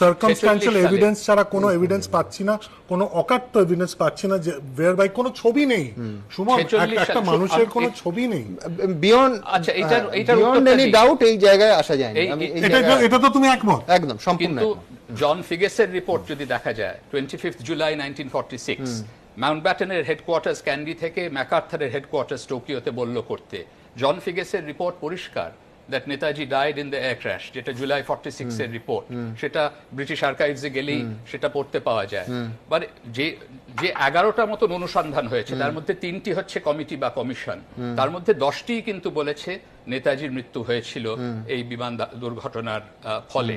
সার্কামস্ট্যান্সিয়াল এভিডেন্স ছাড়া কোনো এভিডেন্স পাচ্ছি না, কোনো অকাট্য এভিডেন্স পাচ্ছি না, যে ওয়ারবাই কোনো ছবি নেই, সুমন একটা মানুষের কোনো ছবি নেই বিয়ন্ড। আচ্ছা, এটা এটা বিয়ন্ড এনি ডাউট এই জায়গায় আসা যায় না, এটা এটা তো তুমি একমত? একদম, সম্পূর্ণ। কিন্তু জন ফিগেসের রিপোর্ট যদি দেখা যায় পঁচিশে জুলাই উনিশশো ছত্রিশ মাউন্টব্যাটেনের হেডকোয়ার্টার্স ক্যান্ডি থেকে ম্যাকার্থারের হেডকোয়ার্টার্স টোকিওতে বলল করতে, জন ফিগেসের রিপোর্ট পরিষ্কার that Netaji died in the air crash, যেটা জুলাই ফর্টি সিক্স এর রিপোর্ট, সেটা ব্রিটিশ আর্কাইভসে গেলেই সেটা পড়তে পাওয়া যায়। মানে যে যে এগারোটা মতন অনুসন্ধান হয়েছে, তার মধ্যে তিনটি হচ্ছে কমিটি বা কমিশন, তার মধ্যে দশটি কিন্তু বলেছে নেতাজির মৃত্যু হয়েছিল এই বিমান দুর্ঘটনার ফলে।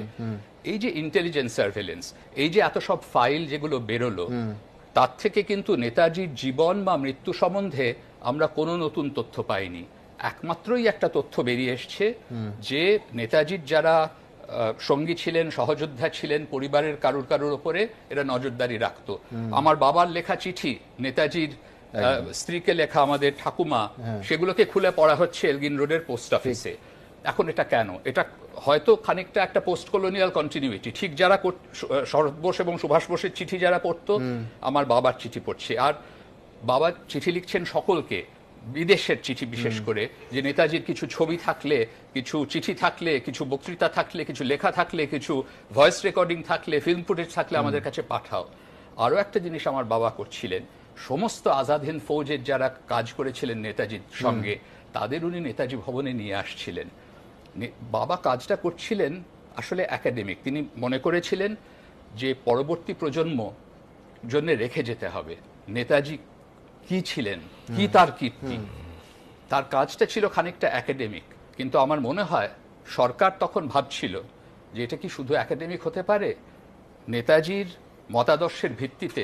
এই যে ইন্টেলিজেন্স সার্ভেলেন্স, এই যে এত সব ফাইল যেগুলো বেরোলো, তার থেকে কিন্তু নেতাজির জীবন বা মৃত্যু সম্বন্ধে আমরা কোনো নতুন তথ্য পাইনি। একমাত্রই একটা তথ্য বেরিয়ে এসছে যে নেতাজির যারা সঙ্গী ছিলেন, সহযোদ্ধা ছিলেন, পরিবারের কারুর কারুর ওপরে এরা নজরদারি রাখত। আমার বাবার লেখা চিঠি, নেতাজির স্ত্রীকে লেখা আমাদের ঠাকুমা, সেগুলোকে খুলে পড়া হচ্ছে এলগিন রোডের পোস্ট অফিসে। এখন এটা কেন? এটা হয়তো খানিকটা একটা পোস্ট কলোনিয়াল কন্টিনিউটি, ঠিক যারা শরৎ বোস এবং সুভাষ বোসের চিঠি যারা পড়তো, আমার বাবার চিঠি পড়ছে। আর বাবা চিঠি লিখছেন সকলকে, বিদেশের চিঠি বিশেষ করে, যে নেতাজির কিছু ছবি থাকলে, কিছু চিঠি থাকলে, কিছু বক্তৃতা থাকলে, কিছু লেখা থাকলে, কিছু ভয়েস রেকর্ডিং থাকলে, ফিল্ম ফুটেজ থাকলে আমাদের কাছে পাঠাও। আরও একটা জিনিস আমার বাবা করছিলেন, সমস্ত আজাদ হিন্দ ফৌজের যারা কাজ করেছিলেন নেতাজির সঙ্গে, তাদের উনি নেতাজি ভবনে নিয়ে আসছিলেন। বাবা কাজটা করছিলেন আসলে একাডেমিক, তিনি মনে করেছিলেন যে পরবর্তী প্রজন্ম জন্য রেখে যেতে হবে নেতাজি কি ছিলেন, কি তার কীর্তি। তার কাজটা ছিল খানিকটা একাডেমিক, কিন্তু আমার মনে হয় সরকার তখন ভাবছিল যে এটা কি শুধু একাডেমিক হতে পারে, নেতাজির মতাদর্শের ভিত্তিতে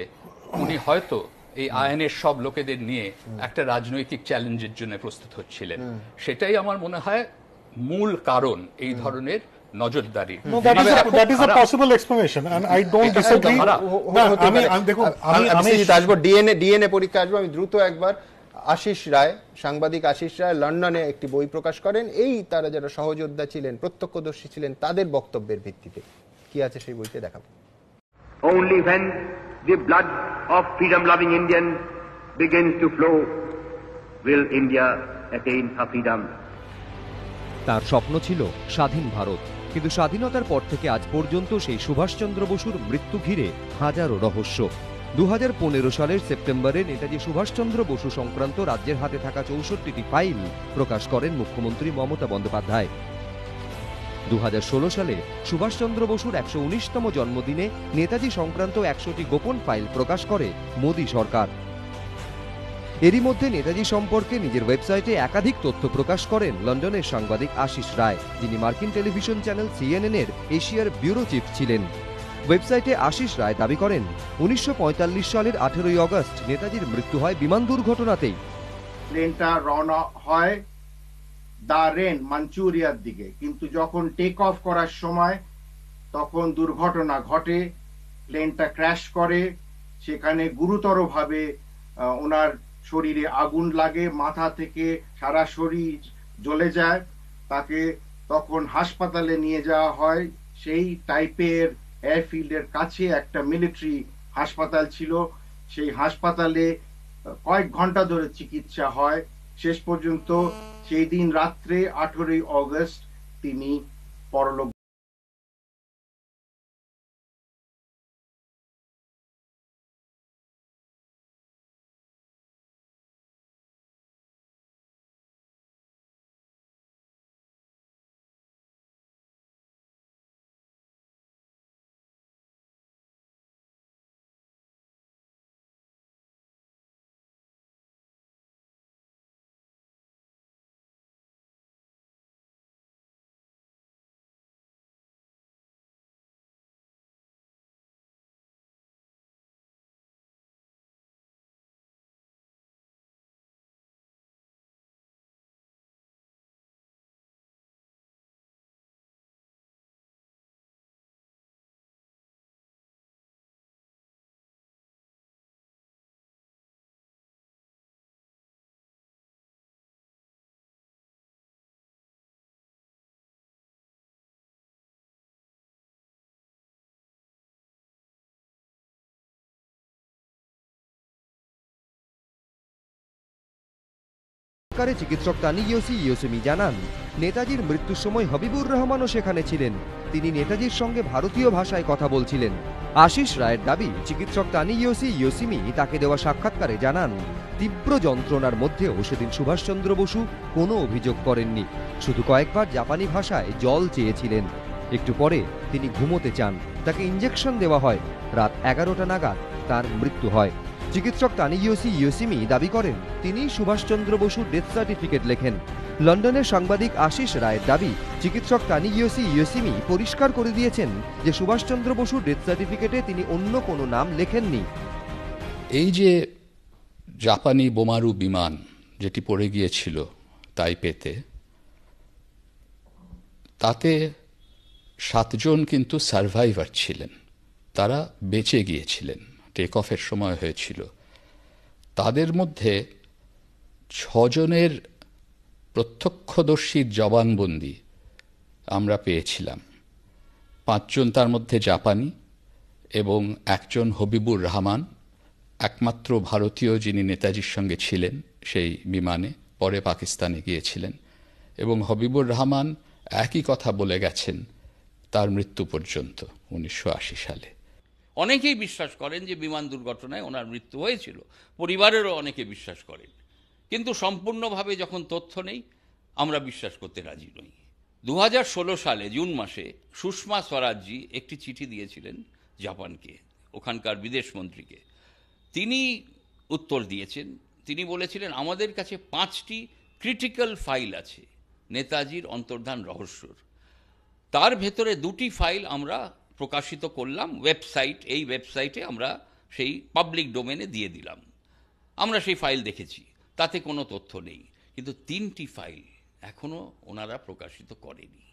উনি হয়তো এই আইনের সব লোকেদের নিয়ে একটা রাজনৈতিক চ্যালেঞ্জের জন্য প্রস্তুত হচ্ছিলেন। সেটাই আমার মনে হয় মূল কারণ এই ধরনের নজরদারি। ডিএনএ পরীক্ষা আসবো আমি দ্রুত একবার। আশিস রায়, সাংবাদিক আশিস রায় লন্ডনে একটি বই প্রকাশ করেন, এই তারা যারা সহযোদ্ধা ছিলেন, প্রত্যক্ষদর্শী ছিলেন, তাদের বক্তব্যের ভিত্তিতে কি আছে সেই বইতে দেখাবো। Only when the blood of freedom-loving Indians begins to flow will India attain her freedom. তার স্বপ্ন ছিল স্বাধীন ভারত, কিন্তু স্বাধীনতার পর থেকে আজ পর্যন্ত সেই সুভাষচন্দ্র বসুর মৃত্যু ঘিরে হাজারো রহস্য। দুই হাজার পনেরো সালের সেপ্টেম্বরে নেতাজি সুভাষচন্দ্র বসু সংক্রান্ত রাজ্যের হাতে থাকা চৌষট্টিটি ফাইল প্রকাশ করেন মুখ্যমন্ত্রী মমতা বন্দ্যোপাধ্যায়। দুই হাজার ষোলো সালে সুভাষচন্দ্র বসুর একশো উনিশতম জন্মদিনে নেতাজি সংক্রান্ত একশোটি গোপন ফাইল প্রকাশ করে মোদী সরকার। এরই মধ্যে নেতাজি সম্পর্কে নিজের ওয়েবসাইটে একাধিক তথ্য প্রকাশ করেন লন্ডনের সাংবাদিক আশিস রায়, যিনি মার্কিন টেলিভিশন চ্যানেল সিএনএন এর এশিয়ার ব্যুরো চিফ ছিলেন। ওয়েবসাইটে আশিস রায় দাবি করেন উনিশশো পঁয়তাল্লিশ সালের আঠেরোই আগস্ট নেতাজির মৃত্যু হয় বিমান দুর্ঘটনাতেই। প্লেনটা রওনা হয় দারেন মাঞ্চুরিয়ার দিকে, কিন্তু যখন টেক অফ করার সময় তখন দুর্ঘটনা ঘটে, প্লেনটা ক্র্যাশ করে, সেখানে গুরুতরভাবে ওনার শরীরে আগুন লাগে, মাথা থেকে সারা শরীর জ্বলে যায়, তাকে তখন হাসপাতালে নিয়ে যাওয়া হয়। সেই টাইপের এয়ারফিল্ডের কাছে একটা মিলিটারি হাসপাতাল ছিল, সেই হাসপাতালে কয়েক ঘন্টা ধরে চিকিৎসা হয়, শেষ পর্যন্ত সেই দিন রাত্রে আঠারোই অগস্ট তিনি পরলোক। চিকিৎসক তানিয়োশি ইয়োসেমি জানান, নেতাজির মৃত্যুর সময় হাবিবুর রহমানও সেখানে ছিলেন। তিনি নেতাজির সঙ্গে ভারতীয় ভাষায় কথা বলছিলেন। আশিস রায়ের দাবি, চিকিৎসক তানিয়োশি ইয়োসেমি তাকে দেওয়া সাক্ষাৎকারে জানান, তীব্র যন্ত্রণার মধ্যেও সেদিন সুভাষচন্দ্র বসু কোনো অভিযোগ করেননি, শুধু কয়েকবার জাপানি ভাষায় জল চেয়েছিলেন। একটু পরে তিনি ঘুমোতে চান, তাকে ইঞ্জেকশন দেওয়া হয়, রাত এগারোটা নাগাদ তার মৃত্যু হয়। চিকিৎসক তানিয়োশি ইয়োসেমি দাবি করেন তিনি সুভাষচন্দ্র বসুর ডেথ সার্টিফিকেট লেখেন। লন্ডনের সাংবাদিক আশিস রায়ের দাবি, চিকিৎসক তানিয়োশি ইয়োসেমি পরিষ্কার করে দিয়েছেন যে সুভাষচন্দ্র বসুর ডেথ সার্টিফিকেটে তিনি অন্য কোনো নাম লেখেননি। এই যে জাপানি বোমারু বিমান যেটি পড়ে গিয়েছিল তাইপেতে, তাতে সাতজন কিন্তু সার্ভাইভার ছিলেন, তারা বেঁচে গিয়েছিলেন, টেক অফের সময় হয়েছিল। তাদের মধ্যে ছজনের প্রত্যক্ষদর্শীর জবানবন্দি আমরা পেয়েছিলাম, পাঁচজন তার মধ্যে জাপানি এবং একজন হাবিবুর রহমান, একমাত্র ভারতীয় যিনি নেতাজির সঙ্গে ছিলেন সেই বিমানে, পরে পাকিস্তানে গিয়েছিলেন। এবং হাবিবুর রহমান একই কথা বলে গেছেন তার মৃত্যু পর্যন্ত উনিশশো আশি সালে। অনেকেই বিশ্বাস করেন যে বিমান দুর্ঘটনায় ওনার মৃত্যু হয়েছিল, পরিবারেরও অনেকে বিশ্বাস করেন, কিন্তু সম্পূর্ণভাবে যখন তথ্য নেই আমরা বিশ্বাস করতে রাজি নই। দু হাজার ষোলো সালে জুন মাসে সুষমা স্বরাজজি একটি চিঠি দিয়েছিলেন জাপানকে, ওখানকার বিদেশমন্ত্রীকে। তিনি উত্তর দিয়েছেন, তিনি বলেছিলেন আমাদের কাছে পাঁচটি ক্রিটিক্যাল ফাইল আছে নেতাজির অন্তর্ধান রহস্যর, তার ভেতরে দুটি ফাইল আমরা প্রকাশিত করলাম ওয়েবসাইট, এই ওয়েবসাইটে আমরা সেই পাবলিক ডোমেনে দিয়ে দিলাম। আমরা সেই ফাইল দেখেছি, তাতে কোনো তথ্য নেই। কিন্তু তিনটি ফাইল এখনও ওনারা প্রকাশিত করেনি।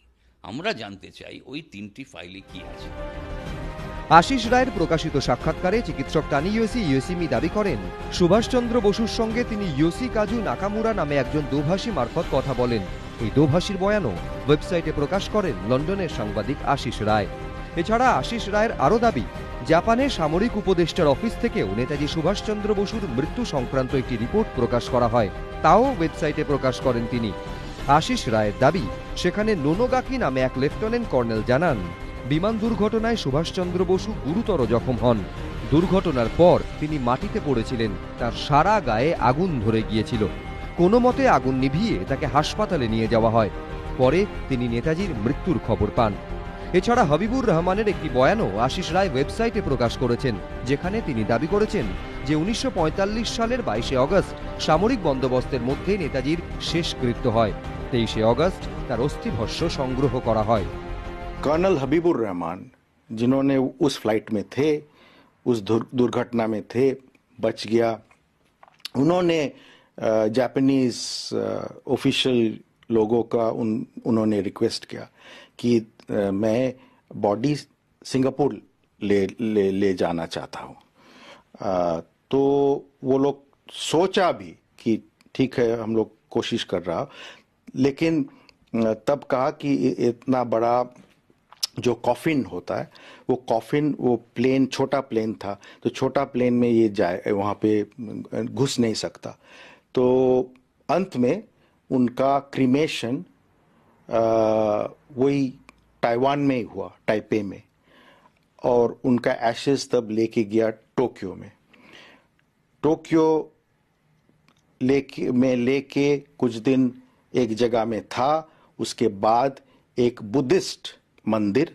আমরা জানতে চাই ওই তিনটি ফাইলে কি আছে। আশিস রায়ের প্রকাশিত সাক্ষাৎকারে চিকিৎসক টানি ইয়োশি ইয়োশিমি দাবি করেন, সুভাষচন্দ্র বসুর সঙ্গে তিনি ইয়োশি কাজু নাকামুরা নামে একজন দোভাষী মারফত কথা বলেন। এই দোভাষীর বয়ানও ওয়েবসাইটে প্রকাশ করেন লন্ডনের সাংবাদিক আশিস রায়। এছাড়া আশিস রায়ের আরও দাবি, জাপানের সামরিক উপদেষ্টার অফিস থেকেও নেতাজি সুভাষচন্দ্র বসুর মৃত্যু সংক্রান্ত একটি রিপোর্ট প্রকাশ করা হয়, তাও ওয়েবসাইটে প্রকাশ করেন তিনি। আশিস রায়ের দাবি, সেখানে নোনোগাকি নামে এক লেফটেন্যান্ট কর্নেল জানান বিমান দুর্ঘটনায় সুভাষচন্দ্র বসু গুরুতর জখম হন। দুর্ঘটনার পর তিনি মাটিতে পড়েছিলেন, তার সারা গায়ে আগুন ধরে গিয়েছিল। কোনো মতে আগুন নিভিয়ে তাকে হাসপাতালে নিয়ে যাওয়া হয়। পরে তিনি নেতাজির মৃত্যুর খবর পান। এছাড়া হাবিবুর রহমানের একটি বয়ানও আশিস রায় ওয়েবসাইটে প্রকাশ করেছেন, যেখানে তিনি দাবি করেছেন যে উনিশশো পঁয়তাল্লিশ সালের বাইশে অগস্ট সামরিক বন্দোবস্তের মধ্যে নেতাজির শেষকৃত্য হয়। তেইশে অগস্ট তার অস্থিভস্ম সংগ্রহ করা হয়। कर्नल हबीबुर रहमान, जिन्होंने उस फ्लाइट में थे, उस दुर्घटना में थे, बच गया, उन्होंने जापानीज ऑफिशियल लोगों का उन उन्होंने रिक्वेस्ट किया कि मैं बॉडी सिंगापुर ले ले ले जाना चाहता हूँ। तो वो लोग सोचा भी कि ठीक है, हम लोग कोशिश कर रहा, लेकिन तब कहा कि इतना बड़ा जो कॉफिन होता है, वो कॉफिन, वो प्लेन, छोटा प्लेन था, तो छोटा प्लेन में ये जाए वहाँ पे घुस नहीं सकता। तो अंत में उनका क्रीमेशन वही ताइवान में ही हुआ, ताइपे में, और उनका एशेस तब लेके गया टोक्यो में। टोक्यो लेके में लेके कुछ दिन एक जगह में था। उसके बाद एक बुद्धिस्ट मंदिर,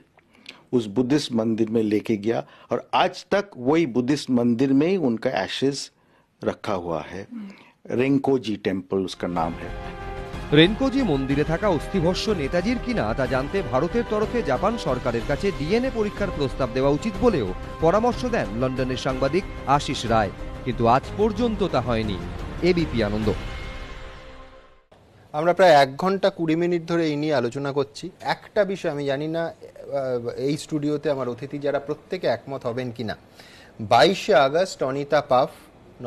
उस बुद्धिस्ट मंदिर में लेके गया, और आज तक वही बुद्धिस्ट मंदिर में ही उनका एशेस रखा हुआ है। रेंकोजी टेम्पल उसका नाम है। रेंकोजी मंदिरे থাকা অস্থিভস্ম নেতাজির কিনা তা জানতে ভারতের তরফে জাপান সরকারের কাছে ডিএনএ পরীক্ষার প্রস্তাব দেওয়া উচিত বলেও পরামর্শ দেন লন্ডনের সাংবাদিক আশিস রায়, কিন্তু আজ পর্যন্ত তা হয়নি। এবিপি আনন্দ। আমরা প্রায় এক ঘন্টা কুড়ি মিনিট ধরে এই নিয়ে আলোচনা করছি। একটা বিষয় আমি জানি না এই স্টুডিওতে আমার অতিথি যারা প্রত্যেকে একমত হবেন কি না। বাইশে আগস্ট অনিতা পাফ,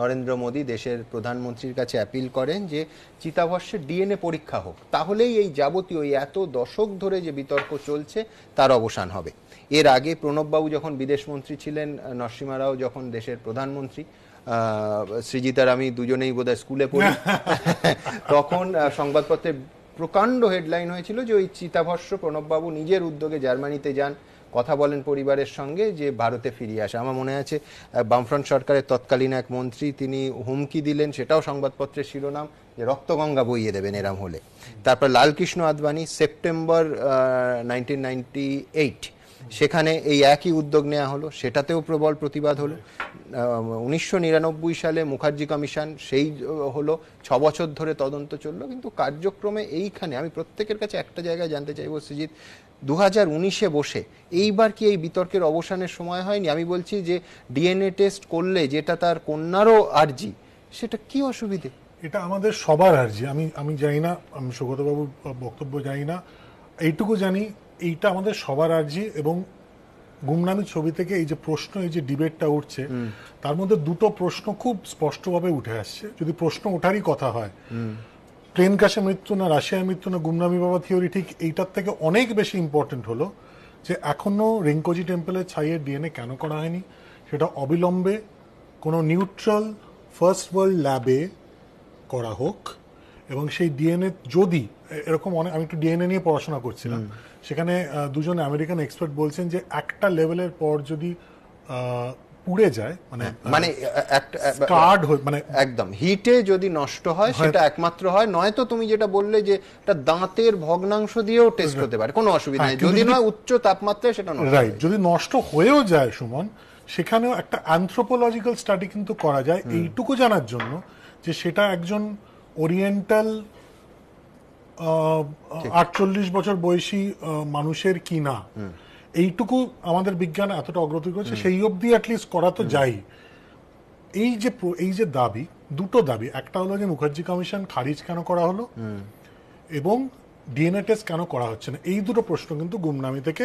নরেন্দ্র মোদী দেশের প্রধানমন্ত্রীর কাছে অ্যাপিল করেন যে চিতাভস্মের ডিএনএ পরীক্ষা হোক, তাহলেই এই যাবতীয় এত দশক ধরে যে বিতর্ক চলছে তার অবসান হবে। এর আগে প্রণববাবু যখন বিদেশমন্ত্রী ছিলেন, নরসিমা রাও যখন দেশের প্রধানমন্ত্রী, সৃজিত আর আমি দুজনেই বোধহয় স্কুলে পড়ি, তখন সংবাদপত্রে প্রকাণ্ড হেডলাইন হয়েছিল যে ওই চিতাভস্ম প্রণববাবু নিজের উদ্যোগে জার্মানিতে যান, কথা বলেন পরিবারের সঙ্গে যে ভারতে ফিরিয়ে আসে। আমার মনে আছে বামফ্রন্ট সরকারের তৎকালীন এক মন্ত্রী তিনি হুমকি দিলেন, সেটাও সংবাদপত্রের শিরোনাম, যে রক্তগঙ্গা বইয়ে দেবেন এরম হলে। তারপর Lal Krishna Advani September nineteen ninety eight সেখানে এই একই উদ্যোগ নেওয়া হলো, সেটাতেও প্রবল প্রতিবাদ হলো। উনিশশো নিরানব্বই সালে মুখার্জি কমিশন, সেই হলো, ছ বছর ধরে তদন্ত চললো, কিন্তু কার্যক্রমে এইখানে আমি প্রত্যেকের কাছে একটা জায়গায় জানতে চাইবো, সৃজিত, দু হাজার উনিশে বসে এইবার কি এই বিতর্কের অবসানের সময় হয়নি? আমি বলছি যে ডিএনএ টেস্ট করলে যেটা তার কন্যারও আর্জি, সেটা কি অসুবিধে? এটা আমাদের সবার আর্জি। আমি আমি জানি না, আমি সুগতবাবুর বক্তব্য জানি না, এইটুকু জানি এইটা আমাদের সবার আর্জি। এবং গুমনামি ছবি থেকে এই যে প্রশ্ন, এই যে ডিবেটটা উঠছে, তার মধ্যে দুটো প্রশ্ন খুব স্পষ্টভাবে উঠে আসছে, যদি প্রশ্ন ওঠারই কথা হয়। প্লেন ক্র্যাশে মৃত্যু না রাশিয়ার মৃত্যু না গুমনামি বাবা থিওরি, ঠিক এইটার থেকে অনেক বেশি ইম্পর্টেন্ট হলো যে এখনও রেঙ্কোজি টেম্পলের ছাইয়ের ডিএনএ কেন করা হয়নি, সেটা অবিলম্বে কোনো নিউট্রাল ফার্স্ট ওয়ার্ল্ড ল্যাবে করা হোক। এবং সেই ডিএনএ যদি এরকম অনেক, আমি একটু ডিএনএ নিয়ে পড়াশোনা করছিলাম, সেখানে দুজন আমেরিকান এক্সপার্ট বলছেন যে একটা লেভেলের পর যদি পুড়ে যায়, মানে মানে স্টার্ড হয়, মানে একদম হিটে যদি নষ্ট হয়, সেটা একমাত্র হয়, নয়তো তুমি যেটা বললে যে এটা দাঁতের ভগ্নাংশ দিয়েও টেস্ট হতে পারে, কোনো অসুবিধা নেই, যদি নয় উচ্চ তাপমাত্রায় সেটা নষ্ট হয়। যদি নষ্ট হয়েও যায় সুমন, সেখানেও একটা অ্যানথ্রোপোলজিক্যাল স্টাডি কিন্তু করা যায়, এইটুকু জানার জন্য যে সেটা একজন ওরিয়েন্টাল আটচল্লিশ বছর বয়সী মানুষের কিনা, এইটুকু আমাদের বিজ্ঞান এতটা অগ্রগতি করেছে, সেই অবধি অ্যাটলিস্ট করা তো যাই। এই যে এই যে দাবি দুটো দাবি, একটা হলো যে মুখার্জি কমিশন খারিজ কেন করা হলো এবং ডিএনএ টেস্ট কেন করা হচ্ছে না। এই দুটো প্রশ্ন কিন্তু গুমনামি থেকে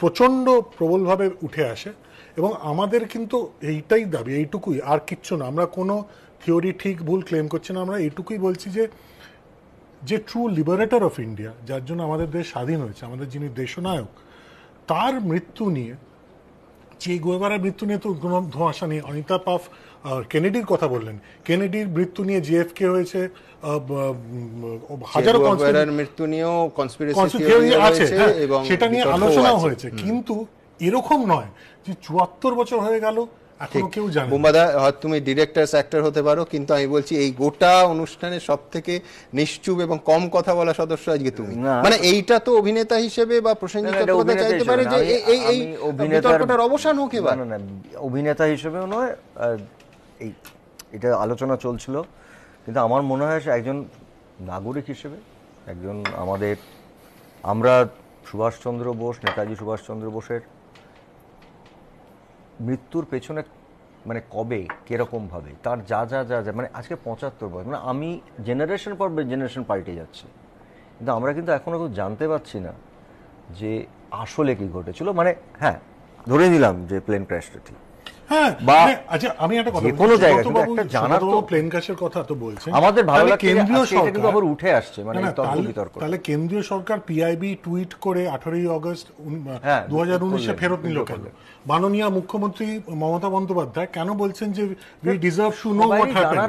প্রচণ্ড প্রবলভাবে উঠে আসে এবং আমাদের কিন্তু এইটাই দাবি, এইটুকুই, আর কিচ্ছু না। আমরা কোনো থিওরি ঠিক ভুল ক্লেম করছি না, আমরা এইটুকুই বলছি যে যে ট্রু লিবারেটর অফ ইন্ডিয়া, যার জন্য আমাদের দেশ স্বাধীন হয়েছে, আমাদের যিনি দেশনায়ক, তার মৃত্যু নিয়ে, চে গুয়েভারার মৃত্যু নিয়ে তো কোনো ধোঁয়াশা নেই, অনিতা পাফ কেনেডির কথা বললেন, কেনেডির মৃত্যু নিয়ে জেএফকে হয়েছে, হাজারো মৃত্যু নিয়েও আছে, সেটা নিয়ে আলোচনাও হয়েছে, কিন্তু এরকম নয় যে চুয়াত্তর বছর হয়ে গেল এখনো কেউ জানে। বোমাদা তুমি ডিরেক্টরস অ্যাক্টর হতে পারো, কিন্তু আমি বলছি এই গোটা অনুষ্ঠানে সব থেকে নিশ্চুপ এবং কম কথা বলা সদস্য আজকে তুমি, মানে এইটা তো অভিনেতা হিসেবে বা প্রসেনজিৎ বলতে চাইতে পারে যে এই এই অভিনেতার অবসান হোক, এবার না না অভিনেতা হিসেবেও নয়, এই এটা আলোচনা চলছিল, কিন্তু আমার মনে হয় একজন নাগরিক হিসেবে, একজন আমাদের, আমরা সুভাষচন্দ্র বোস, নেতাজি সুভাষচন্দ্র বোসের মৃত্যুর পেছনে মানে কবে কীরকমভাবে তার যা যা যা যা মানে আজকে পঁচাত্তর বছর, মানে আমি জেনারেশন পর জেনারেশন পাল্টে যাচ্ছি, কিন্তু আমরা কিন্তু এখনও কেউ জানতে পারছি না যে আসলে কি ঘটেছিল। মানে হ্যাঁ ধরে নিলাম যে প্লেন ক্র্যাশটা ঠিক, হ্যাঁ বা আচ্ছা আমি একটা কথা, কোনো জায়গায় জানা তো প্লেন ক্র্যাশের কথা তো বলছেন, আমাদের ভালো লাগে কেন্দ্রীয় সরকার আবার উঠে আসছে, মানে তর্ক বিতর্ক, তাহলে কেন্দ্রীয় সরকার পিআইবি টুইট করে আঠারোই আগস্ট দুই হাজার উনিশ এ ফেরত নিল কেন? মাননীয় মুখ্যমন্ত্রী মমতা বন্দ্যোপাধ্যায় কেন বলছেন যে we deserve to know what happened,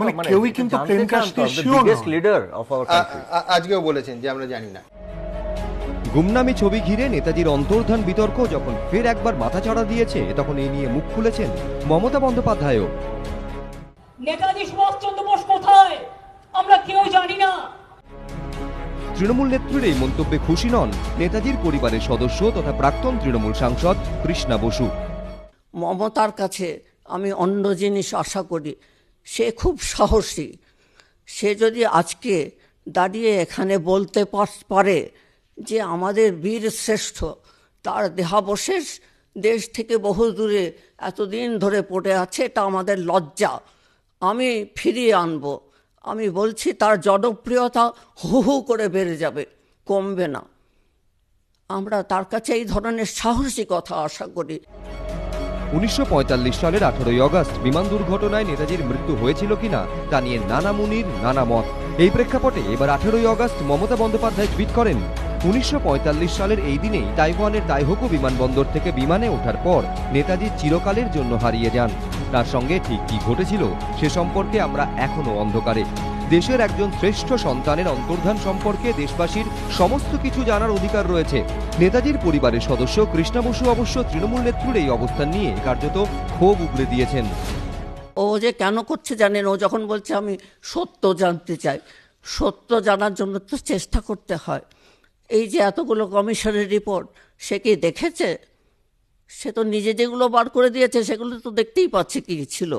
মানে কেউই কিন্তু প্লেন ক্র্যাশ নিয়ে শিওর না, লিডার অফ আওয়ার কান্ট্রি আজকেও বলেছেন যে আমরা জানি না। গুমনামি ছবি ঘিরে নেতাজির অন্তর্ধান বিতর্ক যখন ফের একবার মাথাচাড়া দিয়েছে, তখন এই নিয়ে মুখ খুলেছেন মমতা বন্দ্যোপাধ্যায়ও। নেতাজি সুভাষচন্দ্র বোস কোথায় আমরা কেউ জানি না। তৃণমূল নেত্রীর এই মন্তব্যে খুশি নন নেতাজির পরিবারের সদস্য তথা প্রাক্তন তৃণমূল সাংসদ কৃষ্ণা বসু। মমতার কাছে আমি অন্য জিনিস আশা করি, সে খুব সাহসী, সে যদি আজকে দাঁড়িয়ে এখানে বলতে পারে যে আমাদের বীর শ্রেষ্ঠ, তার দেহাবশেষ দেশ থেকে বহু দূরে এতদিন ধরে পড়ে আছে, এটা আমাদের লজ্জা, আমি ফিরিয়ে আনব, আমি বলছি তার জনপ্রিয়তা হু হু করে বেড়ে যাবে, কমবে না। আমরা তার কাছে এই ধরনের সাহসী কথা আশা করি। উনিশশো পঁয়তাল্লিশ সালের আঠারোই আগস্ট বিমান দুর্ঘটনায় নেতাজির মৃত্যু হয়েছিল কিনা তা নিয়ে নানা মুনির নানা মত। এই প্রেক্ষাপটে এবার আঠারোই আগস্ট মমতা বন্দ্যোপাধ্যায় টুইট করেন, উনিশশো পঁয়তাল্লিশ সালের এই দিনেই তাইওয়ানের তাইহোকু বিমানবন্দর থেকে বিমানে ওঠার পর নেতাজি চিরকালের জন্য হারিয়ে যান। তার সঙ্গে ঠিক কী ঘটেছিল সে সম্পর্কে আমরা এখনও অন্ধকারে। দেশের একজন শ্রেষ্ঠ সন্তানের অন্তর্ধান সম্পর্কে দেশবাসীর সমস্ত কিছু জানার অধিকার রয়েছে। নেতাজির পরিবারের সদস্য কৃষ্ণা বসু অবশ্য তৃণমূল নেত্রীর এই অবস্থান নিয়ে কার্যত ক্ষোভ উগড়ে দিয়েছেন। ও যে কেন করছে জানেন, ও যখন বলছে আমি সত্য জানতে চাই, সত্য জানার জন্য তো চেষ্টা করতে হয়। এই যে এতগুলো কমিশনের রিপোর্ট সে কি দেখেছে? সে তো নিজে যেগুলো বার করে দিয়েছে সেগুলো তো দেখতেই পাচ্ছে কি ছিল,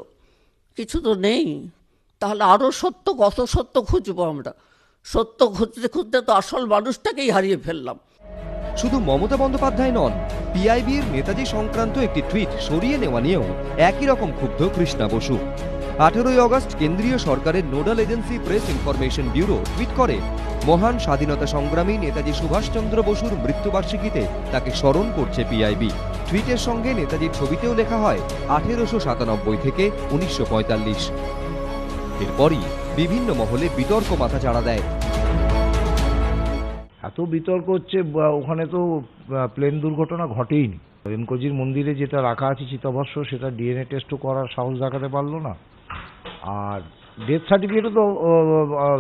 কিছু তো নেই। তাহলে আরও সত্য, কত সত্য খুঁজবো আমরা? সত্য খুঁজতে খুঁজতে তো আসল মানুষটাকেই হারিয়ে ফেললাম। শুধু মমতা বন্দ্যোপাধ্যায় নন, পিআইবির নেতাজি সংক্রান্ত একটি টুইট সরিয়ে নেওয়া নিয়েও একই রকম ক্ষুব্ধ কৃষ্ণা বসু। আঠারোই আগস্ট কেন্দ্রীয় সরকারের nodal agency press information bureau tweet করে, মহান স্বাধীনতা সংগ্রামী নেতাজি সুভাষচন্দ্র বসুর মৃত্যুবার্ষিকীতে তাকে স্মরণ করছে পিআইবি। টুইটের সঙ্গে নেতাজির ছবিতেও লেখা হয় আঠেরোশো সাতানব্বই থেকে উনিশশো পঁয়তাল্লিশ। এরপরই বিভিন্ন মহলে বিতর্ক মাথা চাড়া দেয়। এত বিতর্ক হচ্ছে, ওখানে তো প্লেন দুর্ঘটনা ঘটেইনি। রেনকোজির মন্দিরে যেটা রাখা আছে চিতাভস্ম, সেটা ডিএনএ টেস্টও করার সাহস দেখাতে পারলো না, আর ডেথ সার্টিফিকেটও তো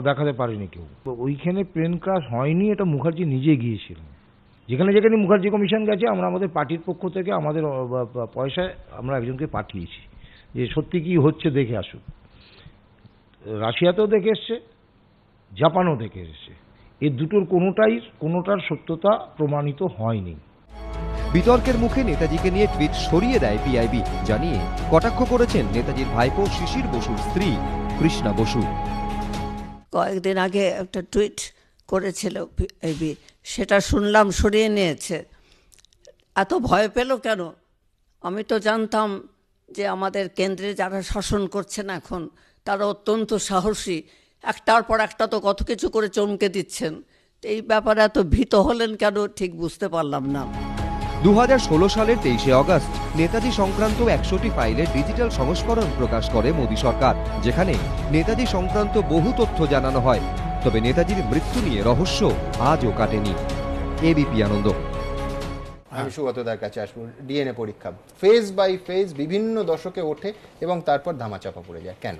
দেখাতে পারেনি কেউ। ওইখানে প্লেন ক্র্যাশ হয়নি, এটা মুখার্জি নিজে গিয়েছিলেন। যেখানে যেখানে মুখার্জি কমিশন গেছে, আমরা আমাদের পার্টির পক্ষ থেকে আমাদের পয়সায় আমরা একজনকে পাঠিয়েছি যে সত্যি কী হচ্ছে দেখে আসুক। রাশিয়াতেও দেখে এসছে, জাপানও দেখে এসছে, এ দুটোর কোনোটাই কোনোটার সত্যতা প্রমাণিত হয়নি। বিতর্কের মুখে নেতাজিকে নিয়ে টুইট সরিয়ে দেয় পিআইবি, জানিয়ে কটাক্ষ করেছেন নেতাজির ভাইপো শিশির বসুর স্ত্রী কৃষ্ণা বসু। কয়েকদিন আগে একটা টুইট করেছিল পিআইবি, সেটা শুনলাম সরিয়ে নিয়েছে। এত ভয় পেল কেন? আমি তো জানতাম যে আমাদের কেন্দ্রে যারা শাসন করছেন এখন তারা অত্যন্ত সাহসী, একটার পর একটা তো কত কিছু করে চমকে দিচ্ছেন। এই ব্যাপারে এত ভীত হলেন কেন ঠিক বুঝতে পারলাম না। দু হাজার ষোলো সালের তেইশে অগস্ট নেতাজি সংক্রান্ত একশোটি ফাইলের ডিজিটাল সংস্করণ প্রকাশ করে মোদী সরকার, যেখানে নেতাজি সংক্রান্ত বহু তথ্য জানানো হয়। তবে নেতাজির মৃত্যু নিয়ে রহস্য আজও কাটেনি। এবিপি আনন্দ। আমি সুগতদার কাছে আসবো। ডিএনএ পরীক্ষা ফেজ বাই ফেজ বিভিন্ন দশকে ওঠে এবং তারপর ধামাচাপা পড়ে যায়, কেন?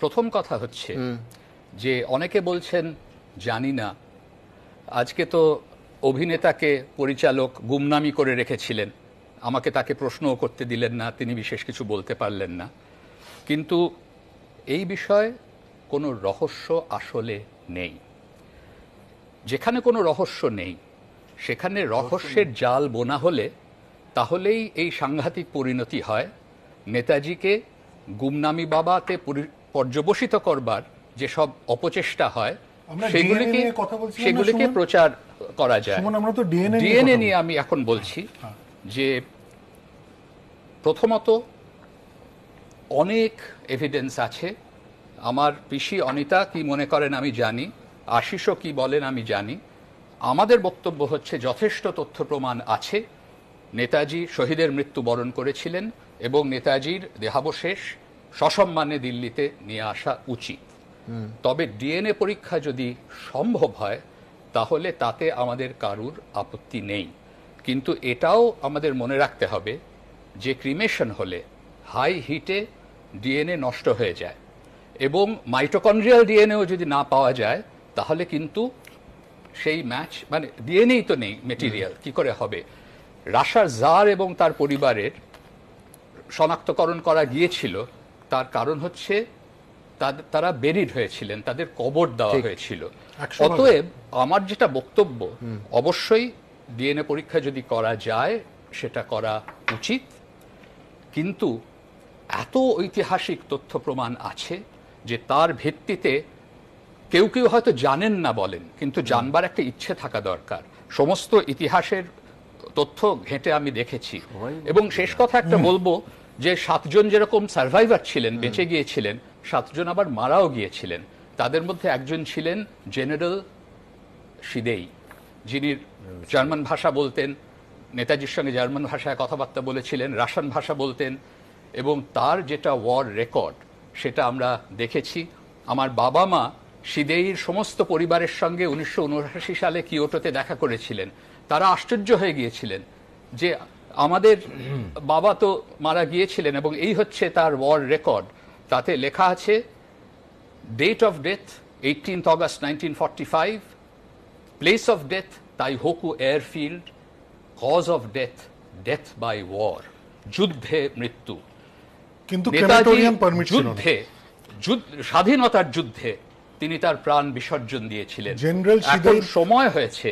প্রথম কথা হচ্ছে যে অনেকে বলছেন জানি না। আজকে তো অভিনেতাকে পরিচালক গুমনামি করে রেখেছিলেন, আমাকে তাকে প্রশ্নও করতে দিলেন না, তিনি বিশেষ কিছু বলতে পারলেন না। কিন্তু এই বিষয়ে কোনো রহস্য আসলে নেই। যেখানে কোনো রহস্য নেই সেখানে রহস্যের জাল বোনা হলে তাহলেই এই সাংঘাতিক পরিণতি হয়। নেতাজিকে গুমনামি বাবাতে পর্যবসিত করবার যেসব অপচেষ্টা হয় সেগুলিকে সেগুলিকে প্রচার করা যায়। ডিএনএ নিয়ে আমি এখন বলছি যে প্রথমত অনেক এভিডেন্স আছে। আমার পিসি অনিতা কি মনে করেন আমি জানি, আশিসও কি বলেন আমি জানি। আমাদের বক্তব্য হচ্ছে যথেষ্ট তথ্য প্রমাণ আছে। নেতাজি শহীদের মৃত্যুবরণ করেছিলেন এবং নেতাজির দেহাবশেষ সসম্মানে দিল্লিতে নিয়ে আসা উচিত। তবে ডিএনএ পরীক্ষা যদি সম্ভব হয় তাহলে তাতে আমাদের কারুর আপত্তি নেই। কিন্তু এটাও আমাদের মনে রাখতে হবে যে ক্রিমেশন হলে হাই হিটে ডিএনএ নষ্ট হয়ে যায় এবং মাইটোকন্ড্রিয়াল ডিএনএও যদি না পাওয়া যায় তাহলে কিন্তু সেই ম্যাচ মানে ডিএনএই তো নেই মেটেরিয়াল, কি করে হবে? রাশার জার এবং তার পরিবারের শনাক্তকরণ করা গিয়েছিল, তার কারণ হচ্ছে তারা বেরিড হয়েছিলেন, তাদের কবর দেওয়া হয়েছিল। অতএব আমার যেটা বক্তব্য, অবশ্যই ডিএনএ পরীক্ষা যদি করা যায় সেটা করা উচিত। কিন্তু এত ঐতিহাসিক তথ্য প্রমাণ আছে যে তার ভিত্তিতে কেউ কেউ হয়তো জানেন না বলেন, কিন্তু জানবার একটা ইচ্ছে থাকা দরকার। সমস্ত ইতিহাসের তথ্য ঘেঁটে আমি দেখেছি। এবং শেষ কথা একটা বলবো যে সাতজন যেরকম সার্ভাইভার ছিলেন, বেঁচে গিয়েছিলেন, সাতজন আবার মারাও গিয়েছিলেন। তাদের মধ্যে একজন ছিলেন জেনারেল সিদেই, যিনি জার্মান ভাষা বলতেন, নেতাজির সঙ্গে জার্মান ভাষায় কথাবার্তা বলেছিলেন, রাশিয়ান ভাষা বলতেন এবং তার যেটা ওয়ার রেকর্ড সেটা আমরা দেখেছি। আমার বাবা মা সিদেইর সমস্ত পরিবারের সঙ্গে উনিশশো উনআশি সালে কিয়োটোতে দেখা করেছিলেন। তারা আশ্চর্য হয়ে গিয়েছিলেন যে আমাদের বাবা তো মারা গিয়েছিলেন এবং এই হচ্ছে তার ওয়ার রেকর্ড। তাতে লেখা আছে date of death eighteenth August nineteen forty five, place of death Taihoku airfield, cause of death death by war, যুদ্ধে মৃত্যু। কিন্তু যুদ্ধে স্বাধীনতার যুদ্ধে তিনি তার প্রাণ বিসর্জন দিয়েছিলেন। এখন সময় হয়েছে,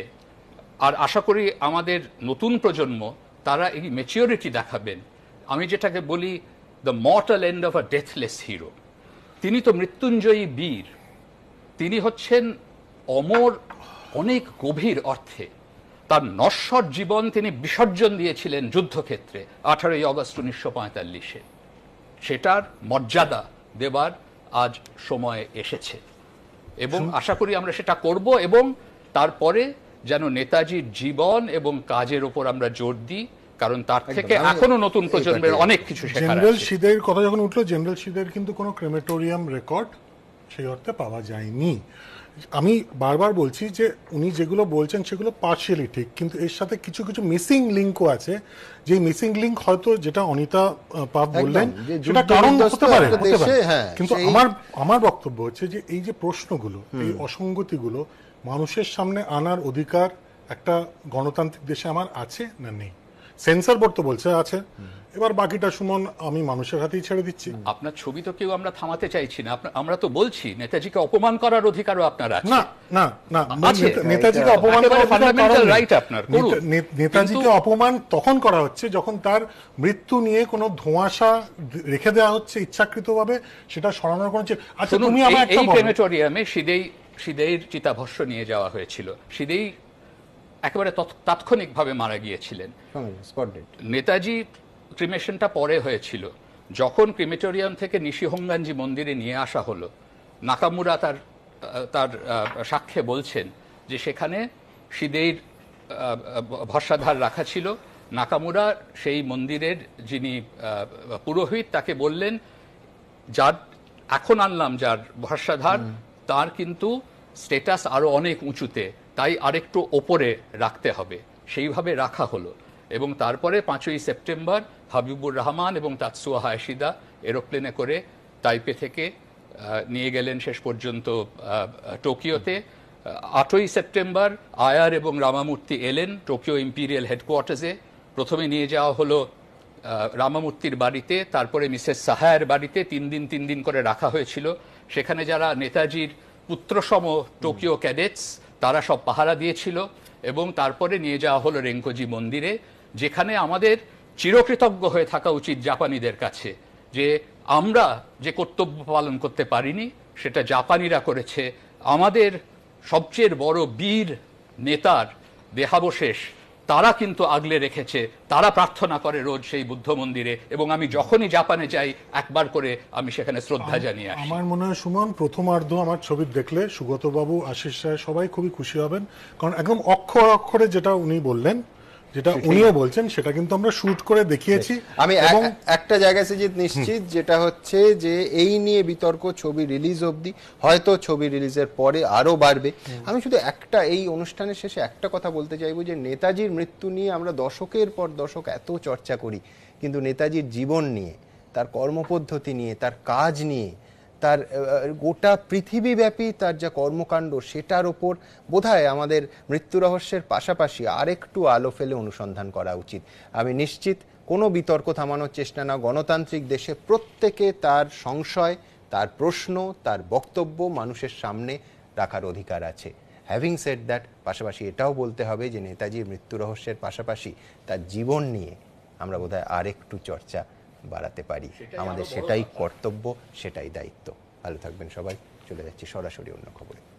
আর আশা করি আমাদের নতুন প্রজন্ম তারা এই ম্যাচিউরিটি দেখাবেন। আমি যেটাকে বলি the mortal end of a deathless hero. তিনি তো মৃত্যুঞ্জয়ী বীর, তিনি হচ্ছেন অমর অনেক গভীর অর্থে। তার নশ্বর জীবন তিনি বিসর্জন দিয়েছিলেন যুদ্ধক্ষেত্রে আঠারোই অগস্ট উনিশশো পঁয়তাল্লিশে। সেটার মর্যাদা দেবার আজ সময় এসেছে এবং আশা করি আমরা সেটা করব। এবং তারপরে যেন নেতাজির জীবন এবং কাজের ওপর আমরা জোর দিই, কারণ তার থেকে এখনো নতুন প্রজন্মের অনেক কিছু শেখার আছে। জেনারেল সিদেইর কথা যখন উঠলো, জেনারেল সিদেইর কিন্তু কোনো ক্রেমেটোরিয়াম রেকর্ড সেই অর্থে পাওয়া যায়নি। আমি বারবার বলছি যে উনি যেগুলো বলছেন সেগুলো পার্শিয়ালি ঠিক, কিন্তু এর সাথে কিছু কিছু মিসিং লিঙ্কও আছে। যে মিসিং লিঙ্ক হয়তো যেটা অনিতা পাপ বললেন সেটা কারণ হতে পারে, কিন্তু আমার আমার বক্তব্য হচ্ছে যে এই যে প্রশ্নগুলো, এই অসঙ্গতিগুলো মানুষের সামনে আনার অধিকার একটা গণতান্ত্রিক দেশে আমার আছে না নেই? সেন্সর বোর্ড তো বলছে আছে, এবার বাকিটা সুমন আমি মানুষের হাতেই ছেড়ে দিচ্ছি। আপনার ছবি তো কেউ আমরা থামাতে চাইছি না, আমরা তো বলছি নেতাজিকে অপমান করার অধিকারও আপনার আছে। না না না, নেতাজিকে অপমান করার ফান্ডামেন্টাল রাইট আপনার। নেতাজিকে অপমান তখন করা হচ্ছে যখন তার মৃত্যু নিয়ে কোনো ধোঁয়াশা রেখে দেওয়া হচ্ছে ইচ্ছাকৃতভাবে, সেটা সরানোর কোনো। আচ্ছা, তুমি আমার একটা ক্রেমেটোরিয়ামে সিদেই সিদেইর চিতাভস্ম নিয়ে যাওয়া হয়েছিল, সিদেই একেবারে তাৎক্ষণিকভাবে মারা গিয়েছিলেন। নেতাজি ক্রিমেশনটা পরে হয়েছিল, যখন ক্রিমেটোরিয়াম থেকে নিশিহোঙ্গানজি মন্দিরে নিয়ে আসা হলো, নাকামুরা তার তার সাক্ষ্যে বলছেন যে সেখানে সিদের ভস্মাধার রাখা ছিল। নাকামুরা সেই মন্দিরের যিনি পুরোহিত তাকে বললেন, যার এখন আনলাম যার ভস্মাধার, তার কিন্তু স্ট্যাটাস আরও অনেক উঁচুতে, তাই আরেকটু ওপরে রাখতে হবে। সেইভাবে রাখা হলো এবং তারপরে পাঁচই সেপ্টেম্বর হাবিবুর রহমান এবং তাৎসুয়া হায়েশিদা এরোপ্লেনে করে তাইপে থেকে নিয়ে গেলেন শেষ পর্যন্ত টোকিওতে। আটই সেপ্টেম্বর আয়ার এবং রামামূর্তি এলেন টোকিও ইম্পিরিয়াল হেডকোয়ার্টার্সে। প্রথমে নিয়ে যাওয়া হলো রামামূর্তির বাড়িতে, তারপরে মিসেস সাহায়ের বাড়িতে তিন দিন তিন দিন করে রাখা হয়েছিল। সেখানে যারা নেতাজির পুত্রসম টোকিও ক্যাডেটস তারা সব পাহারা দিয়েছিল এবং তারপরে নিয়ে যাওয়া হলো রেঙ্কোজি মন্দিরে, যেখানে আমাদের চিরকৃতজ্ঞ হয়ে থাকা উচিত জাপানিদের কাছে যে আমরা যে কর্তব্য পালন করতে পারিনি সেটা জাপানিরা করেছে। আমাদের সবচেয়ে বড় বীর নেতার দেহাবশেষ তারা কিন্তু আগলে রেখেছে, তারা প্রার্থনা করে রোজ সেই বুদ্ধ মন্দিরে, এবং আমি যখনই জাপানে যাই একবার করে আমি সেখানে শ্রদ্ধা জানিয়ে আসি। আমার মনে হয় সুমন, প্রথমার্ধ আমার ছবি দেখলে সুগতবাবু, আশিস রায় সবাই খুবই খুশি হবেন, কারণ একদম অক্ষর অক্ষরে যেটা উনি বললেন, যেটা উনিও বলছেন, সেটা কিন্তু আমরা শুট করে দেখিয়েছি। আমি একটা জায়গায় সুজিত নিশ্চিত, যেটা হচ্ছে যে এই নিয়ে বিতর্ক ছবি রিলিজ অবধি, হয়তো ছবি রিলিজের পরে আরও বাড়বে। আমি শুধু একটা এই অনুষ্ঠানের শেষে একটা কথা বলতে চাইবো যে নেতাজির মৃত্যু নিয়ে আমরা দশকের পর দশক এত চর্চা করি, কিন্তু নেতাজির জীবন নিয়ে, তার কর্মপদ্ধতি নিয়ে, তার কাজ নিয়ে, তার গোটা পৃথিবীব্যাপী তার যা কর্মকাণ্ড সেটার ওপর বোধহয় আমাদের মৃত্যু রহস্যের পাশাপাশি আরেকটু আলো ফেলে অনুসন্ধান করা উচিত। আমি নিশ্চিত কোনো বিতর্ক থামানোর চেষ্টা না। গণতান্ত্রিক দেশে প্রত্যেকে তার সংশয়, তার প্রশ্ন, তার বক্তব্য মানুষের সামনে রাখার অধিকার আছে। হ্যাভিং সেড দ্যাট, পাশাপাশি এটাও বলতে হবে যে নেতাজির মৃত্যু রহস্যের পাশাপাশি তার জীবন নিয়ে আমরা বোধহয় আরেকটু চর্চা বাড়াতে পারি। আমাদের সেটাই কর্তব্য, সেটাই দায়িত্ব। ভালো থাকবেন সবাই। চলে যাচ্ছি সরাসরি অন্য খবরে।